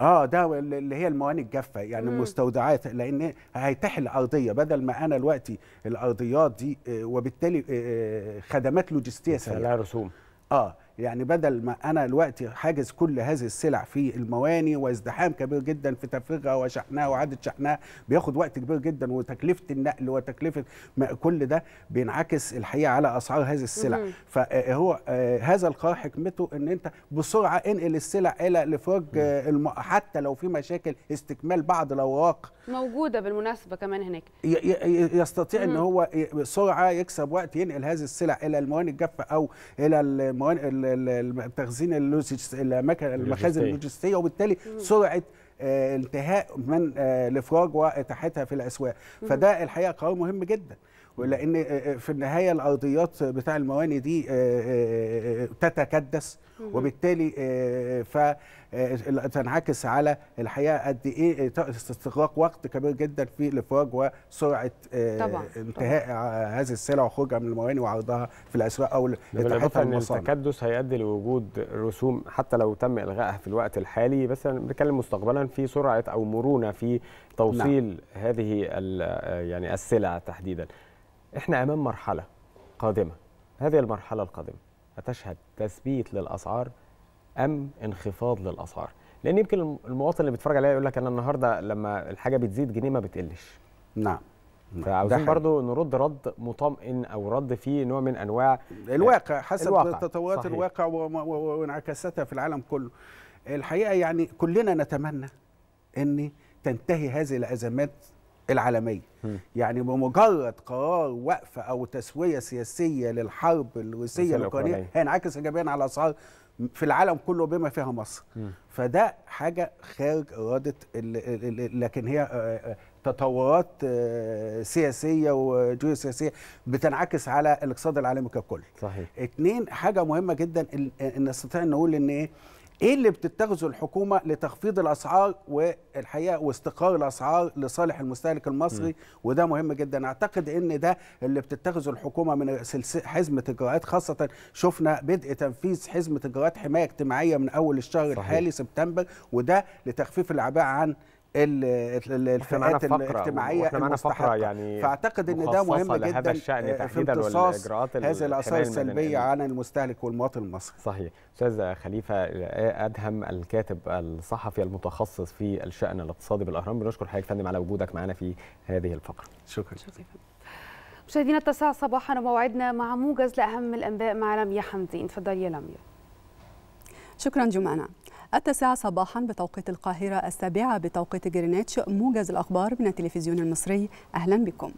ده اللي هي المواني الجافه، يعني المستودعات، لان هيتاح الارضيه بدل ما انا دلوقتي الارضيات دي، وبالتالي خدمات لوجستيه سريعه لها رسوم. يعني بدل ما انا دلوقتي حاجز كل هذه السلع في المواني وازدحام كبير جدا في تفريغها وشحنها وعدد شحنها بياخد وقت كبير جدا، وتكلفه النقل وتكلفه كل ده بينعكس الحقيقه على اسعار هذه السلع. فهو هذا القرار حكمته ان انت بسرعه انقل السلع الى الافراج، حتى لو في مشاكل استكمال بعض الاوراق موجوده بالمناسبه كمان هناك، يستطيع ان هو بسرعه يكسب وقت ينقل هذه السلع الى المواني الجافه او الى المواني التخزين المخازن اللوجستيه، وبالتالي سرعه انتهاء من الافراج واتاحتها في الاسواق. فده الحقيقه قرار مهم جدا، لان في النهايه الارضيات بتاع المواني دي تتكدس، وبالتالي تنعكس على الحقيقه قد ايه استغراق وقت كبير جدا في الافراج وسرعه انتهاء هذه السلع وخروجها من المواني وعرضها في الاسواق او اتاحتها للمصانع. التكدس هيؤدي لوجود رسوم حتى لو تم الغائها في الوقت الحالي، بس بنتكلم مستقبلا في سرعه او مرونه في توصيل هذه يعني السلع تحديدا. احنا امام مرحله قادمه، هذه المرحله القادمه هتشهد تثبيت للاسعار ام انخفاض للاسعار؟ لان يمكن المواطن اللي بيتفرج عليها يقول لك انا النهارده لما الحاجه بتزيد جنيه ما بتقلش. فعاوزين برضو نرد رد مطمئن او رد فيه نوع من انواع الواقع حسب تطورات الواقع وانعكاساتها في العالم كله. الحقيقه يعني كلنا نتمنى ان تنتهي هذه الازمات العالميه، يعني بمجرد قرار وقفه او تسويه سياسيه للحرب الروسيه الاوكرانيه هينعكس ايجابيا على اسعار في العالم كله بما فيها مصر. فده حاجه خارج اراده، لكن هي تطورات سياسيه وجيوسياسيه بتنعكس على الاقتصاد العالمي ككل. اتنين، حاجه مهمه جدا ان نستطيع نقول ان ايه اللي بتتخذه الحكومه لتخفيض الاسعار والحقيقه واستقرار الاسعار لصالح المستهلك المصري، وده مهم جدا. اعتقد ان ده اللي بتتخذه الحكومه من سلسله حزمه اجراءات، خاصه شفنا بدء تنفيذ حزمه اجراءات حمايه اجتماعيه من اول الشهر الحالي سبتمبر، وده لتخفيف العبء عن الفئات الاجتماعيه المستحقه. يعني فاعتقد ان ده مهم جدا في امتصاص هذه الاثار السلبيه عن المستهلك والمواطن المصري. صحيح. استاذ خليفه ادهم الكاتب الصحفي المتخصص في الشان الاقتصادي بالاهرام، بنشكر حضرتك يا فندم على وجودك معنا في هذه الفقره. شكرا. مشاهدينا، 9 صباحا وموعدنا مع موجز لاهم الانباء مع لميا حمدين. اتفضلي يا لميا. شكرا جمانة. 9 صباحا بتوقيت القاهرة، 7 بتوقيت جرينتش، موجز الأخبار من التلفزيون المصري. أهلا بكم.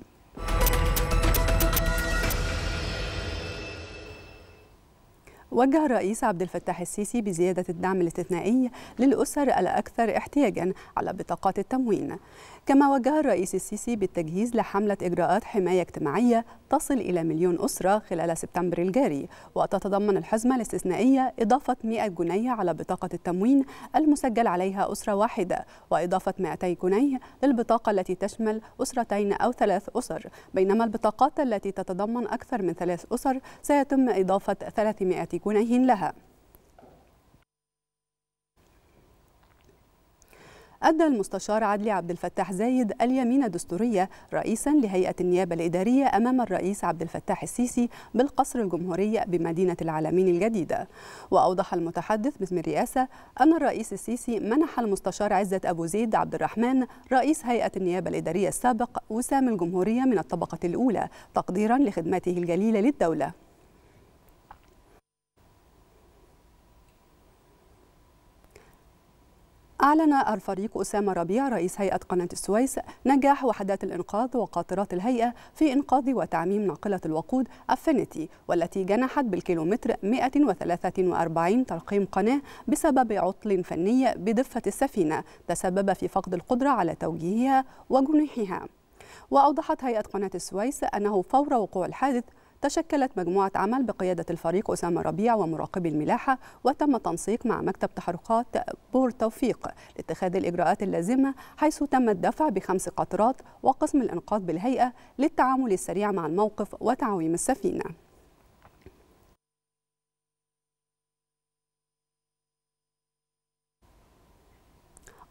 وجه الرئيس عبد الفتاح السيسي بزيادة الدعم الاستثنائي للأسر الأكثر احتياجا على بطاقات التموين. كما وجه الرئيس السيسي بالتجهيز لحملة إجراءات حماية اجتماعية تصل إلى 1,000,000 أسرة خلال سبتمبر الجاري، وتتضمن الحزمة الاستثنائية إضافة 100 جنيه على بطاقة التموين المسجل عليها أسرة واحدة، وإضافة 200 جنيه للبطاقة التي تشمل أسرتين أو 3 أسر، بينما البطاقات التي تتضمن أكثر من 3 أسر سيتم إضافة 300 جنيه لها. أدى المستشار عدلي عبد الفتاح زايد اليمين الدستورية رئيسا لهيئة النيابة الإدارية أمام الرئيس عبد الفتاح السيسي بالقصر الجمهوري بمدينة العالمين الجديدة. وأوضح المتحدث باسم الرئاسة أن الرئيس السيسي منح المستشار عزت أبو زيد عبد الرحمن رئيس هيئة النيابة الإدارية السابق وسام الجمهورية من الطبقة الأولى تقديرا لخدمته الجليلة للدولة. أعلن الفريق أسامة ربيع رئيس هيئة قناة السويس نجاح وحدات الإنقاذ وقاطرات الهيئة في إنقاذ وتعميم ناقلة الوقود أفينيتي، والتي جنحت بالكيلومتر 143 ترقيم قناة بسبب عطل فني بدفة السفينة تسبب في فقد القدرة على توجيهها وجنوحها. وأوضحت هيئة قناة السويس أنه فور وقوع الحادث تشكلت مجموعة عمل بقيادة الفريق أسامة ربيع ومراقبي الملاحة، وتم تنسيق مع مكتب تحركات بور توفيق لاتخاذ الإجراءات اللازمة، حيث تم الدفع ب5 قطارات وقسم الإنقاذ بالهيئة للتعامل السريع مع الموقف وتعويم السفينة.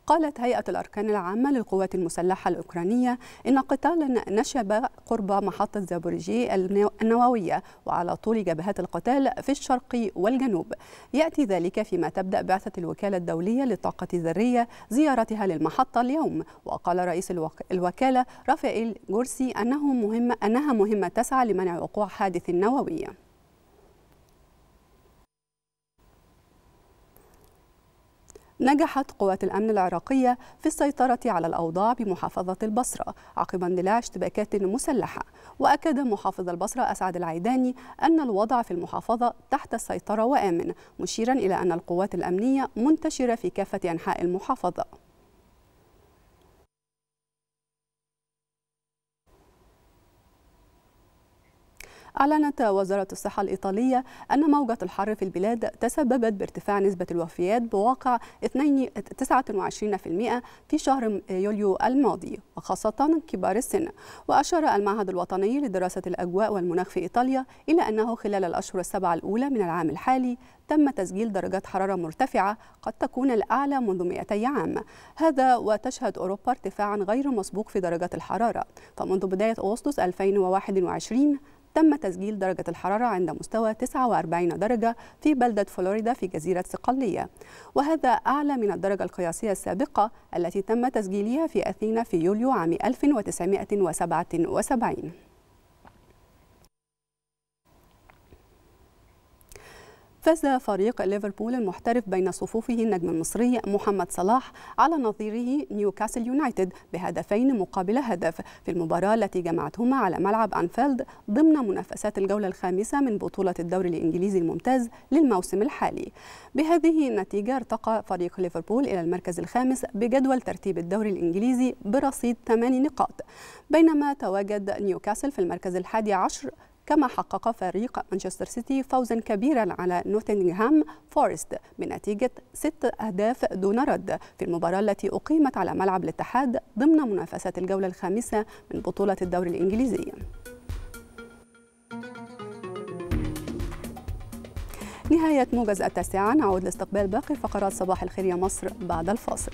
قالت هيئة الأركان العامة للقوات المسلحة الأوكرانية إن قتالا نشب قرب محطة زابوريجي النووية وعلى طول جبهات القتال في الشرق والجنوب، يأتي ذلك فيما تبدأ بعثة الوكالة الدولية للطاقة الذرية زيارتها للمحطة اليوم. وقال رئيس الوكالة رافائيل جورسي أنها مهمة تسعى لمنع وقوع حادث نووي. نجحت قوات الأمن العراقية في السيطرة على الأوضاع بمحافظة البصرة عقب اندلاع اشتباكات مسلحة. وأكد محافظ البصرة أسعد العيداني أن الوضع في المحافظة تحت السيطرة وآمن، مشيرا إلى أن القوات الأمنية منتشرة في كافة أنحاء المحافظة. أعلنت وزارة الصحة الإيطالية أن موجة الحر في البلاد تسببت بارتفاع نسبة الوفيات بواقع 29% في شهر يوليو الماضي، وخاصة كبار السن. وأشار المعهد الوطني لدراسة الأجواء والمناخ في إيطاليا إلى أنه خلال الأشهر 7 الأولى من العام الحالي تم تسجيل درجات حرارة مرتفعة قد تكون الأعلى منذ 200 عام. هذا وتشهد أوروبا ارتفاعا غير مسبوق في درجات الحرارة، فمنذ بداية أغسطس 2021 تم تسجيل درجة الحرارة عند مستوى 49 درجة في بلدة فلوريدا في جزيرة صقلية، وهذا أعلى من الدرجة القياسية السابقة التي تم تسجيلها في أثينا في يوليو عام 1977. فاز فريق ليفربول المحترف بين صفوفه النجم المصري محمد صلاح على نظيره نيوكاسل يونايتد بهدفين مقابل هدف في المباراة التي جمعتهما على ملعب أنفيلد ضمن منافسات الجولة الخامسة من بطولة الدوري الإنجليزي الممتاز للموسم الحالي. بهذه النتيجة ارتقى فريق ليفربول إلى المركز الخامس بجدول ترتيب الدوري الإنجليزي برصيد 8 نقاط، بينما تواجد نيوكاسل في المركز ال11، كما حقق فريق مانشستر سيتي فوزا كبيرا على نوتنجهام فورست بنتيجة 6 أهداف دون رد في المباراة التي أقيمت على ملعب الاتحاد ضمن منافسات الجولة الخامسة من بطولة الدوري الإنجليزي. نهاية موجز 9، نعود لاستقبال باقي فقرات صباح الخير يا مصر بعد الفاصل.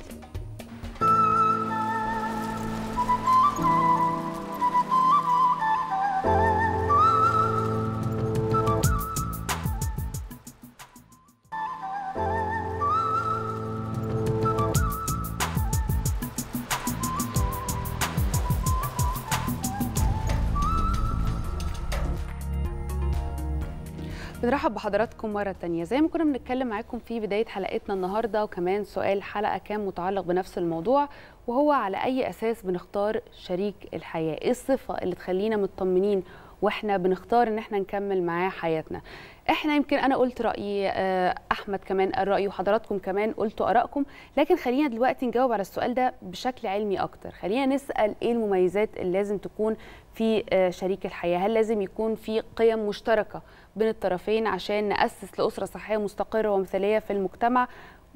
بنرحب بحضراتكم مرة تانية. زي ما كنا بنتكلم معاكم في بداية حلقتنا النهاردة، وكمان سؤال حلقة كان متعلق بنفس الموضوع، وهو على أي أساس بنختار شريك الحياة؟ إيه الصفة اللي تخلينا مطمنين واحنا بنختار ان احنا نكمل معاه حياتنا؟ احنا يمكن انا قلت رايي، احمد كمان قال رايه، وحضراتكم كمان قلتوا ارائكم، لكن خلينا دلوقتي نجاوب على السؤال ده بشكل علمي اكتر. خلينا نسال ايه المميزات اللي لازم تكون في شريك الحياه؟ هل لازم يكون في قيم مشتركه بين الطرفين عشان ناسس لاسره صحيه مستقره ومثاليه في المجتمع،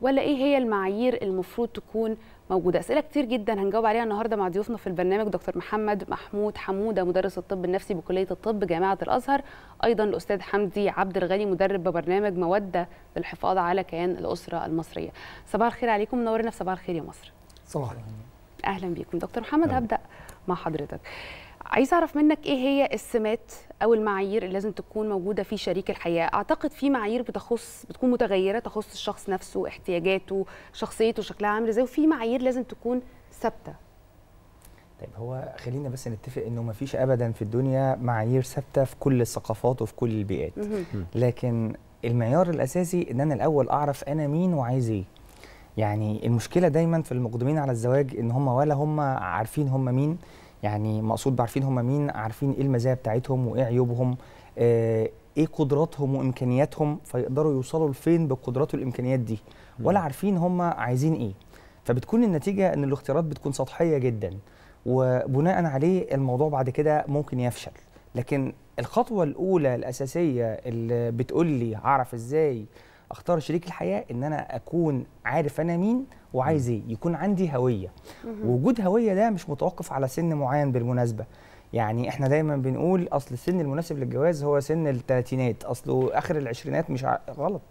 ولا ايه هي المعايير المفروض تكون موجوده؟ اسئله كتير جدا هنجاوب عليها النهارده مع ضيوفنا في البرنامج، دكتور محمد محمود حموده مدرس الطب النفسي بكليه الطب جامعه الازهر، ايضا الاستاذ حمدي عبد الغني مدرب ببرنامج موده للحفاظ على كيان الاسره المصريه. صباح الخير عليكم، منورنا في صباح الخير يا مصر. صباح الخير، اهلا بيكم. دكتور محمد، هبدا مع حضرتك، عايز اعرف منك ايه هي السمات او المعايير اللي لازم تكون موجوده في شريك الحياه؟ اعتقد في معايير بتكون متغيره، تخص الشخص نفسه، احتياجاته، شخصيته شكلها عامل ازاي، وفي معايير لازم تكون ثابته. طيب، هو خلينا بس نتفق انه ما فيش ابدا في الدنيا معايير ثابته في كل الثقافات وفي كل البيئات، لكن المعيار الاساسي ان انا الاول اعرف انا مين وعايز ايه. يعني المشكله دايما في المقدمين على الزواج ان هم ولا هم عارفين هم مين، يعني مقصود بعارفين هم مين، عارفين ايه المزايا بتاعتهم وايه عيوبهم، ايه قدراتهم وامكانياتهم، فيقدروا يوصلوا لفين بقدرات والامكانيات دي، ولا عارفين هم عايزين ايه. فبتكون النتيجه ان الاختيارات بتكون سطحيه جدا، وبناء عليه الموضوع بعد كده ممكن يفشل. لكن الخطوه الاولى الاساسيه اللي بتقول لي اعرف ازاي اختار شريك الحياه، ان انا اكون عارف انا مين وعايز ايه، يكون عندي هويه. وجود هويه ده مش متوقف على سن معين بالمناسبه، يعني احنا دايما بنقول اصل السن المناسب للجواز هو سن الثلاثينات، اصله اخر العشرينات، مش غلط.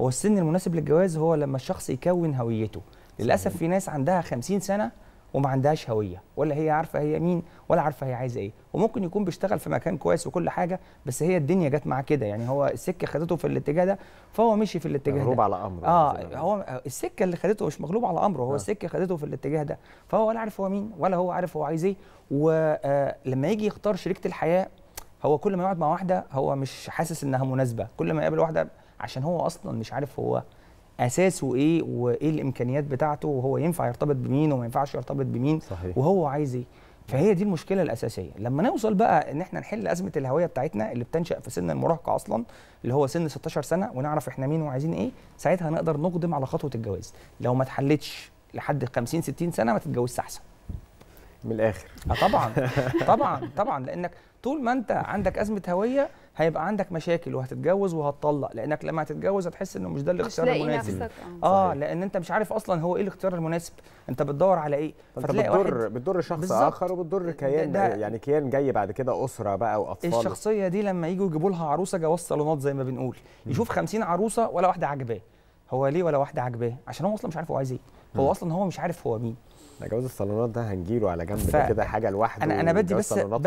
هو السن المناسب للجواز هو لما الشخص يكون هويته. للاسف في ناس عندها 50 سنه وما عندهاش هويه، ولا هي عارفه هي مين، ولا عارفه هي عايزه ايه، وممكن يكون بيشتغل في مكان كويس وكل حاجه، بس هي الدنيا جت معاه كده، يعني هو السكه خدته في الاتجاه ده فهو مشي في الاتجاه ده. مغلوب على امره. هو السكه اللي خدته، مش مغلوب على امره، هو السكه خدته في الاتجاه ده، فهو ولا عارف هو مين ولا هو عارف هو عايز ايه. ولما يجي يختار شريكه الحياه، هو كل ما يقعد مع واحده هو مش حاسس انها مناسبه، كل ما يقابل واحده، عشان هو اصلا مش عارف هو اساسه ايه وايه الامكانيات بتاعته، وهو ينفع يرتبط بمين وما ينفعش يرتبط بمين. صحيح. وهو عايز ايه. فهي دي المشكله الاساسيه. لما نوصل بقى ان احنا نحل ازمه الهويه بتاعتنا اللي بتنشا في سن المراهقه اصلا، اللي هو سن 16 سنه، ونعرف احنا مين وعايزين ايه، ساعتها نقدر نقدم على خطوه الجواز. لو ما اتحلتش لحد 50 60 سنه ما تتجوزش احسن. من الاخر. طبعا طبعا طبعا، لانك طول ما انت عندك ازمه هويه هيبقى عندك مشاكل، وهتتجوز وهتطلق، لانك لما هتتجوز هتحس انه مش ده الاختيار المناسب. لان انت مش عارف اصلا هو ايه الاختيار المناسب، انت بتدور على ايه، فتلاقي بتضر شخص اخر، وبتضر كيان، يعني كيان جاي بعد كده اسره بقى واطفال. الشخصيه دي لما يجوا يجيبوا لها عروسه جواز صالونات زي ما بنقول، يشوف 50 عروسه ولا واحده عاجباه. هو ليه ولا واحده عاجباه؟ عشان هو اصلا مش عارف هو عايز ايه، هو اصلا هو مش عارف هو مين. جواز الصالونات ده هنجيله على جنب، ده كده حاجه لوحده. انا بدي بس الحب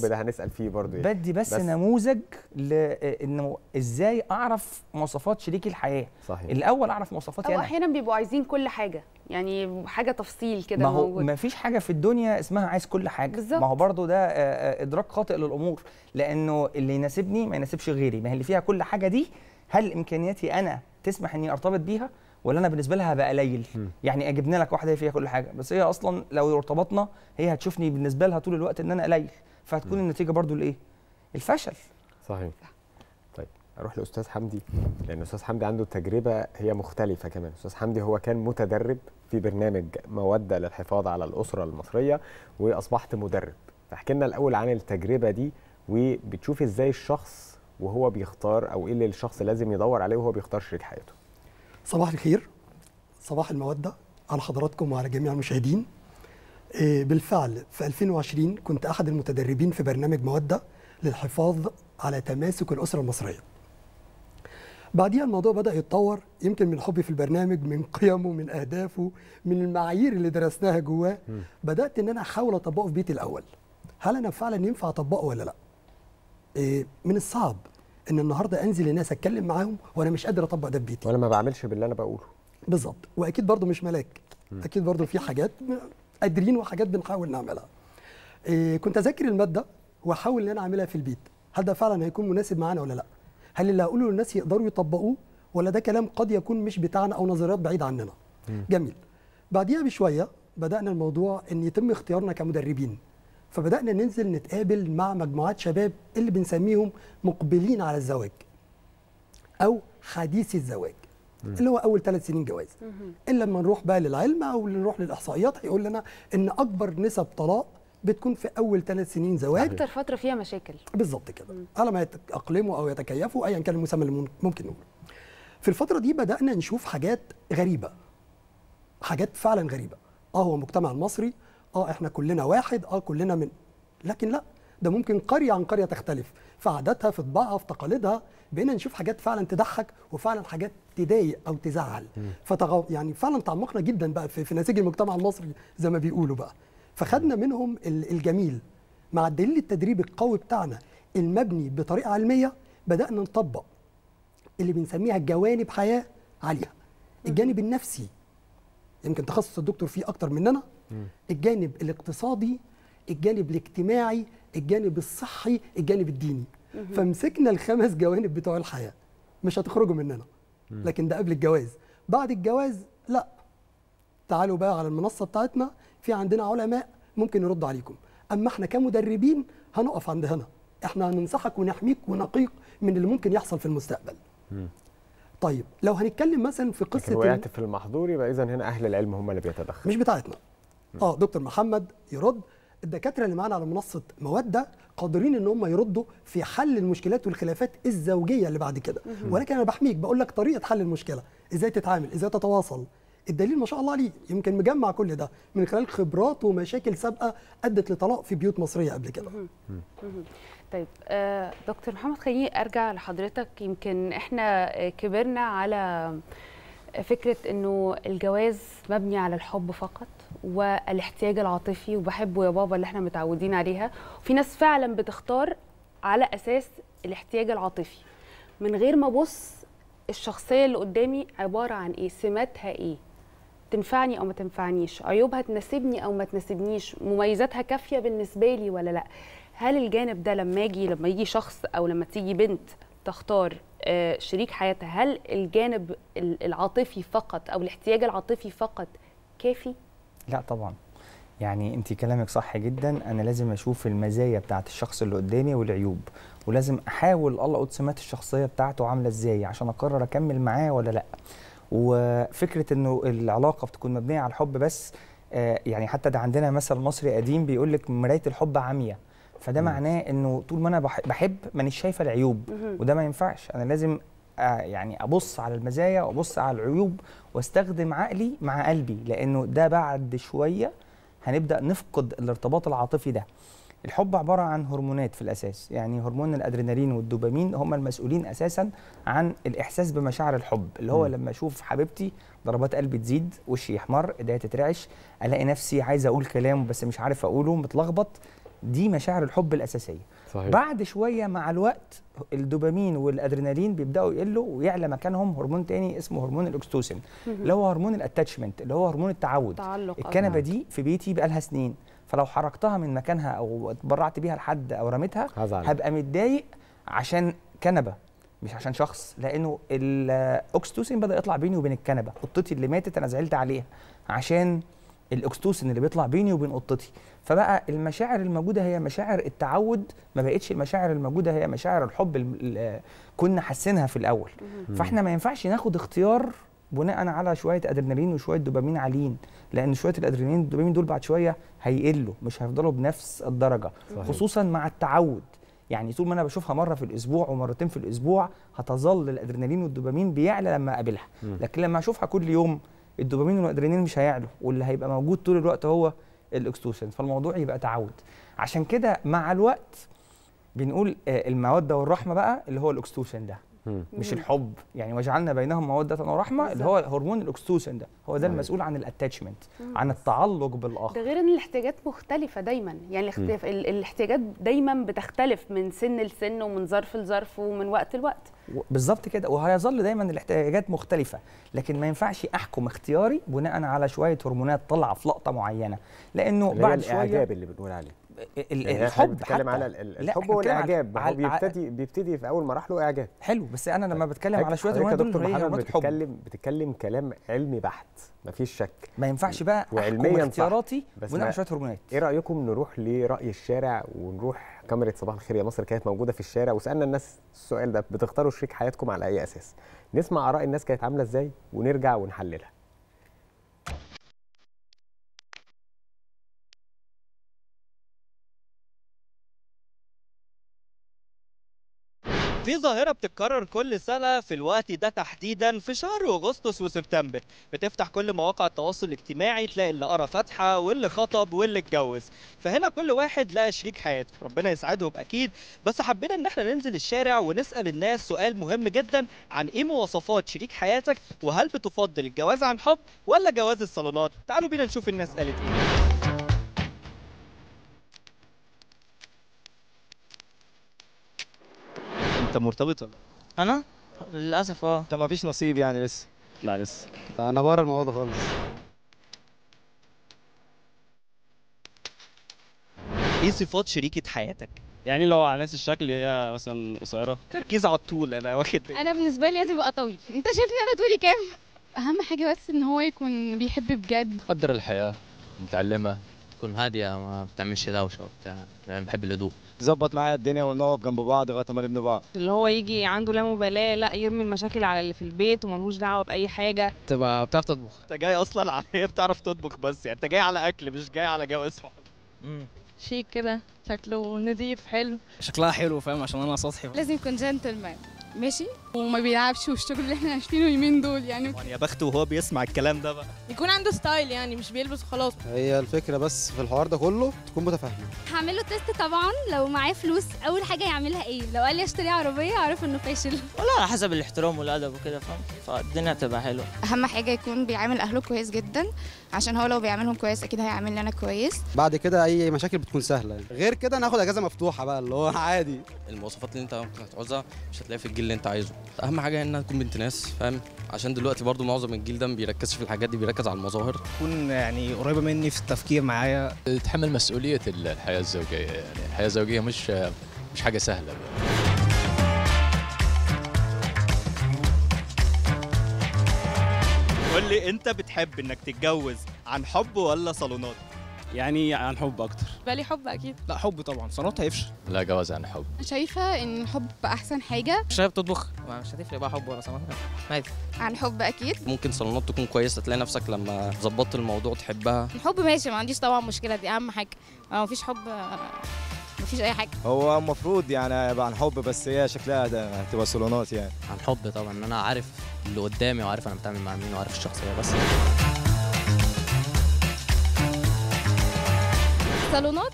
ده هنسال فيه برضه يعني. بدي بس نموذج لانه ازاي اعرف مواصفات شريك الحياه. صحيح. الاول اعرف مواصفاتي انا. احيانا بيبقوا عايزين كل حاجه، يعني حاجه تفصيل كده. ما هو ما فيش حاجه في الدنيا اسمها عايز كل حاجه. بالزبط. ما هو برضه ده ادراك خاطئ للامور، لانه اللي يناسبني ما يناسبش غيري. ما هي اللي فيها كل حاجه دي، هل امكانياتي انا تسمح اني ارتبط بيها، ولا انا بالنسبه لها هبقى قليل؟ يعني اجبنا لك واحده فيها كل حاجه، بس هي اصلا لو ارتبطنا هي هتشوفني بالنسبه لها طول الوقت ان انا قليل، فهتكون النتيجه برضو الايه؟ الفشل. صحيح. طيب اروح لاستاذ حمدي، لان استاذ حمدي عنده تجربه هي مختلفه كمان. استاذ حمدي هو كان متدرب في برنامج موده للحفاظ على الاسره المصريه، واصبحت مدرب، فاحكي لنا الاول عن التجربه دي، وبتشوف ازاي الشخص وهو بيختار، او ايه اللي الشخص لازم يدور عليه وهو بيختار شريك حياته. صباح الخير، صباح المودة على حضراتكم وعلى جميع المشاهدين. بالفعل في 2020 كنت أحد المتدربين في برنامج مودة للحفاظ على تماسك الأسرة المصرية. بعديها الموضوع بدأ يتطور، يمكن من حبي في البرنامج، من قيمه، من أهدافه، من المعايير اللي درسناها جواه، بدأت إن أنا أحاول أطبقه في بيتي الأول. هل أنا فعلا ينفع أطبقه ولا لأ؟ من الصعب ان النهارده انزل لناس اتكلم معاهم وانا مش قادر اطبق ده في بيتي، وانا ما بعملش باللي انا بقوله. بالظبط، واكيد برضو مش ملاك، اكيد برضو في حاجات قادرين وحاجات بنحاول نعملها. كنت اذاكر الماده واحاول ان انا اعملها في البيت، هل ده فعلا هيكون مناسب معانا ولا لا؟ هل اللي هقوله للناس يقدروا يطبقوه ولا ده كلام قد يكون مش بتاعنا او نظريات بعيد عننا؟ جميل. بعديها بشويه بدانا الموضوع ان يتم اختيارنا كمدربين، فبدانا ننزل نتقابل مع مجموعات شباب اللي بنسميهم مقبلين على الزواج او حديثي الزواج، اللي هو اول 3 سنين جواز. الا لما نروح بقى للعلم او نروح للاحصائيات هيقول لنا ان اكبر نسب طلاق بتكون في اول 3 سنين زواج، اكتر فتره فيها مشاكل بالظبط كده على ما يتاقلموا او يتكيفوا ايا كان المسمى اللي ممكن نقوله. في الفتره دي بدانا نشوف حاجات غريبه، حاجات فعلا غريبه. هو المجتمع المصري، احنا كلنا واحد، كلنا من، لكن لا، ده ممكن قريه عن قريه تختلف في عاداتها في طباعها في تقاليدها. بقينا نشوف حاجات فعلا تضحك وفعلا حاجات تضايق او تزعل، يعني فعلا تعمقنا جدا بقى في نسيج المجتمع المصري زي ما بيقولوا بقى. فخدنا منهم الجميل مع الدليل التدريبي القوي بتاعنا المبني بطريقه علميه. بدانا نطبق اللي بنسميها جوانب حياه عليها، الجانب النفسي يمكن تخصص الدكتور فيه اكتر مننا، الجانب الاقتصادي، الجانب الاجتماعي، الجانب الصحي، الجانب الديني. فمسكنا ال5 جوانب بتوع الحياه، مش هتخرجوا مننا. لكن ده قبل الجواز. بعد الجواز لا، تعالوا بقى على المنصه بتاعتنا، في عندنا علماء ممكن يردوا عليكم، اما احنا كمدربين هنقف عند هنا، احنا هننصحك ونحميك ونقيك من اللي ممكن يحصل في المستقبل. طيب لو هنتكلم مثلا في قصه، لو وقعت في المحظور يبقى اذا هنا اهل العلم هم اللي بيتدخلوا، مش بتاعتنا. دكتور محمد يرد، الدكاتره اللي معانا على منصه موده قادرين ان هم يردوا في حل المشكلات والخلافات الزوجيه اللي بعد كده. ولكن انا بحميك، بقول لك طريقه حل المشكله، ازاي تتعامل، ازاي تتواصل. الدليل ما شاء الله عليه، يمكن مجمع كل ده من خلال خبرات ومشاكل سابقه ادت لطلاق في بيوت مصريه قبل كده. طيب دكتور محمد، خليني ارجع لحضرتك. يمكن احنا كبرنا على فكره انه الجواز مبني على الحب فقط والاحتياج العاطفي وبحبه يا بابا اللي احنا متعودين عليها، وفي ناس فعلا بتختار على اساس الاحتياج العاطفي من غير ما ابص الشخصيه اللي قدامي عباره عن ايه، سماتها ايه، تنفعني او ما تنفعنيش، عيوبها تناسبني او ما تناسبنيش، مميزاتها كافيه بالنسبه لي ولا لا. هل الجانب ده لما يجي شخص او لما تيجي بنت تختار شريك حياتها، هل الجانب العاطفي فقط او الاحتياج العاطفي فقط كافي؟ لا طبعا، يعني انت كلامك صح جدا. انا لازم اشوف المزايا بتاعت الشخص اللي قدامي والعيوب، ولازم احاول القط سمات الشخصيه بتاعته عامله ازاي عشان اقرر اكمل معاه ولا لا. وفكره انه العلاقه بتكون مبنيه على الحب بس، يعني حتى ده عندنا مثل مصري قديم بيقول لك مرايه الحب عمياء، فده معناه انه طول ما انا بحب مانيش شايفه العيوب، وده ما ينفعش. انا لازم يعني ابص على المزايا وابص على العيوب واستخدم عقلي مع قلبي، لانه ده بعد شويه هنبدا نفقد الارتباط العاطفي ده. الحب عباره عن هرمونات في الاساس، يعني هرمون الادرينالين والدوبامين هم المسؤولين اساسا عن الاحساس بمشاعر الحب، اللي هو لما اشوف حبيبتي ضربات قلبي تزيد، وشي يحمر، ايديا تترعش، الاقي نفسي عايز اقول كلام بس مش عارف اقوله، متلخبط. دي مشاعر الحب الاساسيه. صحيح. بعد شويه مع الوقت الدوبامين والادرينالين بيبداوا يقلوا ويعلى مكانهم هرمون تاني اسمه هرمون الاكستوسين، اللي هو هرمون الاتاتشمنت، اللي هو هرمون التعود. الكنبه دي في بيتي بقى لها سنين، فلو حركتها من مكانها او اتبرعت بيها لحد او رميتها هبقى متضايق عشان كنبه مش عشان شخص، لانه الاكستوسين بدا يطلع بيني وبين الكنبه. قطتي اللي ماتت انا زعلت عليها عشان الاكستوسين اللي بيطلع بيني وبين قطتي. فبقى المشاعر الموجوده هي مشاعر التعود، ما بقتش المشاعر الموجوده هي مشاعر الحب اللي كنا حاسينها في الاول. فاحنا ما ينفعش ناخد اختيار بناء على شويه ادرينالين وشويه دوبامين عاليين، لان شويه الادرينالين والدوبامين دول بعد شويه هيقلوا، مش هيفضلوا بنفس الدرجه. صحيح. خصوصا مع التعود، يعني طول ما انا بشوفها مره في الاسبوع ومرتين في الاسبوع هتظل الادرينالين والدوبامين بيعلى لما اقابلها، لكن لما اشوفها كل يوم الدوبامين والادرينالين مش هيعلوا، واللي هيبقى موجود طول الوقت هو الاكستوسين، فالموضوع يبقى تعود. عشان كده مع الوقت بنقول الموده والرحمه بقى اللي هو الاكستوسين ده، مش الحب، يعني وجعلنا بينهم موده ورحمه اللي هو هرمون الاكستوسين ده، هو ده المسؤول عن الاتاتشمنت، عن التعلق بالاخر. ده غير ان الاحتياجات مختلفه دايما، يعني الاحتياجات دايما بتختلف من سن لسن ومن ظرف لظرف ومن وقت لوقت. بالظبط كده، وهيظل دايما الاحتياجات مختلفه، لكن ما ينفعش احكم اختياري بناء على شويه هرمونات طالعه في لقطه معينه، لانه بعد شويه الاعجاب اللي بنقول عليه يعني الحب بتكلم على الحب والاعجاب، هو بيبتدي في اول مراحله اعجاب. حلو، بس انا لما بتكلم على شويه هوايات دول هي بتتكلم كلام علمي بحت، مفيش شك. ما ينفعش بقى احكم اختياراتي بناء على شويه هرمونات. ايه رايكم نروح لراي الشارع ونروح كاميرا صباح الخير يا مصر كانت موجوده في الشارع وسالنا الناس السؤال ده، بتختاروا شريك حياتكم على اي اساس؟ نسمع اراء الناس كانت عامله ازاي ونرجع ونحللها. في ظاهرة بتتكرر كل سنة في الوقت ده تحديدا في شهر أغسطس وسبتمبر، بتفتح كل مواقع التواصل الاجتماعي تلاقي اللي قرا فاتحة واللي خطب واللي اتجوز، فهنا كل واحد لقى شريك حياته، ربنا يسعدهم أكيد. بس حبينا إن احنا ننزل الشارع ونسأل الناس سؤال مهم جدا عن إيه مواصفات شريك حياتك، وهل بتفضل الجواز عن حب ولا جواز الصالونات؟ تعالوا بينا نشوف الناس قالت إيه. انت مرتبط ولا؟ انا للاسف انت ما فيش نصيب يعني لسه؟ لا لسه، انا بره الموضوع ده خالص. ايه صفات شريكة حياتك؟ يعني لو على نفس الشكل هي مثلا قصيرة، تركيز على الطول. انا واخد بالي، انا بالنسبة لي لازم ابقى طويل. انت شايفني انا طولي كام؟ اهم حاجة بس ان هو يكون بيحب بجد، قدر الحياة، متعلمة، تكون هادية، ما بتعملش دوشة وبتاع، يعني بحب الهدوء. تظبط معايا الدنيا ونقف جنب بعض لغايه ما نبني بعض، اللي هو يجي عنده لا مبالاه، لا يرمي المشاكل على اللي في البيت وملوش دعوه باي حاجه. تبقى بتعرف تطبخ، انت جاي اصلا على هي بتعرف تطبخ، بس يعني انت جاي على اكل مش جاي على جواز. شيك كده، شكله نظيف حلو، شكلها حلو، فاهم؟ عشان انا سطحي. لازم يكون جنتلمان ماشي، وما بيلعبش، والشغل اللي احنا عايشينه يمين دول يعني يا بخته وهو بيسمع الكلام ده بقى. يكون عنده ستايل يعني، مش بيلبس خلاص. هي الفكره بس في الحوار ده كله تكون متفاهمه. هعمل له تيست طبعا، لو معاه فلوس اول حاجه يعملها ايه؟ لو قال لي اشتري عربيه اعرف انه فاشل، والله على حسب الاحترام والادب وكده، فاهم؟ فالدنيا تبقى حلوه. اهم حاجه يكون بيعامل اهله كويس جدا، عشان هو لو بيعاملهم كويس اكيد هيعامل لي انا كويس. بعد كده اي مشاكل بتكون سهله يعني. غير كده ناخد اجازه مفتوحه بقى، اللي هو عادي. المواصفات اللي انت ممكن هتعوزها مش هتلاقيها في الجيل اللي انت عايزه. اهم حاجه انها تكون بنت ناس، فاهم؟ عشان دلوقتي برضو معظم الجيل ده ما بيركزش في الحاجات دي، بيركز على المظاهر. تكون يعني قريبه مني في التفكير معايا، تتحمل مسؤوليه الحياه الزوجيه. يعني الحياه الزوجيه مش حاجه سهله. قول لي انت بتحب انك تتجوز عن حب ولا صالونات؟ يعني عن حب اكتر. بالي حب اكيد. لا حب طبعا، صالونات هيفشل. لا جواز عن حب. شايفه ان الحب احسن حاجه. مش شايف تطبخ، مش هتفرق بقى حب ولا صالونات، عادي. عن حب اكيد. ممكن صالونات تكون كويسه، تلاقي نفسك لما ظبطت الموضوع تحبها. حب ماشي، ما عنديش طبعا مشكله، دي اهم حاجه. مفيش حب مفيش اي حاجه. هو المفروض يعني يبقى عن حب، بس هي شكلها ده هتبقى صالونات يعني. عن حب طبعا، ان انا عارف اللي قدامي وعارف انا بتعامل مع مين وعارف الشخصيه بس. صالونات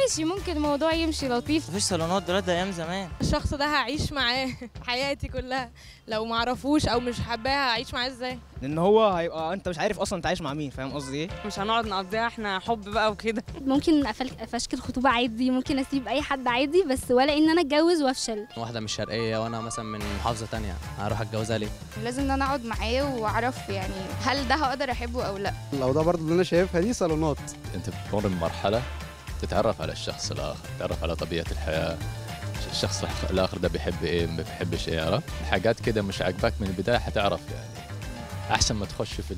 ماشي، ممكن الموضوع يمشي لطيف. مفيش صالونات دلوقتي، ده ايام زمان. الشخص ده هعيش معاه حياتي كلها، لو ما اعرفوش او مش حباه هعيش معاه ازاي؟ لان هو هيبقى انت مش عارف اصلا انت عايش مع مين، فاهم قصدي ايه؟ مش هنقعد نقضيها احنا حب بقى وكده. ممكن افشكل خطوبه عادي، ممكن اسيب اي حد عادي، بس ولا ان انا اتجوز وافشل. واحده مش شرقيه وانا مثلا من محافظه ثانيه، هروح اتجوزها ليه؟ لازم ان انا اقعد معاه واعرف يعني هل ده هقدر احبه او لا. لو ده برضه اللي انا شايفها دي صالونات. انت بتمر بمرحله تتعرف على الشخص الاخر، تتعرف على طبيعه الحياه، الشخص الاخر ده بيحب ايه، ما بيحبش ايه، عرفت؟ حاجات كده مش عاجباك من البدايه هتعرف يعني، احسن ما تخش في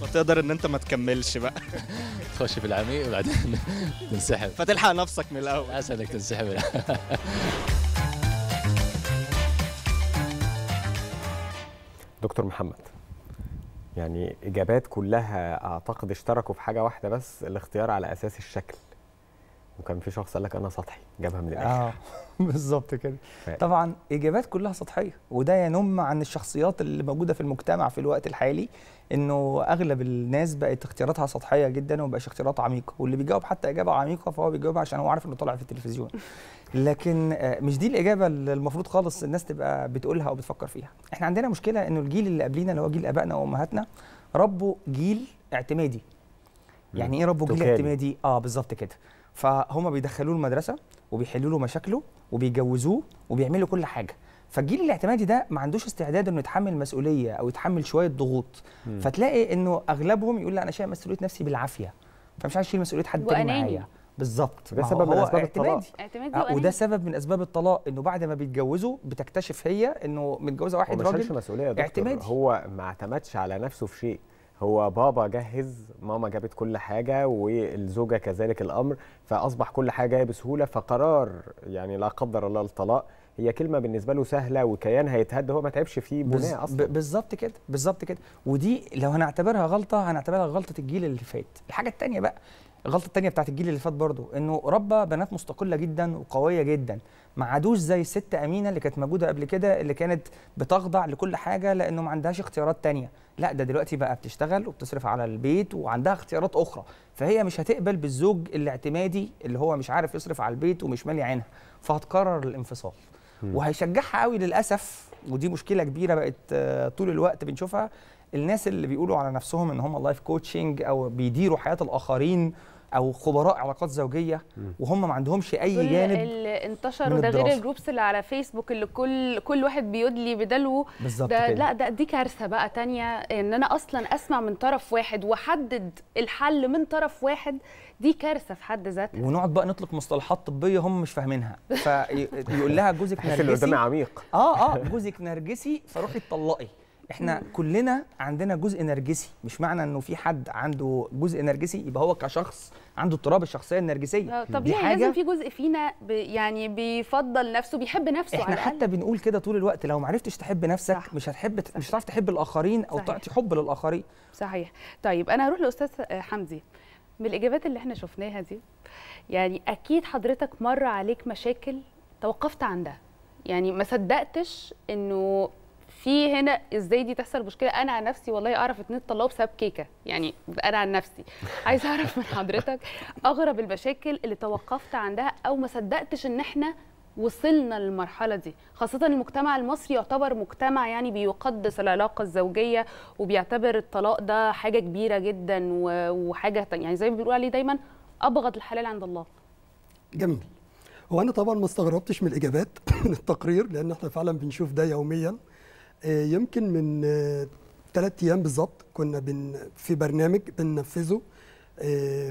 فتقدر ان انت ما تكملش بقى تخش في العميق وبعدين تنسحب، فتلحق نفسك من الاول، اسهل انك تنسحب. دكتور محمد، يعني اجابات كلها اعتقد اشتركوا في حاجه واحده بس، الاختيار على اساس الشكل، وكان في شخص قال لك انا سطحي، جابها من الاخر. بالظبط كده. طبعا اجابات كلها سطحيه، وده ينم عن الشخصيات اللي موجوده في المجتمع في الوقت الحالي، انه اغلب الناس بقت اختياراتها سطحيه جدا ومبقاش اختيارات عميقه، واللي بيجاوب حتى اجابه عميقه فهو بيجاوبها عشان هو عارف انه طالع في التلفزيون. لكن مش دي الاجابه اللي المفروض خالص الناس تبقى بتقولها او بتفكر فيها. احنا عندنا مشكله انه الجيل اللي قبلينا اللي هو جيل ابائنا وامهاتنا ربوا جيل اعتمادي. يعني ايه ربوا جيل اعتمادي؟ بالظبط كده. فهم بيدخلوه المدرسه وبيحلوا له مشاكله وبيجوزوه وبيعملوا كل حاجه، فالجيل الاعتمادي ده ما عندوش استعداد انه يتحمل مسؤوليه او يتحمل شويه ضغوط، فتلاقي انه اغلبهم يقول لا انا شايل مسؤوليه نفسي بالعافيه، فمش عايز اشيل مسؤوليه حد تاني معايا، بالظبط. ده سبب من اسباب الطلاق، وده سبب من اسباب الطلاق، انه بعد ما بيتجوزوا بتكتشف هي انه متجوزه واحد راجل اعتمادي. هو ما اعتمدش على نفسه في شيء، هو بابا جهز، ماما جابت كل حاجه، والزوجه كذلك الامر، فاصبح كل حاجه بسهوله. فقرار يعني لا قدر الله الطلاق هي كلمه بالنسبه له سهله، وكيان هيتهد، هو ما تعبش فيه بناء اصلا. بالظبط كده، بالظبط كده. ودي لو هنعتبرها غلطه هنعتبرها غلطه الجيل اللي فات. الحاجه الثانيه بقى، الغلطه الثانيه بتاعت الجيل اللي فات برضو، انه ربى بنات مستقله جدا وقويه جدا، ما عادوش زي الست امينه اللي كانت موجوده قبل كده، اللي كانت بتخضع لكل حاجه لانه ما عندهاش اختيارات ثانيه. لا، ده دلوقتي بقى بتشتغل وبتصرف على البيت وعندها اختيارات اخرى، فهي مش هتقبل بالزوج الاعتمادي اللي هو مش عارف يصرف على البيت ومش مالي عينها، فهتقرر الانفصال. وهيشجعها قوي للاسف، ودي مشكله كبيره بقت طول الوقت بنشوفها، الناس اللي بيقولوا على نفسهم ان هم لايف كوتشنج او بيديروا حياه الاخرين او خبراء علاقات زوجيه، وهم ما عندهمش اي جانب اللي انتشروا ده، غير الجروبس اللي على فيسبوك اللي كل واحد بيدلي بدلوه. ده لا، ده دي كارثه بقى تانية، ان انا اصلا اسمع من طرف واحد واحدد الحل من طرف واحد، دي كارثه في حد ذاتها. ونقعد بقى نطلق مصطلحات طبيه هم مش فاهمينها، فيقول لها جوزك نرجسي، اللي قدامي عميق، جوزك نرجسي فروحي اتطلقي. احنا كلنا عندنا جزء نرجسي، مش معنى انه في حد عنده جزء نرجسي يبقى هو كشخص عنده اضطراب الشخصيه النرجسيه. طبيعي، لازم في جزء فينا يعني بيفضل نفسه، بيحب نفسه. احنا على حتى بنقول كده طول الوقت، لو ما عرفتش تحب نفسك صح، مش هتعرف تحب الاخرين او تعطي حب للاخرين. صحيح. طيب انا هروح لاستاذ حمدي. من الاجابات اللي احنا شفناها دي، يعني اكيد حضرتك مر عليك مشاكل توقفت عندها، يعني ما صدقتش انه في هنا ازاي دي تحصل مشكله. انا عن نفسي والله اعرف 2 اتطلقوا بسبب كيكه، يعني انا عن نفسي عايزه اعرف من حضرتك اغرب المشاكل اللي توقفت عندها او ما صدقتش ان احنا وصلنا للمرحله دي، خاصه المجتمع المصري يعتبر مجتمع يعني بيقدس العلاقه الزوجيه وبيعتبر الطلاق ده حاجه كبيره جدا وحاجه يعني زي ما بيقولوا عليه دايما ابغض الحلال عند الله. جميل. هو انا طبعا ما استغربتش من الاجابات من التقرير، لان احنا فعلا بنشوف ده يوميا. يمكن من 3 أيام بالظبط كنا في برنامج بننفذه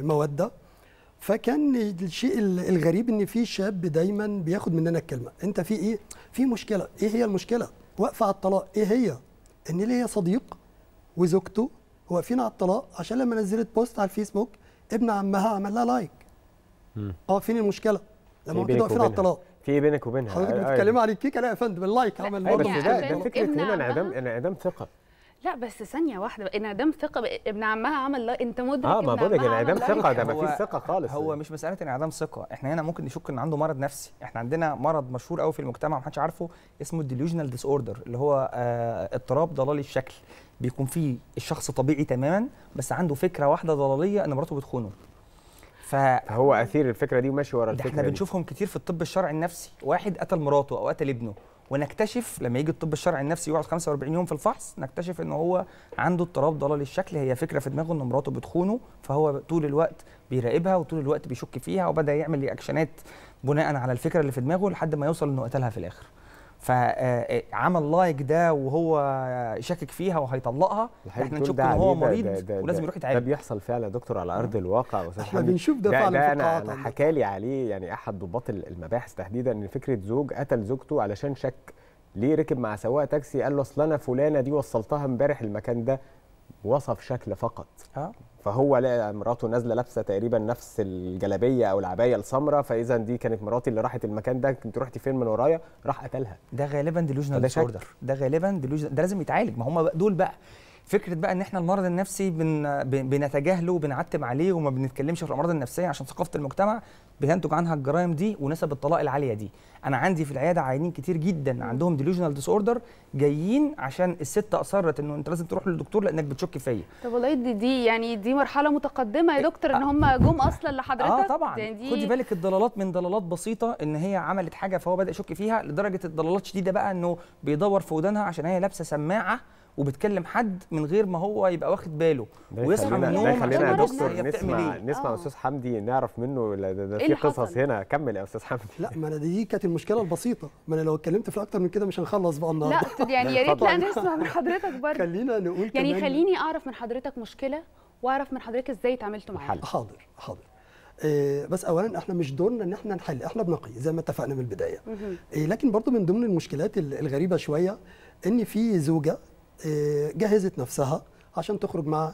مودة، فكان الشيء الغريب ان في شاب دايما بياخد مننا الكلمه، انت في ايه؟ في مشكله. ايه هي المشكله؟ واقفه على الطلاق. ايه هي؟ ان ليا صديق وزوجته واقفين على الطلاق عشان لما نزلت بوست على الفيسبوك ابن عمها عمل لها لايك. فين المشكله؟ لما كده واقفين على الطلاق، في بينك وبينها. حضرتك بتتكلمي على الكيكه؟ لا يا فندم، اللايك عمل برضه. بس ده فكره هنا انعدام ثقه. لا بس ثانيه واحده، انعدام ثقه. ابن عمها عمل لايك، انت مدرك؟ ما بقول لك انعدام ثقه، ده ما فيش ثقه خالص. هو مش مساله انعدام ثقه، احنا هنا ممكن نشك ان عنده مرض نفسي. احنا عندنا مرض مشهور قوي في المجتمع ومحدش عارفه، اسمه الديليوجنال ديس اوردر، اللي هو اضطراب ضلالي الشكل، بيكون فيه الشخص طبيعي تماما بس عنده فكره واحده ضلاليه ان مراته بتخونه. فهو اثير الفكره دي وماشي ورا الفكره دي. احنا بنشوفهم كتير في الطب الشرعي النفسي، واحد قتل مراته او قتل ابنه، ونكتشف لما يجي الطب الشرعي النفسي يقعد 45 يوم في الفحص، نكتشف ان هو عنده اضطراب ضلالي الشكل، هي فكره في دماغه ان مراته بتخونه، فهو طول الوقت بيراقبها وطول الوقت بيشك فيها، وبدا يعمل رياكشنات بناء على الفكره اللي في دماغه لحد ما يوصل انه قتلها في الاخر. فعمل لايك ده وهو شاكك فيها وهيطلقها، احنا نشوف ان هو مريض ولازم يروح يتعالج. ده بيحصل فعلا يا دكتور على ارض الواقع. احنا بنشوف ده فعلا في القاعات. انا حكى لي عليه يعني احد ضباط المباحث تحديدا، ان فكره زوج قتل زوجته علشان شك، ليه ركب مع سواق تاكسي قال له اصل انا فلانه دي وصلتها امبارح المكان ده، وصف شكل فقط. فهو لقى مراته نازله لابسه تقريبا نفس الجلابيه او العبايه السمراء، فاذا دي كانت مراتي اللي راحت المكان ده، كنت رحتي فين من ورايا؟ راح قتلها. ده غالبا ديلوجنال ديسوردر، ده غالبا ديلوجنال، ده لازم يتعالج. ما هم دول بقى فكره بقى ان احنا المرض النفسي بنتجاهله وبنعتب عليه وما بنتكلمش في الامراض النفسيه عشان ثقافه المجتمع بينتج عنها الجرائم دي ونسب الطلاق العاليه دي. انا عندي في العياده عيانين كتير جدا عندهم ديلوجنال ديسوردر، جايين عشان الست اصرت انه انت لازم تروح للدكتور لانك بتشك فيا. طب والله دي يعني دي مرحله متقدمه يا دكتور، ان هم جم اصلا لحضرتك. طبعا يعني خدي بالك، الضلالات من ضلالات بسيطه ان هي عملت حاجه فهو بدا يشك فيها، لدرجه الضلالات شديده بقى انه بيدور في ودانها عشان هي لابسه سماعه وبتكلم حد من غير ما هو يبقى واخد باله، ويصحى من النوم. خلينا يا دكتور نسمع استاذ حمدي، نعرف منه ده في قصص هنا. كمل يا استاذ حمدي. لا، ما انا دي كانت المشكله البسيطه، ما انا لو اتكلمت في اكتر من كده مش هنخلص بقى النهارده. لا يعني يا ريت نسمع من حضرتك برضه. خلينا نقول يعني خليني اعرف من حضرتك مشكله واعرف من حضرتك ازاي اتعاملتوا معاها. حاضر. بس اولا احنا مش دورنا ان احنا نحل، احنا بنقي زي ما اتفقنا من البدايه. لكن برضو من ضمن المشكلات الغريبه شويه ان في زوجه جهزت نفسها عشان تخرج مع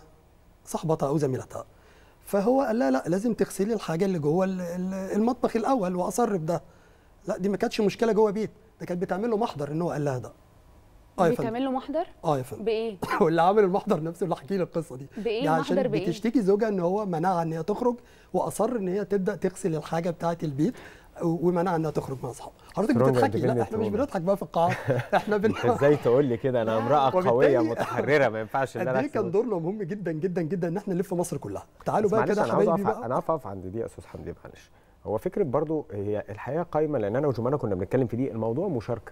صاحبتها او زميلتها، فهو قال لها لا لازم تغسلي الحاجه اللي جوه المطبخ الاول، واصر بده. لا دي ما كانتش مشكله جوه بيت، ده كانت بتعمل له محضر ان هو قال لها ده. بتعمل له محضر؟ يا فندم. بايه؟ واللي عامل المحضر نفسه اللي حكي لي القصه دي. بايه المحضر؟ عشان بتشتكي زوجها ان هو منعها ان هي تخرج، واصر ان هي تبدا تغسل الحاجه بتاعه البيت، ومنع انها تخرج مع اصحابها. حضرتك بتضحكي؟ لا احنا مش بنضحك بقى في القاعه، احنا ازاي تقول لي كده؟ انا امراه قويه متحرره، ما ينفعش ان انا اعمل كده. كان دورنا مهم جدا جدا جدا ان احنا نلف مصر كلها. تعالوا بقى كده يا حبايبي بقى. انا هقف عند دي يا استاذ حمدي، معلش. هو فكره برضو هي الحقيقه قايمه، لان انا وجمانة كنا بنتكلم في دي، الموضوع مشاركه.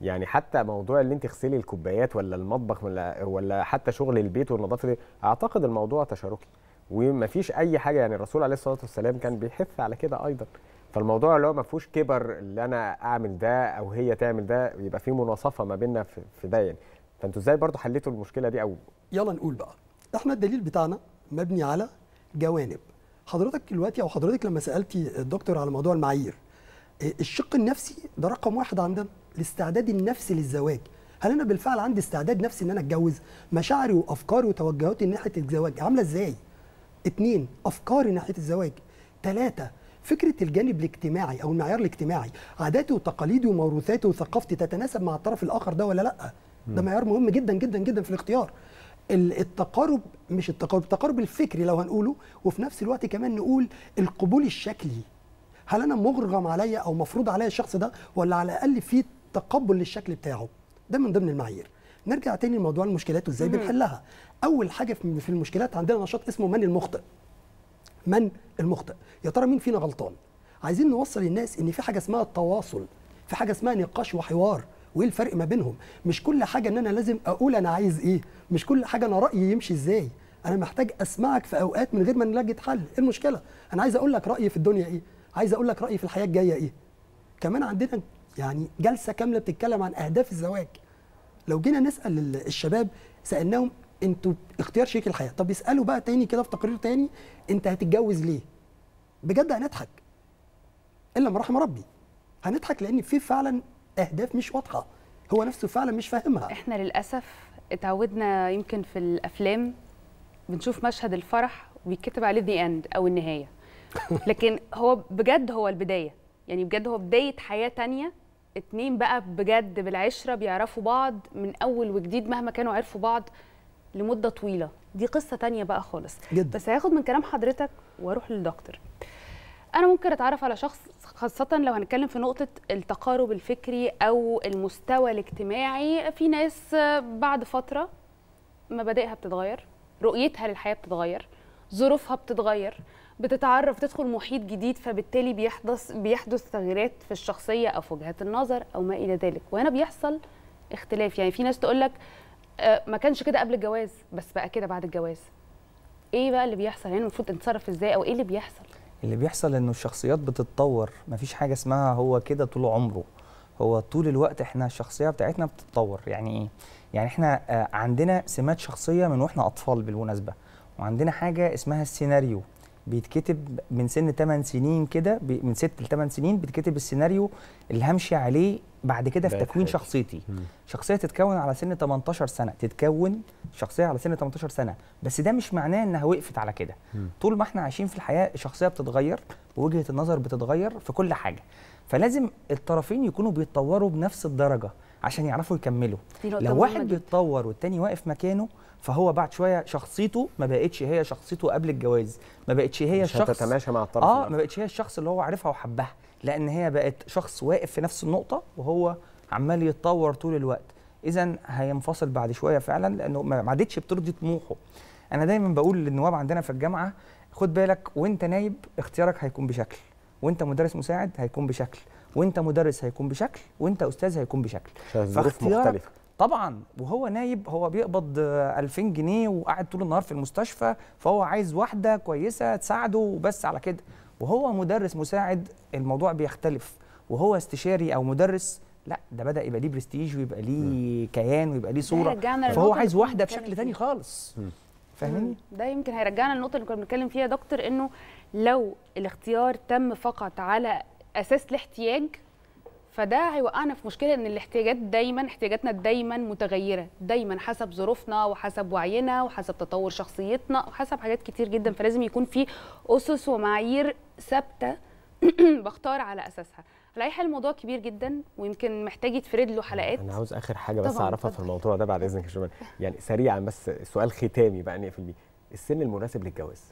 يعني حتى موضوع اللي انت تغسلي الكوبايات ولا المطبخ ولا حتى شغل البيت والنظافه دي، اعتقد الموضوع تشاركي ومفيش اي حاجه. يعني الرسول عليه الصلاه والسلام كان بيحث على كده ايضا. فالموضوع اللي هو ما فيهوش كبر اللي انا اعمل ده او هي تعمل ده، يبقى في مناصفه ما بيننا في ده يعني. فانتوا ازاي برضو حليتوا المشكله دي؟ او يلا نقول بقى احنا الدليل بتاعنا مبني على جوانب. حضرتك دلوقتي او حضرتك لما سالتي الدكتور على موضوع المعايير، الشق النفسي ده رقم واحد عندنا، الاستعداد النفسي للزواج. هل انا بالفعل عندي استعداد نفسي ان انا اتجوز؟ مشاعري وافكاري وتوجهاتي ناحيه الزواج عامله ازاي؟ اتنين، افكاري ناحيه الزواج. تلاته، فكره الجانب الاجتماعي او المعيار الاجتماعي، عاداتي وتقاليدي وموروثاتي وثقافتي تتناسب مع الطرف الاخر ده ولا لا؟ ده معيار مهم جدا جدا جدا في الاختيار. التقارب، مش التقارب الفكري لو هنقوله، وفي نفس الوقت كمان نقول القبول الشكلي. هل انا مغرم عليا او مفروض عليا الشخص ده، ولا على الاقل في تقبل للشكل بتاعه؟ ده من ضمن المعايير. نرجع تاني لموضوع المشكلات وازاي بنحلها. اول حاجه في المشكلات عندنا نشاط اسمه من المخطئ. من المخطئ؟ يا ترى مين فينا غلطان؟ عايزين نوصل للناس ان في حاجه اسمها التواصل، في حاجه اسمها نقاش وحوار، وايه الفرق ما بينهم. مش كل حاجه ان انا لازم اقول انا عايز ايه، مش كل حاجه انا رايي يمشي ازاي. انا محتاج اسمعك في اوقات من غير ما نلاقي حل. ايه المشكله؟ انا عايز اقول لك رايي في الدنيا ايه، عايز اقول لك رايي في الحياه الجايه ايه. كمان عندنا يعني جلسه كامله بتتكلم عن اهداف الزواج. لو جينا نسال الشباب سالناهم انتوا اختيار شريك الحياه، طب يسالوا بقى تاني كده في تقرير تاني انت هتتجوز ليه؟ بجد هنضحك. الا من رحم ربي. هنضحك لان في فعلا اهداف مش واضحه، هو نفسه فعلا مش فاهمها. احنا للاسف اتعودنا يمكن في الافلام بنشوف مشهد الفرح وبيتكتب عليه ذا اند او النهايه. لكن هو بجد هو البدايه، يعني بجد هو بدايه حياه تانيه. اتنين بقى بجد بالعشره بيعرفوا بعض من اول وجديد مهما كانوا عرفوا بعض لمده طويله، دي قصه تانيه بقى خالص جدا. بس هاخد من كلام حضرتك واروح للدكتور. انا ممكن اتعرف على شخص، خاصه لو هنتكلم في نقطه التقارب الفكري او المستوى الاجتماعي. في ناس بعد فتره مبادئها بتتغير، رؤيتها للحياه بتتغير، ظروفها بتتغير، بتتعرف، تدخل محيط جديد، فبالتالي بيحدث تغييرات في الشخصيه او في وجهات النظر او ما الى ذلك. وهنا بيحصل اختلاف. يعني في ناس تقول لك ما كانش كده قبل الجواز بس بقى كده بعد الجواز. ايه بقى اللي بيحصل يعني؟ المفروض نتصرف ازاي او ايه اللي بيحصل؟ اللي بيحصل انه الشخصيات بتتطور، مفيش حاجه اسمها هو كده طول عمره، هو طول الوقت احنا الشخصيه بتاعتنا بتتطور. يعني ايه؟ يعني احنا عندنا سمات شخصيه من واحنا اطفال بالمناسبه، وعندنا حاجه اسمها السيناريو بيتكتب من سن 8 سنين كده، من 6 ل 8 سنين بيتكتب السيناريو اللي همشي عليه بعد كده في تكوين شخصيتي. شخصيه تتكون على سن 18 سنه، تتكون شخصيه على سن 18 سنه، بس ده مش معناه انها وقفت على كده. طول ما احنا عايشين في الحياه الشخصيه بتتغير، ووجهه النظر بتتغير، في كل حاجه. فلازم الطرفين يكونوا بيتطوروا بنفس الدرجه عشان يعرفوا يكملوا. لو واحد بيتطور والتاني واقف مكانه، فهو بعد شويه شخصيته ما بقتش هي شخصيته قبل الجواز، ما بقتش هي الشخص هتتماشى مع الطرف ما بقتش هي الشخص اللي هو عارفها وحبها، لان هي بقت شخص واقف في نفس النقطه وهو عمال يتطور طول الوقت. اذا هينفصل بعد شويه فعلا، لانه ما عادتش بترضي طموحه. انا دايما بقول للنواب عندنا في الجامعه، خد بالك وانت نايب اختيارك هيكون بشكل، وانت مدرس مساعد هيكون بشكل، وانت مدرس هيكون بشكل، وانت استاذ هيكون بشكل. ظروف مختلفه طبعا. وهو نايب هو بيقبض 2000 جنيه وقاعد طول النهار في المستشفى، فهو عايز واحده كويسه تساعده وبس على كده. وهو مدرس مساعد الموضوع بيختلف، وهو استشاري او مدرس لا ده بدا يبقى ليه برستيج ويبقى ليه كيان ويبقى ليه صوره، فهو عايز واحده بشكل تاني خالص. فاهمني؟ ده يمكن هيرجعنا للنقطه اللي كنا بنتكلم فيها يا دكتور، انه لو الاختيار تم فقط على اساس الاحتياج فده هيوقعنا في مشكله، ان الاحتياجات دايما، احتياجاتنا دايما متغيره، دايما حسب ظروفنا وحسب وعينا وحسب تطور شخصيتنا وحسب حاجات كتير جدا، فلازم يكون في اسس ومعايير ثابته بختار على اساسها. على اي حال الموضوع كبير جدا ويمكن محتاج يتفرد له حلقات. انا عاوز اخر حاجه بس اعرفها في الموضوع ده بعد اذنك يا شباب، يعني سريعا بس سؤال ختامي بقى نقفل بيه، السن المناسب للجواز.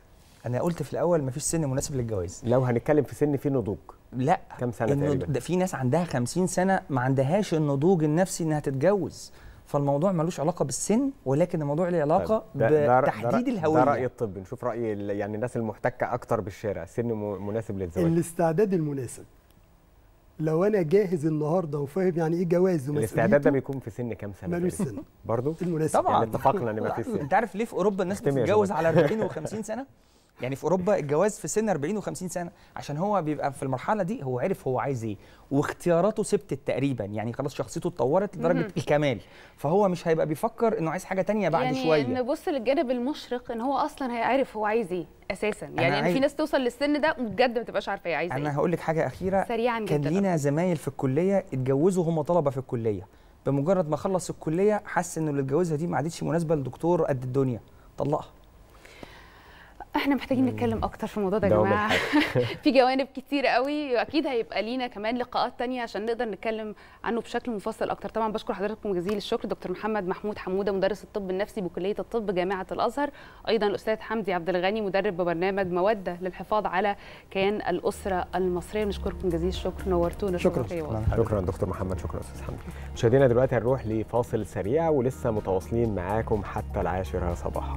انا قلت في الاول مفيش سن مناسب للجواز. لو هنتكلم في سن فيه نضوج، لا كام سنه تقريبا؟ ده في ناس عندها 50 سنه ما عندهاش النضوج النفسي انها تتجوز، فالموضوع ملوش علاقه بالسن ولكن الموضوع له علاقه بتحديد الهويه. ده راي الطب، نشوف راي يعني الناس المحتكه اكتر بالشارع، سن مناسب للزواج. الاستعداد المناسب، لو انا جاهز النهارده وفاهم يعني ايه جواز ومسؤوليته. الاستعداد ده بيكون في سن كام سنه؟ ملوش سن برضه؟ المناسب طبعا، يعني اتفقنا ان مفيش سن. انت عارف ليه في اوروبا الناس بتتجوز على 40 و50 سنه؟ يعني في اوروبا الجواز في سن 40 و50 سنه، عشان هو بيبقى في المرحله دي هو عارف هو عايز ايه واختياراته ثبتت تقريبا، يعني خلاص شخصيته اتطورت لدرجه الكمال، فهو مش هيبقى بيفكر انه عايز حاجه ثانيه بعد يعني شويه. يعني نبص للجانب المشرق ان هو اصلا هيعرف هو عايز ايه اساسا، يعني في ناس توصل للسن ده وبجد ما تبقاش عارفه هي عايزه ايه. انا هقول لك حاجه اخيره سريعا جدا، كان لينا زمايل في الكليه اتجوزوا هم طلبه في الكليه، بمجرد ما خلص الكليه حس انه اللي اتجوزها دي ما عادتش مناسبه لدكتور قد الدنيا، طلقها. احنا محتاجين نتكلم اكتر في الموضوع ده يا جماعه في جوانب كتير قوي، واكيد هيبقى لينا كمان لقاءات تانية عشان نقدر نتكلم عنه بشكل مفصل اكتر. طبعا بشكر حضراتكم جزيل الشكر دكتور محمد محمود حموده مدرس الطب النفسي بكليه الطب جامعه الازهر، ايضا الاستاذ حمدي عبد الغني مدرب ببرنامج موده للحفاظ على كيان الاسره المصريه. نشكركم جزيل الشكر، نورتونا. شكرا دكتور محمد، شكرا استاذ حمدي. مشاهدينا دلوقتي هنروح لفاصل سريع ولسه متواصلين معاكم حتى 10 صباحا.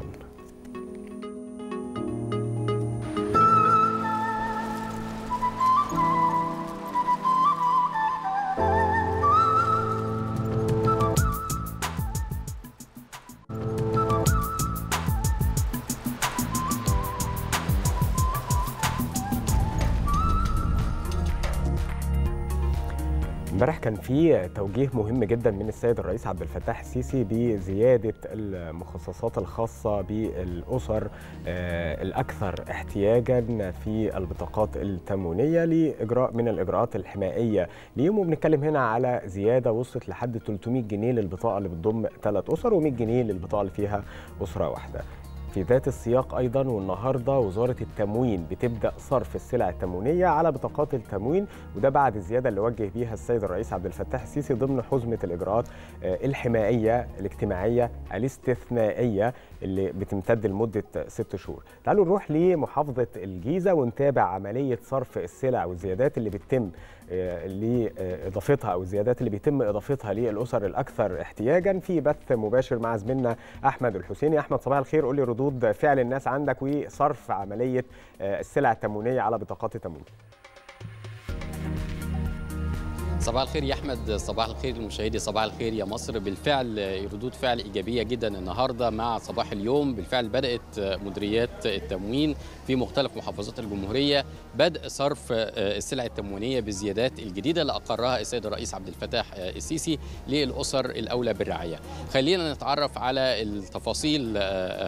امبارح كان في توجيه مهم جدا من السيد الرئيس عبد الفتاح السيسي بزياده المخصصات الخاصه بالاسر الاكثر احتياجا في البطاقات التموينيه لاجراء من الاجراءات الحمائيه ليهم، وبنتكلم هنا على زياده وصلت لحد 300 جنيه للبطاقه اللي بتضم 3 أسر و100 جنيه للبطاقه اللي فيها اسره واحده. في ذات السياق أيضاً والنهاردة وزارة التموين بتبدأ صرف السلع التموينية على بطاقات التموين، وده بعد الزيادة اللي وجه بيها السيد الرئيس عبد الفتاح السيسي ضمن حزمة الإجراءات الحمائية الاجتماعية الاستثنائية اللي بتمتد لمدة 6 شهور. تعالوا نروح لمحافظة الجيزة ونتابع عملية صرف السلع والزيادات اللي بتتم لإضافتها أو الزيادات اللي بيتم إضافتها للأسر الأكثر احتياجاً في بث مباشر مع زميلنا أحمد الحسيني. أحمد صباح الخير، قول لي ردود فعل الناس عندك وصرف عملية السلع التموينية على بطاقات التموين. صباح الخير يا أحمد، صباح الخير لمشاهدي صباح الخير يا مصر. بالفعل ردود فعل إيجابية جدا النهاردة مع صباح اليوم. بالفعل بدأت مديريات التموين في مختلف محافظات الجمهورية بدء صرف السلع التموينية بالزيادات الجديدة اللي أقرها السيد الرئيس عبد الفتاح السيسي للأسر الأولى بالرعاية. خلينا نتعرف على التفاصيل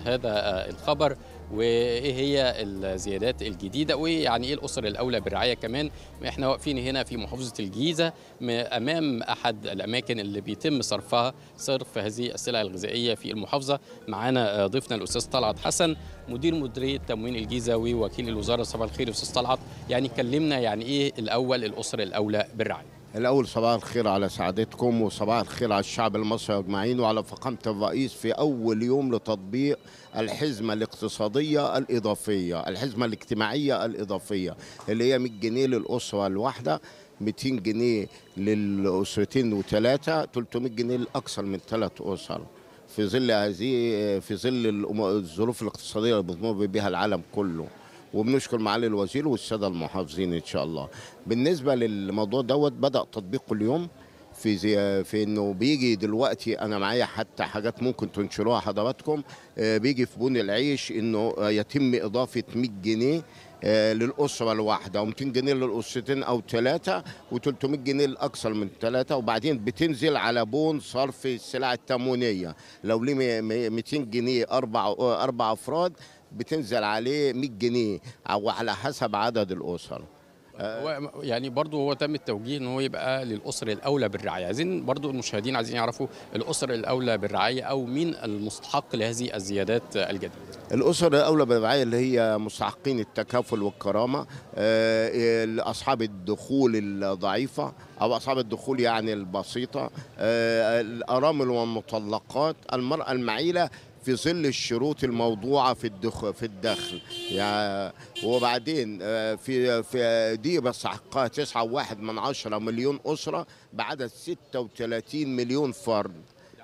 هذا الخبر وايه هي الزيادات الجديده ويعني ايه الاسر الاولى بالرعايه. كمان احنا واقفين هنا في محافظه الجيزه امام احد الاماكن اللي بيتم صرفها هذه السلع الغذائيه في المحافظه. معانا ضيفنا الاستاذ طلعت حسن مدير مديريه تموين الجيزه ووكيل الوزاره. صباح الخير يا استاذ طلعت، يعني كلمنا يعني ايه الاول الاسر الاولى بالرعايه. الأول صباح الخير على سعادتكم وصباح الخير على الشعب المصري أجمعين وعلى فخامة الرئيس في أول يوم لتطبيق الحزمة الاقتصادية الإضافية، الحزمة الاجتماعية الإضافية اللي هي 100 جنيه للأسرة الواحدة، 200 جنيه للأسرتين و3، 300 جنيه لأكثر من 3 أسر. في ظل هذه في ظل الظروف الاقتصادية اللي بتمر بها العالم كله. وبنشكر معالي الوزير والساده المحافظين ان شاء الله. بالنسبه للموضوع دوت بدا تطبيقه اليوم في انه بيجي دلوقتي، انا معايا حتى حاجات ممكن تنشروها حضراتكم، بيجي في بون العيش انه يتم اضافه 100 جنيه للاسره الواحده، و200 جنيه للاسرتين او ثلاثه، و300 جنيه لاكثر من ثلاثه، وبعدين بتنزل على بون صرف السلع التموينيه، لو ليه 200 جنيه اربع افراد بتنزل عليه 100 جنيه او على حسب عدد الاسر. يعني برضو هو تم التوجيه ان هو يبقى للاسر الاولى بالرعايه. عايزين برضو المشاهدين عايزين يعرفوا الاسر الاولى بالرعايه او مين المستحق لهذه الزيادات الجديده. الاسر الاولى بالرعايه اللي هي مستحقين التكافل والكرامه، اصحاب الدخول الضعيفه او اصحاب الدخول يعني البسيطه، الارامل والمطلقات، المراه المعيله في ظل الشروط الموضوعه في الدخل يعني. وبعدين في دي بس حقها 9.1 مليون اسره بعدد 36 مليون فرد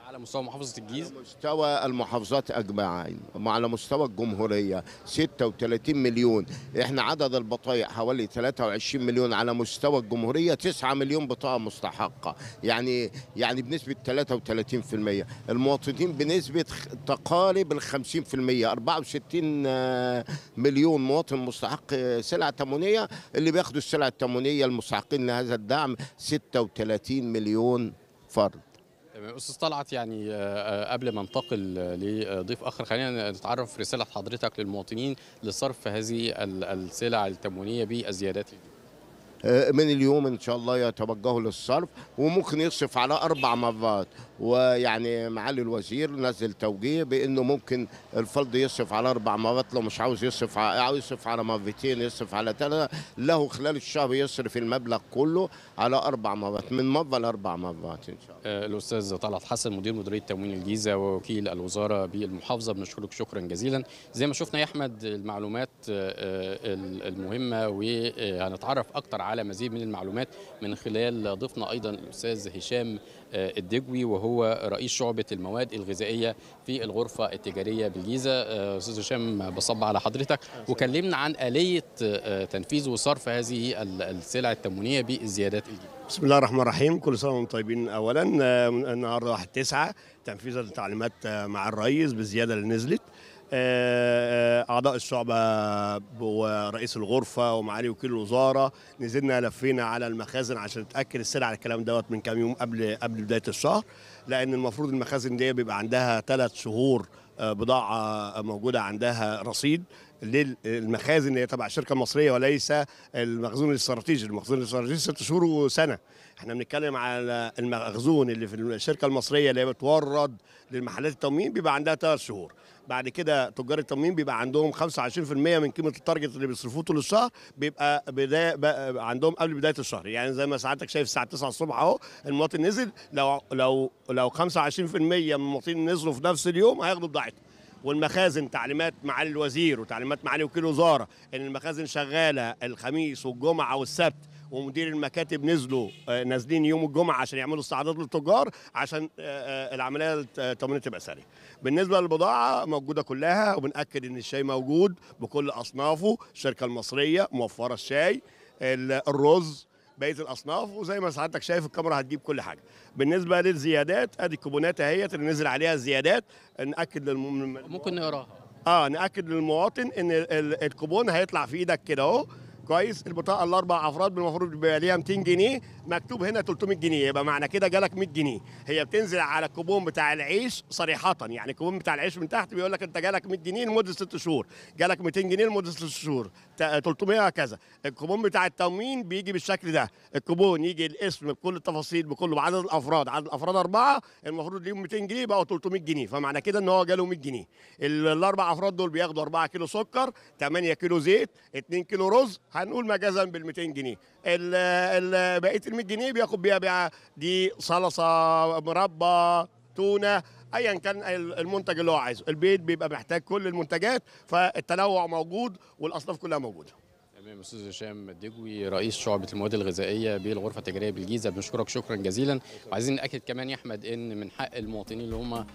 على مستوى محافظه الجيزه، على مستوى المحافظات اجمعين، على مستوى الجمهوريه 36 مليون. احنا عدد البطايق حوالي 23 مليون، على مستوى الجمهوريه 9 مليون بطاقه مستحقه، يعني بنسبه 33%. المواطنين بنسبه تقارب ال 50%، 64 مليون مواطن مستحق سلع تموينيه. اللي بياخدوا السلع التموينيه المستحقين لهذا الدعم 36 مليون فرد. أستاذ طلعت، يعني قبل ما انتقل لضيف آخر خلينا نتعرف رسالة حضرتك للمواطنين لصرف هذه السلع التموينية بالزيادات. من اليوم إن شاء الله يتوجهوا للصرف، وممكن يصرف على 4 مرات، ويعني معالي الوزير نزل توجيه بأنه ممكن الفرد يصرف على 4 مرات، لو مش عاوز يصرف أو يصرف على مرتين، يصرف على 3، له خلال الشهر يصرف المبلغ كله على 4 مرات، من مرة ل4 مرات إن شاء الله. الأستاذ طلعت حسن مدير مديرية تموين الجيزة ووكيل الوزارة بالمحافظة، بنشكرك شكرا جزيلا. زي ما شفنا يا أحمد المعلومات المهمة، وهنتعرف أكتر على مزيد من المعلومات من خلال ضيفنا أيضا الأستاذ هشام الدجوي، وهو رئيس شعبة المواد الغذائية في الغرفة التجارية بالجيزة. أستاذ هشام، بصب على حضرتك وكلمنا عن آلية تنفيذ وصرف هذه السلع التموينية بالزيادات الجديدة. بسم الله الرحمن الرحيم، كل سنة وانتم طيبين. أولا النهارده 1/9 تنفيذا للتعليمات مع الرئيس بالزيادة اللي نزلت. أعضاء الشعبة ورئيس الغرفة ومعالي وكيل الوزارة نزلنا لفينا على المخازن عشان نتأكد السلع على الكلام دوت من كام يوم قبل بداية الشهر، لأن المفروض المخازن دي بيبقى عندها 3 شهور بضاعة موجودة عندها رصيد للمخازن، هي تبع شركة مصرية وليس المخزون الاستراتيجي. المخزون الاستراتيجي 6 شهور وسنة، احنا بنتكلم على المخزون اللي في الشركة المصرية اللي بتورد للمحلات التموين بيبقى عندها 3 شهور. بعد كده تجار التموين بيبقى عندهم 25% من قيمه التارجت اللي بيصرفوه طول الشهر، بيبقى عندهم قبل بدايه الشهر. يعني زي ما سعادتك شايف الساعه 9 الصبح اهو المواطن نزل، لو 25% من المواطنين نزلوا في نفس اليوم هياخدوا بضاعتهم. والمخازن تعليمات معالي الوزير وتعليمات معالي وكيل الوزاره ان المخازن شغاله الخميس والجمعه والسبت، ومدير المكاتب نازلين يوم الجمعه عشان يعملوا استعداد للتجار عشان العمليه التموينيه تبقى سريعه. بالنسبه للبضاعه موجوده كلها، وبنأكد ان الشاي موجود بكل اصنافه، الشركه المصريه موفره الشاي، الرز، بقيه الاصناف، وزي ما سعادتك شايف الكاميرا هتجيب كل حاجه. بالنسبه للزيادات ادي الكوبونات اهيت اللي نزل عليها الزيادات، نأكد ممكن نقراها. نأكد للمواطن ان الكوبون هيطلع في ايدك كده اهو كويس. البطاقه ال4 افراد المفروض بيبقى ليها 200 جنيه مكتوب هنا 300 جنيه، يبقى معنى كده جالك 100 جنيه. هي بتنزل على الكوبون بتاع العيش صريحه، يعني الكوبون بتاع العيش من تحت بيقول لك انت جالك 100 جنيه لمده 6 شهور، جالك 200 جنيه لمده 6 شهور، 300 هكذا. الكوبون بتاع التموين بيجي بالشكل ده، الكوبون يجي الاسم بكل التفاصيل بكله بعدد الافراد، عدد الافراد 4 المفروض ليهم 200 جنيه، بقوا 300 جنيه، فمعنى كده ان هو جاله 100 جنيه. ال4 افراد دول بياخدوا 4 كيلو سكر، 8 كيلو زيت، 2 كيلو رز، هنقول مجازا بال200 جنيه. بقيه ال100 جنيه بياخد بيها دي صلصه، مربى، تونه، ايا كان المنتج اللي هو عايزه. البيت بيبقى محتاج كل المنتجات، فالتنوع موجود والاصناف كلها موجوده. تمام. استاذ هشام الدجوي رئيس شعبه المواد الغذائيه بالغرفه التجاريه بالجيزه، بنشكرك شكرا جزيلا. وعايزين ناكد كمان يا احمد ان من حق المواطنين اللي هم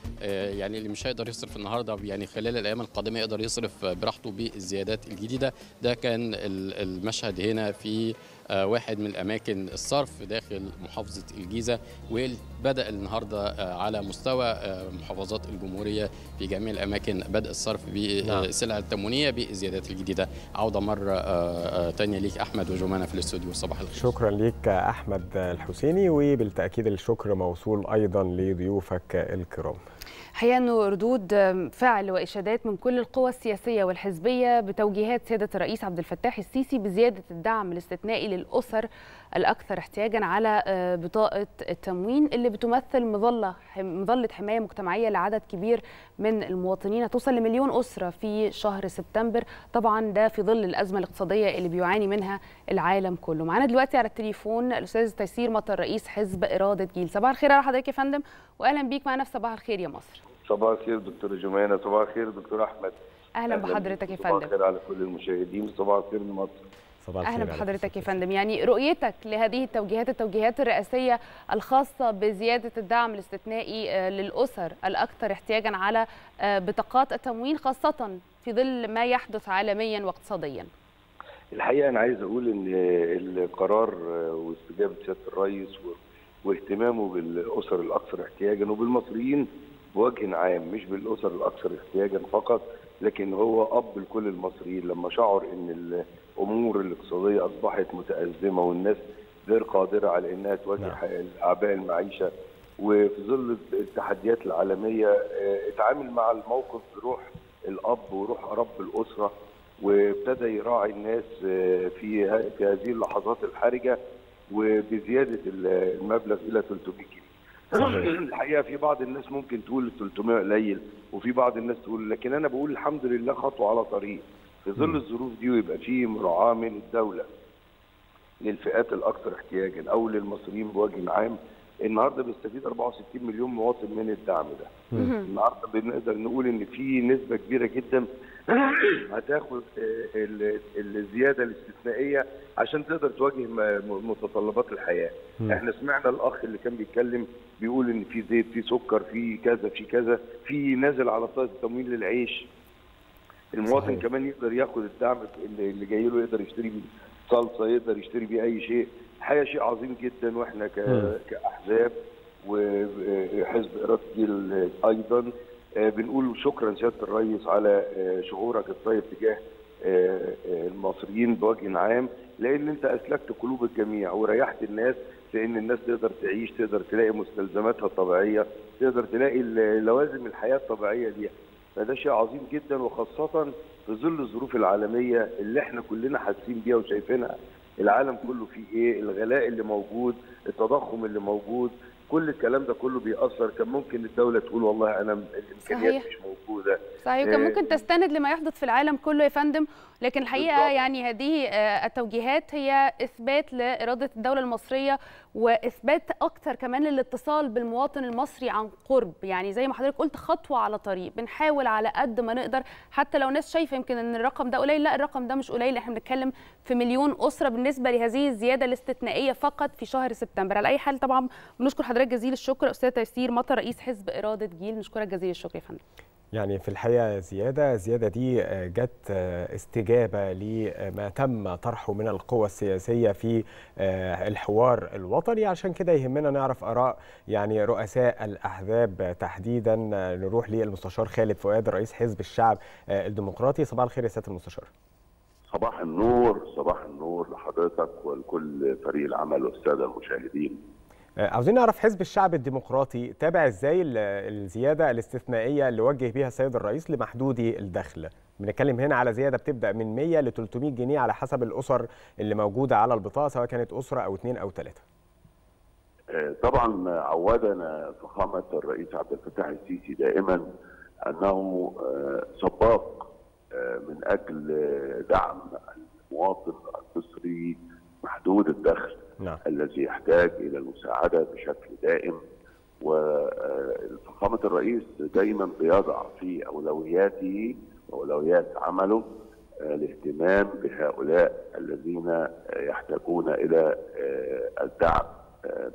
يعني اللي مش هيقدر يصرف النهارده، يعني خلال الايام القادمه يقدر يصرف براحته بالزيادات الجديده. ده كان المشهد هنا في واحد من الأماكن الصرف داخل محافظة الجيزة، وبدأ النهاردة على مستوى محافظات الجمهورية في جميع الأماكن بدأ الصرف بالسلع التموينية بالزيادات الجديدة. عودة مرة تانية ليك أحمد وجمانة في الاستوديو. صباح الخير. شكرا ليك أحمد الحسيني، وبالتأكيد الشكر موصول أيضا لضيوفك الكرام. حقيقة أنه ردود فعل وإشادات من كل القوى السياسية والحزبية بتوجيهات سيادة الرئيس عبد الفتاح السيسي بزيادة الدعم الاستثنائي للأسر الأكثر احتياجا على بطاقة التموين اللي بتمثل مظلة حماية مجتمعية لعدد كبير من المواطنين، هتوصل لمليون أسرة في شهر سبتمبر. طبعا ده في ظل الأزمة الاقتصادية اللي بيعاني منها العالم كله. معانا دلوقتي على التليفون الأستاذ تيسير مطر رئيس حزب إرادة جيل. صباح الخير على حضرتك يا فندم، وأهلا بيك معانا في صباح الخير يا مصر. صباح الخير دكتور جمانة، صباح الخير دكتور أحمد، أهلا بحضرتك يا فندم. صباح الخير على كل المشاهدين، صباح الخير لمصر. أهلا بحضرتك يا فندم. يعني رؤيتك لهذه التوجيهات الرئاسية الخاصة بزيادة الدعم الاستثنائي للأسر الأكثر احتياجا على بطاقات التموين، خاصة في ظل ما يحدث عالميا واقتصاديا. الحقيقة أنا عايز أقول إن القرار واستجابة سيادة الرئيس واهتمامه بالأسر الأكثر احتياجا وبالمصريين بوجه عام، مش بالأسر الأكثر احتياجا فقط، لكن هو أب لكل المصريين. لما شعر إن الأمور الاقتصادية أصبحت متأزمة والناس غير قادرة على إنها تواجه أعباء المعيشة، وفي ظل التحديات العالمية اتعامل مع الموقف بروح الأب وروح رب الأسرة، وابتدى يراعي الناس في هذه اللحظات الحرجة وبزيادة المبلغ إلى 300 جنيه. الحقيقه في بعض الناس ممكن تقول 300 قليل، وفي بعض الناس تقول، لكن انا بقول الحمد لله خطوه على طريق في ظل الظروف دي، ويبقى في مراعاه من الدوله للفئات الاكثر احتياجا او للمصريين بوجه عام. النهارده بيستفيد 64 مليون مواطن من الدعم ده. النهارده بنقدر نقول ان في نسبه كبيره جدا هتاخد الزياده الاستثنائيه عشان تقدر تواجه متطلبات الحياه. احنا سمعنا الاخ اللي كان بيتكلم بيقول ان في زيت، في سكر، في كذا، في كذا، في نازل على بطاقه التموين للعيش. المواطن صحيح. كمان يقدر ياخد الدعم اللي جاي له، يقدر يشتري بيه صلصه، يقدر يشتري بيه اي شيء. الحقيقه شيء عظيم جدا، واحنا كاحزاب وحزب اراده جيل ايضا بنقول شكرا سياده الرئيس على شعورك الطيب تجاه المصريين بوجه عام، لان انت اسلكت قلوب الجميع وريحت الناس، لان الناس تقدر تعيش، تقدر تلاقي مستلزماتها الطبيعيه، تقدر تلاقي لوازم الحياه الطبيعيه ليها. فده شيء عظيم جدا، وخاصه في ظل الظروف العالميه اللي احنا كلنا حاسين بيها وشايفينها. العالم كله فيه ايه؟ الغلاء اللي موجود، التضخم اللي موجود، كل الكلام ده كله بيأثر. كان ممكن الدولة تقول والله أنا الإمكانيات مش موجودة، صحيح، وكان ممكن تستند لما يحدث في العالم كله يا فندم، لكن الحقيقة بالضبط. يعني هذه التوجيهات هي إثبات لإرادة الدولة المصرية، وإثبات أكتر كمان للاتصال بالمواطن المصري عن قرب. يعني زي ما حضرتك قلت خطوة على طريق، بنحاول على قد ما نقدر، حتى لو ناس شايفة يمكن أن الرقم ده قليل، لا الرقم ده مش قليل، احنا بنتكلم في مليون أسرة بالنسبة لهذه الزيادة الاستثنائية فقط في شهر سبتمبر. على أي حال طبعا بنشكر حضرتك جزيل الشكر أستاذ تيسير مطر رئيس حزب إرادة جيل، نشكرك جزيل الشكر يا فندم. يعني في الحقيقة الزيادة دي جت استجابة لما تم طرحه من القوى السياسية في الحوار الوطني، عشان كده يهمنا نعرف آراء يعني رؤساء الأحزاب تحديدا. نروح للمستشار خالد فؤاد رئيس حزب الشعب الديمقراطي. صباح الخير يا سيادة المستشار. صباح النور، صباح النور لحضرتك ولكل فريق العمل والسادة المشاهدين. عاوزين نعرف حزب الشعب الديمقراطي تابع ازاي الزياده الاستثنائيه اللي وجه بيها السيد الرئيس لمحدودي الدخل؟ بنتكلم هنا على زياده بتبدا من 100 ل 300 جنيه على حسب الاسر اللي موجوده على البطاقه، سواء كانت اسره او اثنين او ثلاثه. طبعا عودنا فخامه الرئيس عبد الفتاح السيسي دائما انه سباق من اجل دعم المواطن المصري محدود الدخل الذي يحتاج إلى المساعدة بشكل دائم. وفخامة الرئيس دايما بيضع في أولوياته وأولويات عمله الاهتمام بهؤلاء الذين يحتاجون إلى الدعم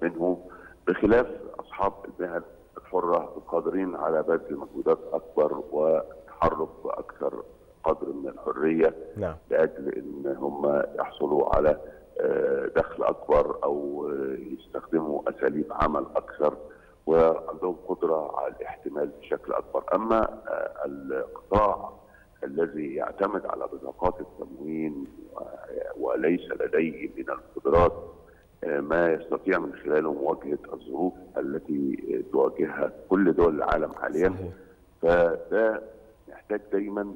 منهم، بخلاف أصحاب المهن الحرة القادرين على بذل مجهودات أكبر والتحرك بأكثر قدر من الحرية لأجل أن هم يحصلوا على دخل اكبر او يستخدموا اساليب عمل اكثر وعندهم قدره على الاحتمال بشكل اكبر. اما القطاع الذي يعتمد على بطاقات التموين وليس لديه من القدرات ما يستطيع من خلاله مواجهه الظروف التي تواجهها كل دول العالم حاليا، فده محتاج دايما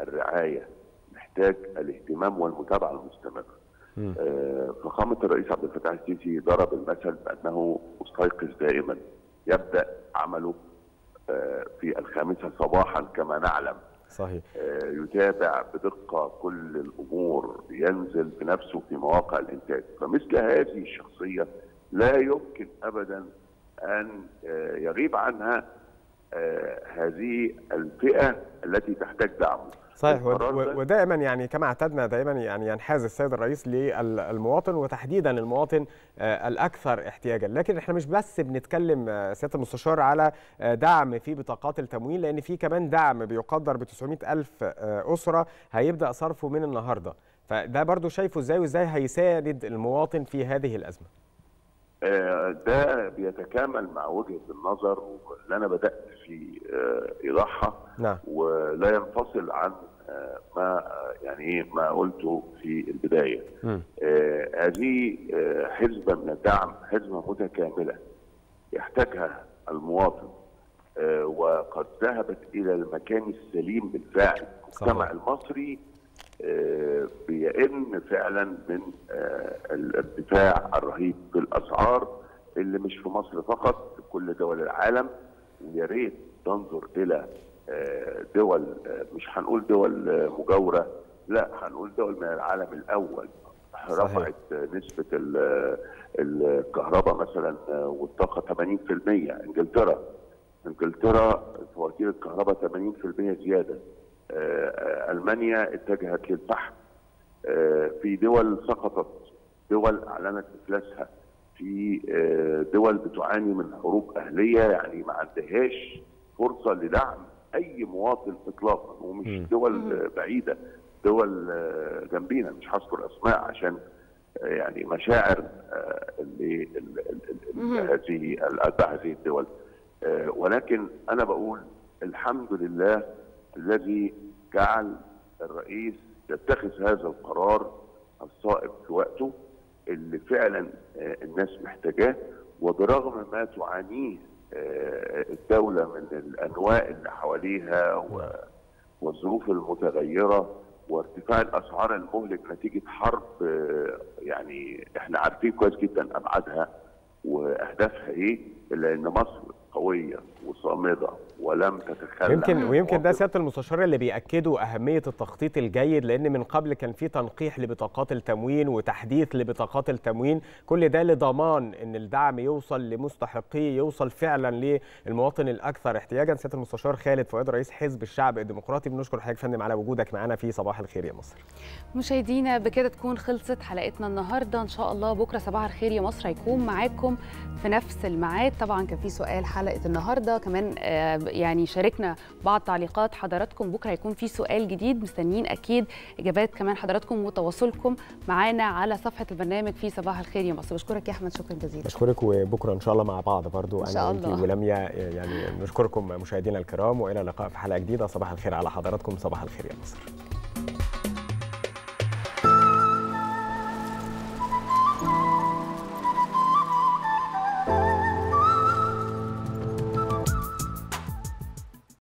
الرعايه، محتاج الاهتمام والمتابعه المستمره. فخامة الرئيس عبد الفتاح السيسي ضرب المثل بأنه مستيقظ دائما، يبدأ عمله في الخامسة صباحا كما نعلم. صحيح. يتابع بدقة كل الأمور، ينزل بنفسه في مواقع الإنتاج. فمثل هذه الشخصية لا يمكن أبدا أن يغيب عنها هذه الفئة التي تحتاج دعمه. صحيح. ودائما يعني كما اعتدنا دائما يعني ينحاز السيد الرئيس للمواطن، وتحديدا المواطن الاكثر احتياجا. لكن احنا مش بس بنتكلم سياده المستشار على دعم في بطاقات التموين، لان في كمان دعم بيقدر ب 900,000 اسره هيبدا صرفه من النهارده، فده برضو شايفه ازاي وازاي هيساند المواطن في هذه الازمه؟ ده بيتكامل مع وجهة النظر اللي أنا بدأت في إيضاحها. نعم. ولا ينفصل عن ما يعني ما قلته في البداية. هذه حزبة من الدعم، حزبة متكاملة يحتاجها المواطن، وقد ذهبت إلى المكان السليم بالفعل. المجتمع المصري بيئن فعلا من الارتفاع الرهيب في الاسعار اللي مش في مصر فقط، في كل دول العالم. ويا ريت تنظر الى دول، مش هنقول دول مجاوره، لا هنقول دول من العالم الاول. صحيح. رفعت نسبه الكهرباء مثلا والطاقه 80%. انجلترا فواتير الكهرباء 80% زياده. ألمانيا اتجهت للفحم. في دول سقطت، دول أعلنت إفلاسها، في دول بتعاني من حروب أهلية، يعني ما عندهاش فرصة لدعم أي مواطن إطلاقا، ومش دول بعيدة، دول جنبينا، مش هذكر أسماء عشان يعني مشاعر هذه الدول. ولكن أنا بقول الحمد لله الذي جعل الرئيس يتخذ هذا القرار الصائب في وقته، اللي فعلا الناس محتاجاه، وبرغم ما تعانيه الدولة من الأنواع اللي حواليها والظروف المتغيرة وارتفاع الأسعار المهلك نتيجة حرب يعني احنا عارفين كويس جدا أبعادها وأهدافها إيه، إلا إن مصر قوية وصامدة ولم تتخلى. ويمكن ده سيادة المستشار اللي بيأكدوا أهمية التخطيط الجيد، لأن من قبل كان في تنقيح لبطاقات التموين وتحديث لبطاقات التموين، كل ده لضمان أن الدعم يوصل لمستحقيه، يوصل فعلا للمواطن الأكثر احتياجا. سيادة المستشار خالد فؤاد رئيس حزب الشعب الديمقراطي، بنشكر حضرتك فندم على وجودك معنا في صباح الخير يا مصر. مشاهدينا بكده تكون خلصت حلقتنا النهارده، إن شاء الله بكرة صباح الخير يا مصر هيكون معاكم في نفس الميعاد. طبعا كان في سؤال حلقة النهارده كمان، يعني شاركنا بعض تعليقات حضراتكم. بكره هيكون في سؤال جديد، مستنيين اكيد اجابات كمان حضراتكم وتواصلكم معانا على صفحه البرنامج في صباح الخير يا مصر. بشكرك يا احمد، شكرا جزيلا. بشكرك، وبكره ان شاء الله مع بعض برضو انا وانتي ولميا. يعني نشكركم مشاهدينا الكرام، والى اللقاء في حلقه جديده. صباح الخير على حضراتكم، صباح الخير يا مصر.